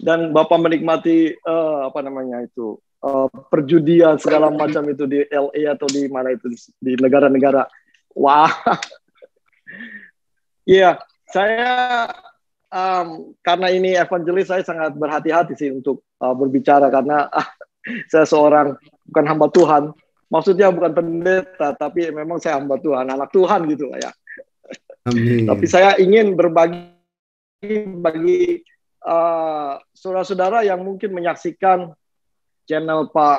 Dan Bapak menikmati uh, apa namanya itu uh, perjudian segala macam itu di L A atau di mana itu di negara-negara. Wah, iya, yeah, saya um, karena ini evangelis saya sangat berhati-hati sih untuk uh, berbicara karena uh, saya seorang bukan hamba Tuhan, maksudnya bukan pendeta tapi memang saya hamba Tuhan, anak Tuhan gitu lah ya. Amin. Tapi saya ingin berbagi bagi uh, saudara-saudara yang mungkin menyaksikan channel Pak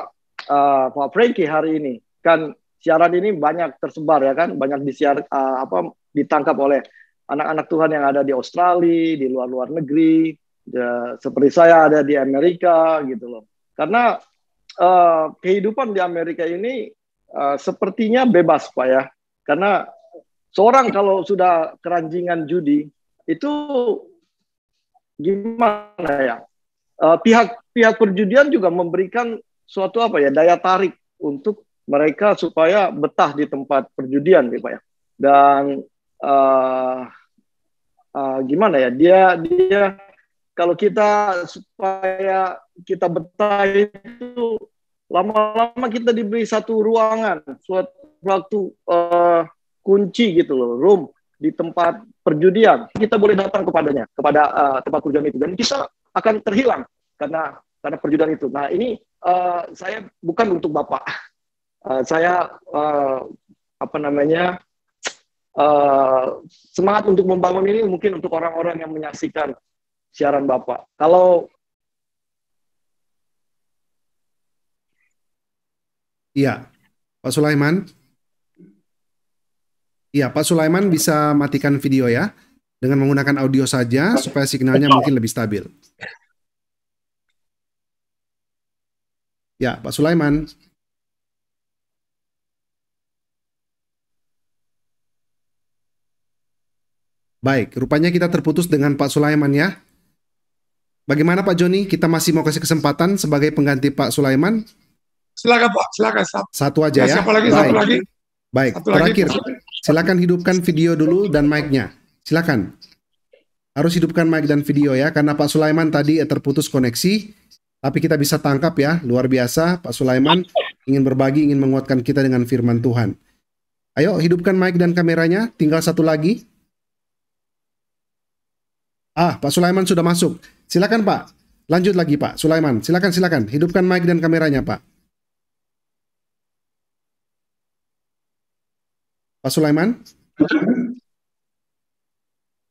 uh, Pak Frankie hari ini. Kan siaran ini banyak tersebar ya kan, banyak disiar uh, apa ditangkap oleh anak-anak Tuhan yang ada di Australia, di luar-luar negeri, ya, seperti saya ada di Amerika gitu loh. Karena uh, kehidupan di Amerika ini uh, sepertinya bebas Pak ya. Karena seorang kalau sudah keranjingan judi itu gimana ya, uh, pihak pihak perjudian juga memberikan suatu apa ya daya tarik untuk mereka supaya betah di tempat perjudian gitu ya. Dan uh, uh, gimana ya dia dia kalau kita supaya kita betah itu lama-lama kita diberi satu ruangan suatu uh, kunci gitu loh, room di tempat perjudian, kita boleh datang kepadanya, kepada uh, tempat perjudian itu, dan kita akan terhilang karena karena perjudian itu. Nah ini uh, saya bukan untuk Bapak, uh, saya uh, apa namanya uh, semangat untuk membangun ini mungkin untuk orang-orang yang menyaksikan siaran Bapak. Kalau iya, Pak Sulaiman. Iya, Pak Sulaiman bisa matikan video ya, dengan menggunakan audio saja, supaya signalnya mungkin lebih stabil. Ya, Pak Sulaiman. Baik, rupanya kita terputus dengan Pak Sulaiman ya. Bagaimana Pak Johny? Kita masih mau kasih kesempatan sebagai pengganti Pak Sulaiman. Silakan Pak, silakan. Satu aja ya. Siapa lagi? Baik. Satu lagi. Baik. Satu terakhir, lagi. Silakan hidupkan video dulu dan mic-nya. Silakan. Harus hidupkan mic dan video ya, karena Pak Sulaiman tadi terputus koneksi. Tapi kita bisa tangkap ya, luar biasa. Pak Sulaiman ingin berbagi, ingin menguatkan kita dengan firman Tuhan. Ayo hidupkan mic dan kameranya. Tinggal satu lagi. Ah, Pak Sulaiman sudah masuk. Silakan Pak, lanjut lagi Pak Sulaiman. Silakan, silakan. Hidupkan mic dan kameranya Pak. Pak Sulaiman.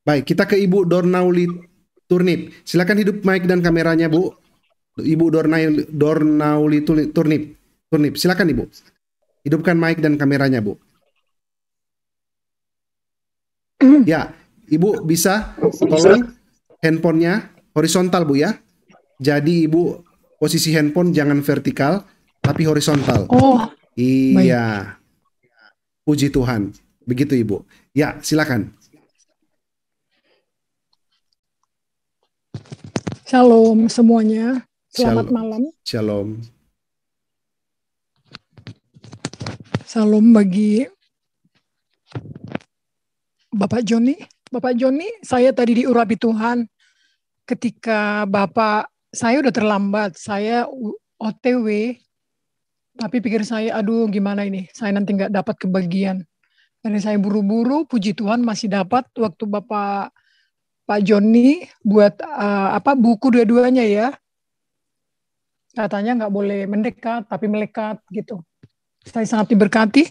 Baik, kita ke Ibu Dornauli Turnip. Silakan hidup mic dan kameranya Bu. Ibu Dornauli, Dornauli Turnip. Turnip, silakan Ibu. Hidupkan mic dan kameranya Bu. Ya, Ibu bisa tolong handphonenya horizontal Bu ya. Jadi Ibu posisi handphone jangan vertikal tapi horizontal. Oh. Iya. Baik. Puji Tuhan, begitu Ibu. Ya, silakan. Shalom semuanya, selamat Shalom. Malam. Shalom. Shalom bagi Bapak Johny. Bapak Johny, saya tadi diurapi Tuhan ketika Bapak, saya udah terlambat, saya O T W. Tapi pikir saya, aduh gimana ini, saya nanti nggak dapat kebagian. Karena saya buru-buru, puji Tuhan masih dapat waktu Bapak Pak Johny buat uh, apa buku dua-duanya ya. Katanya nggak boleh mendekat, tapi melekat gitu. Saya sangat diberkati.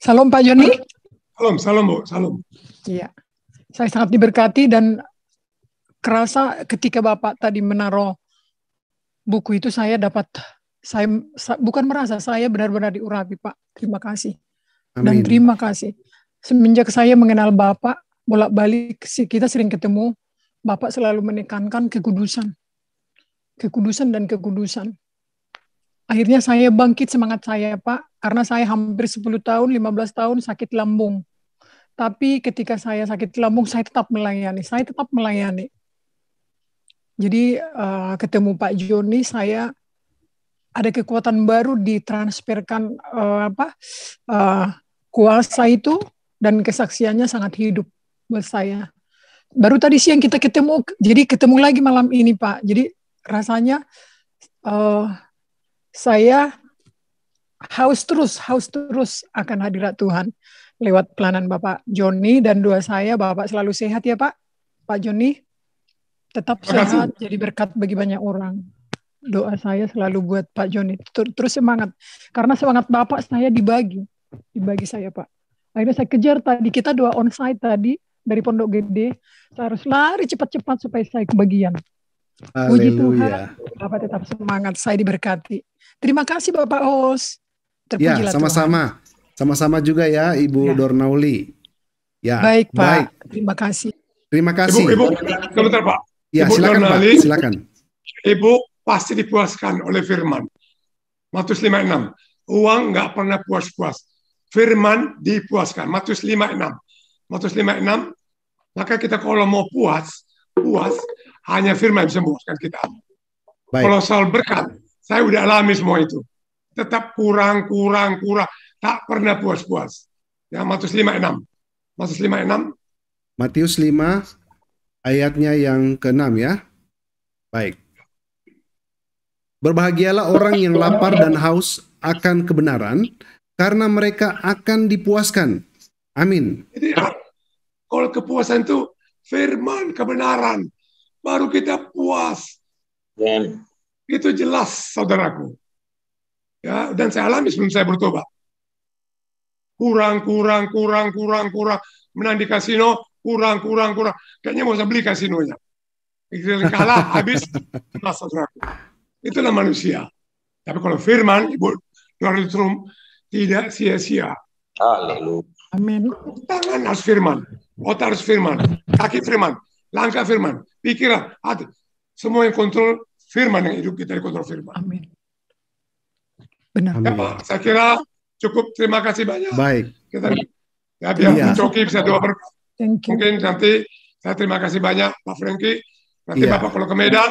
Salam Pak Johny. Salam, salam Bu, salam. Iya, saya sangat diberkati dan kerasa ketika Bapak tadi menaruh buku itu saya dapat, saya bukan merasa, saya benar-benar diurapi Pak. Terima kasih. Amin. Dan terima kasih. Semenjak saya mengenal Bapak, bolak-balik kita sering ketemu, Bapak selalu menekankan kekudusan. Kekudusan dan kekudusan. Akhirnya saya bangkit semangat saya Pak, karena saya hampir sepuluh tahun, lima belas tahun sakit lambung. Tapi ketika saya sakit lambung, saya tetap melayani, saya tetap melayani. Jadi uh, ketemu Pak Johny, saya ada kekuatan baru ditransferkan uh, apa uh, kuasa itu dan kesaksiannya sangat hidup buat saya. Baru tadi siang kita ketemu, jadi ketemu lagi malam ini Pak. Jadi rasanya uh, saya haus terus, haus terus akan hadirat Tuhan lewat pelanan Bapak Johny dan doa saya. Bapak selalu sehat ya Pak, Pak Johny. Tetap sehat, jadi berkat bagi banyak orang. Doa saya selalu buat Pak Johny. Terus semangat. Karena semangat Bapak saya dibagi. Dibagi saya, Pak. Akhirnya saya kejar tadi. Kita doa onsite tadi dari Pondok Gede. Saya harus lari cepat-cepat supaya saya kebagian. Haleluya. Puji Tuhan, Bapak tetap semangat. Saya diberkati. Terima kasih, Bapak host. Terpujilah ya, sama-sama. Sama-sama juga ya, Ibu ya. Dornauli. Ya, baik, Pak. Baik. Terima kasih. Terima kasih. Ibu, Ibu sebentar, Pak. Ya, Ibu silakan Donali, Pak, silakan. Ibu pasti dipuaskan oleh firman. Matius lima ayat enam. Uang nggak pernah puas-puas. Firman dipuaskan. Matius lima ayat enam. Matius lima ayat enam. Maka kita kalau mau puas, puas hanya firman bisa memuaskan kita. Baik. Kalau soal berkat, saya udah alami semua itu. Tetap kurang, kurang, kurang. Tak pernah puas-puas. Ya, Matius lima ayat enam. Matius lima ayat enam. Matius lima ayatnya yang keenam ya. Baik. Berbahagialah orang yang lapar dan haus akan kebenaran, karena mereka akan dipuaskan. Amin. Jadi, kalau kepuasan itu firman kebenaran, baru kita puas. Dan itu jelas saudaraku. Ya, dan saya alami sebelum saya bertobat. Kurang, kurang, kurang, kurang, kurang. Menang di kasino, kurang, kurang, kurang. Kayaknya mau saya beli kasinonya. Kalah, habis, masa terakhir. Itulah manusia. Tapi kalau firman, Ibu Lalu Trum, tidak sia-sia. Amin. Tangan harus firman. Otak harus firman. Kaki firman. Langkah firman. Pikiran, hati. Semua yang kontrol firman yang hidup kita dikontrol firman. Amin. Benar. Ya, Pak, saya kira cukup. Terima kasih banyak. Baik. Kita, ya, biar iya. Coki bisa doa berkat. Mungkin nanti Saya terima kasih banyak Pak Frankie. Nanti yeah. Bapak kalau ke Medan,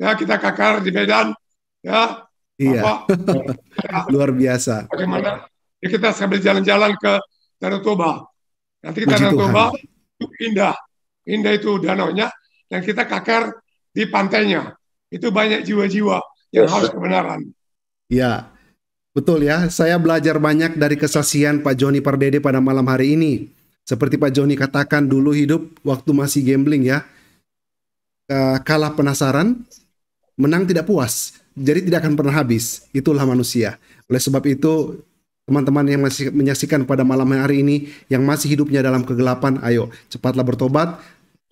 ya kita kakar di Medan, ya. Iya. Yeah. Luar biasa. Bagaimana? Ya, kita sambil jalan-jalan ke Danau Toba. Nanti kita Danau Toba itu indah, indah itu danaunya, dan kita kakar di pantainya. Itu banyak jiwa-jiwa yang yes. Harus kebenaran. Iya. Yeah. Betul ya, saya belajar banyak dari kesaksian Pak Johny Pardede pada malam hari ini. Seperti Pak Johny katakan dulu hidup waktu masih gambling ya. E, kalah penasaran, menang tidak puas. Jadi tidak akan pernah habis, itulah manusia. Oleh sebab itu, teman-teman yang masih menyaksikan pada malam hari ini, yang masih hidupnya dalam kegelapan, ayo cepatlah bertobat,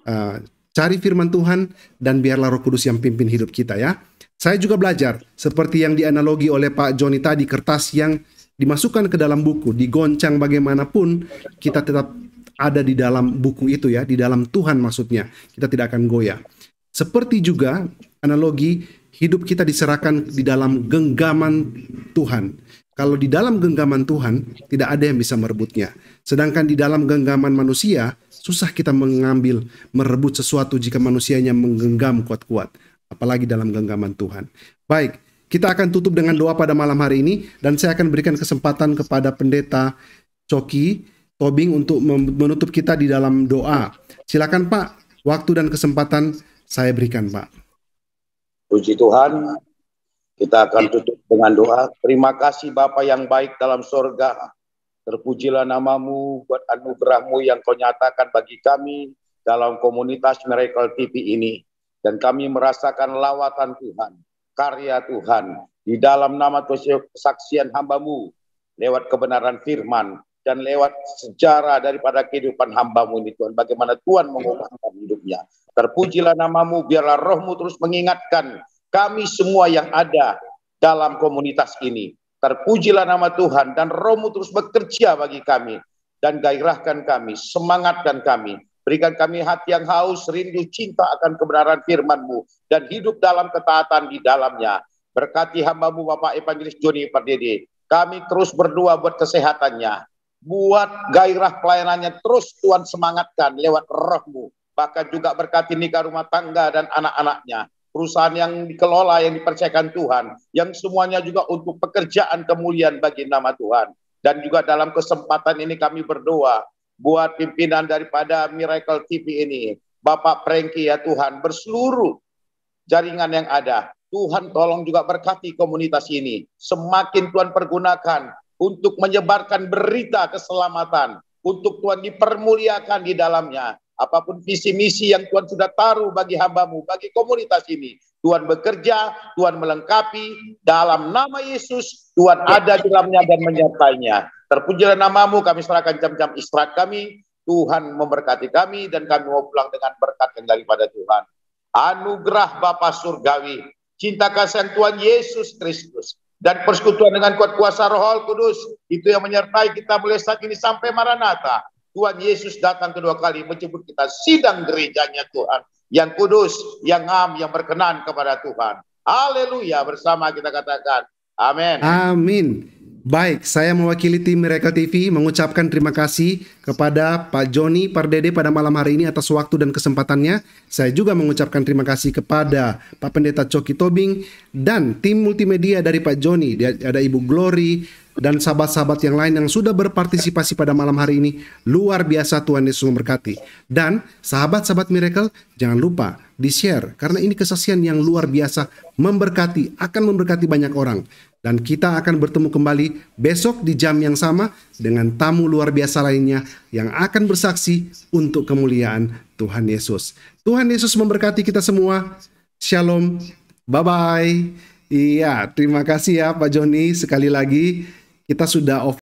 e, cari firman Tuhan, dan biarlah Roh Kudus yang pimpin hidup kita ya. Saya juga belajar, seperti yang dianalogi oleh Pak Johny tadi, kertas yang dimasukkan ke dalam buku, digoncang bagaimanapun, kita tetap ada di dalam buku itu ya, di dalam Tuhan maksudnya, kita tidak akan goyah. Seperti juga analogi, hidup kita diserahkan di dalam genggaman Tuhan. Kalau di dalam genggaman Tuhan, tidak ada yang bisa merebutnya. Sedangkan di dalam genggaman manusia, susah kita mengambil, merebut sesuatu jika manusianya menggenggam kuat-kuat. Apalagi dalam genggaman Tuhan. Baik, kita akan tutup dengan doa pada malam hari ini. Dan saya akan berikan kesempatan kepada Pendeta Coki Tobing untuk menutup kita di dalam doa. Silakan Pak, waktu dan kesempatan saya berikan Pak. Puji Tuhan, kita akan tutup dengan doa. Terima kasih Bapa yang baik dalam sorga. Terpujilah namamu buat anugerahmu yang kau nyatakan bagi kami dalam komunitas Miracle T V ini. Dan kami merasakan lawatan Tuhan, karya Tuhan, di dalam nama kesaksian hambamu, lewat kebenaran firman, dan lewat sejarah daripada kehidupan hambamu ini Tuhan, bagaimana Tuhan mengubahkan hidupnya. Terpujilah namamu, biarlah rohmu terus mengingatkan kami semua yang ada dalam komunitas ini. Terpujilah nama Tuhan, dan rohmu terus bekerja bagi kami, dan gairahkan kami, semangatkan kami. Berikan kami hati yang haus, rindu, cinta akan kebenaran firman-Mu, dan hidup dalam ketaatan di dalamnya. Berkati hamba-Mu Bapak Evangelis Johny Pardede. Kami terus berdoa buat kesehatannya. Buat gairah pelayanannya terus Tuhan semangatkan lewat roh-Mu. Bahkan juga berkati nikah rumah tangga dan anak-anaknya. Perusahaan yang dikelola, yang dipercayakan Tuhan. Yang semuanya juga untuk pekerjaan kemuliaan bagi nama Tuhan. Dan juga dalam kesempatan ini kami berdoa. Buat pimpinan daripada Miracle T V ini. Bapak Frankie ya Tuhan, berseluruh jaringan yang ada. Tuhan tolong juga berkati komunitas ini. Semakin Tuhan pergunakan untuk menyebarkan berita keselamatan. Untuk Tuhan dipermuliakan di dalamnya. Apapun visi misi yang Tuhan sudah taruh bagi hambamu, bagi komunitas ini. Tuhan bekerja, Tuhan melengkapi. Dalam nama Yesus, Tuhan ada di dalamnya dan menyertainya. Terpujilah namamu, kami serahkan jam-jam istirahat kami. Tuhan memberkati kami dan kami mau pulang dengan berkat yang daripada Tuhan. Anugerah Bapa Surgawi, cinta kasih yang Tuhan Yesus Kristus, dan persekutuan dengan kuat kuasa Roh Kudus, itu yang menyertai kita mulai saat ini sampai Maranatha. Tuhan Yesus datang kedua kali menjemput kita sidang gerejanya Tuhan. Yang kudus, yang am, yang berkenan kepada Tuhan. Haleluya, bersama kita katakan. Amin. Amin. Baik, saya mewakili tim Miracle T V mengucapkan terima kasih kepada Pak Johny Pardede pada malam hari ini atas waktu dan kesempatannya. Saya juga mengucapkan terima kasih kepada Pak Pendeta Coki Tobing dan tim multimedia dari Pak Johny. Ada Ibu Glory dan sahabat-sahabat yang lain yang sudah berpartisipasi pada malam hari ini. Luar biasa, Tuhan Yesus memberkati. Dan sahabat-sahabat Miracle, jangan lupa di-share. Karena ini kesaksian yang luar biasa memberkati, akan memberkati banyak orang. Dan kita akan bertemu kembali besok di jam yang sama dengan tamu luar biasa lainnya yang akan bersaksi untuk kemuliaan Tuhan Yesus. Tuhan Yesus memberkati kita semua. Shalom. Bye-bye. Iya, terima kasih ya Pak Johny. Sekali lagi kita sudah off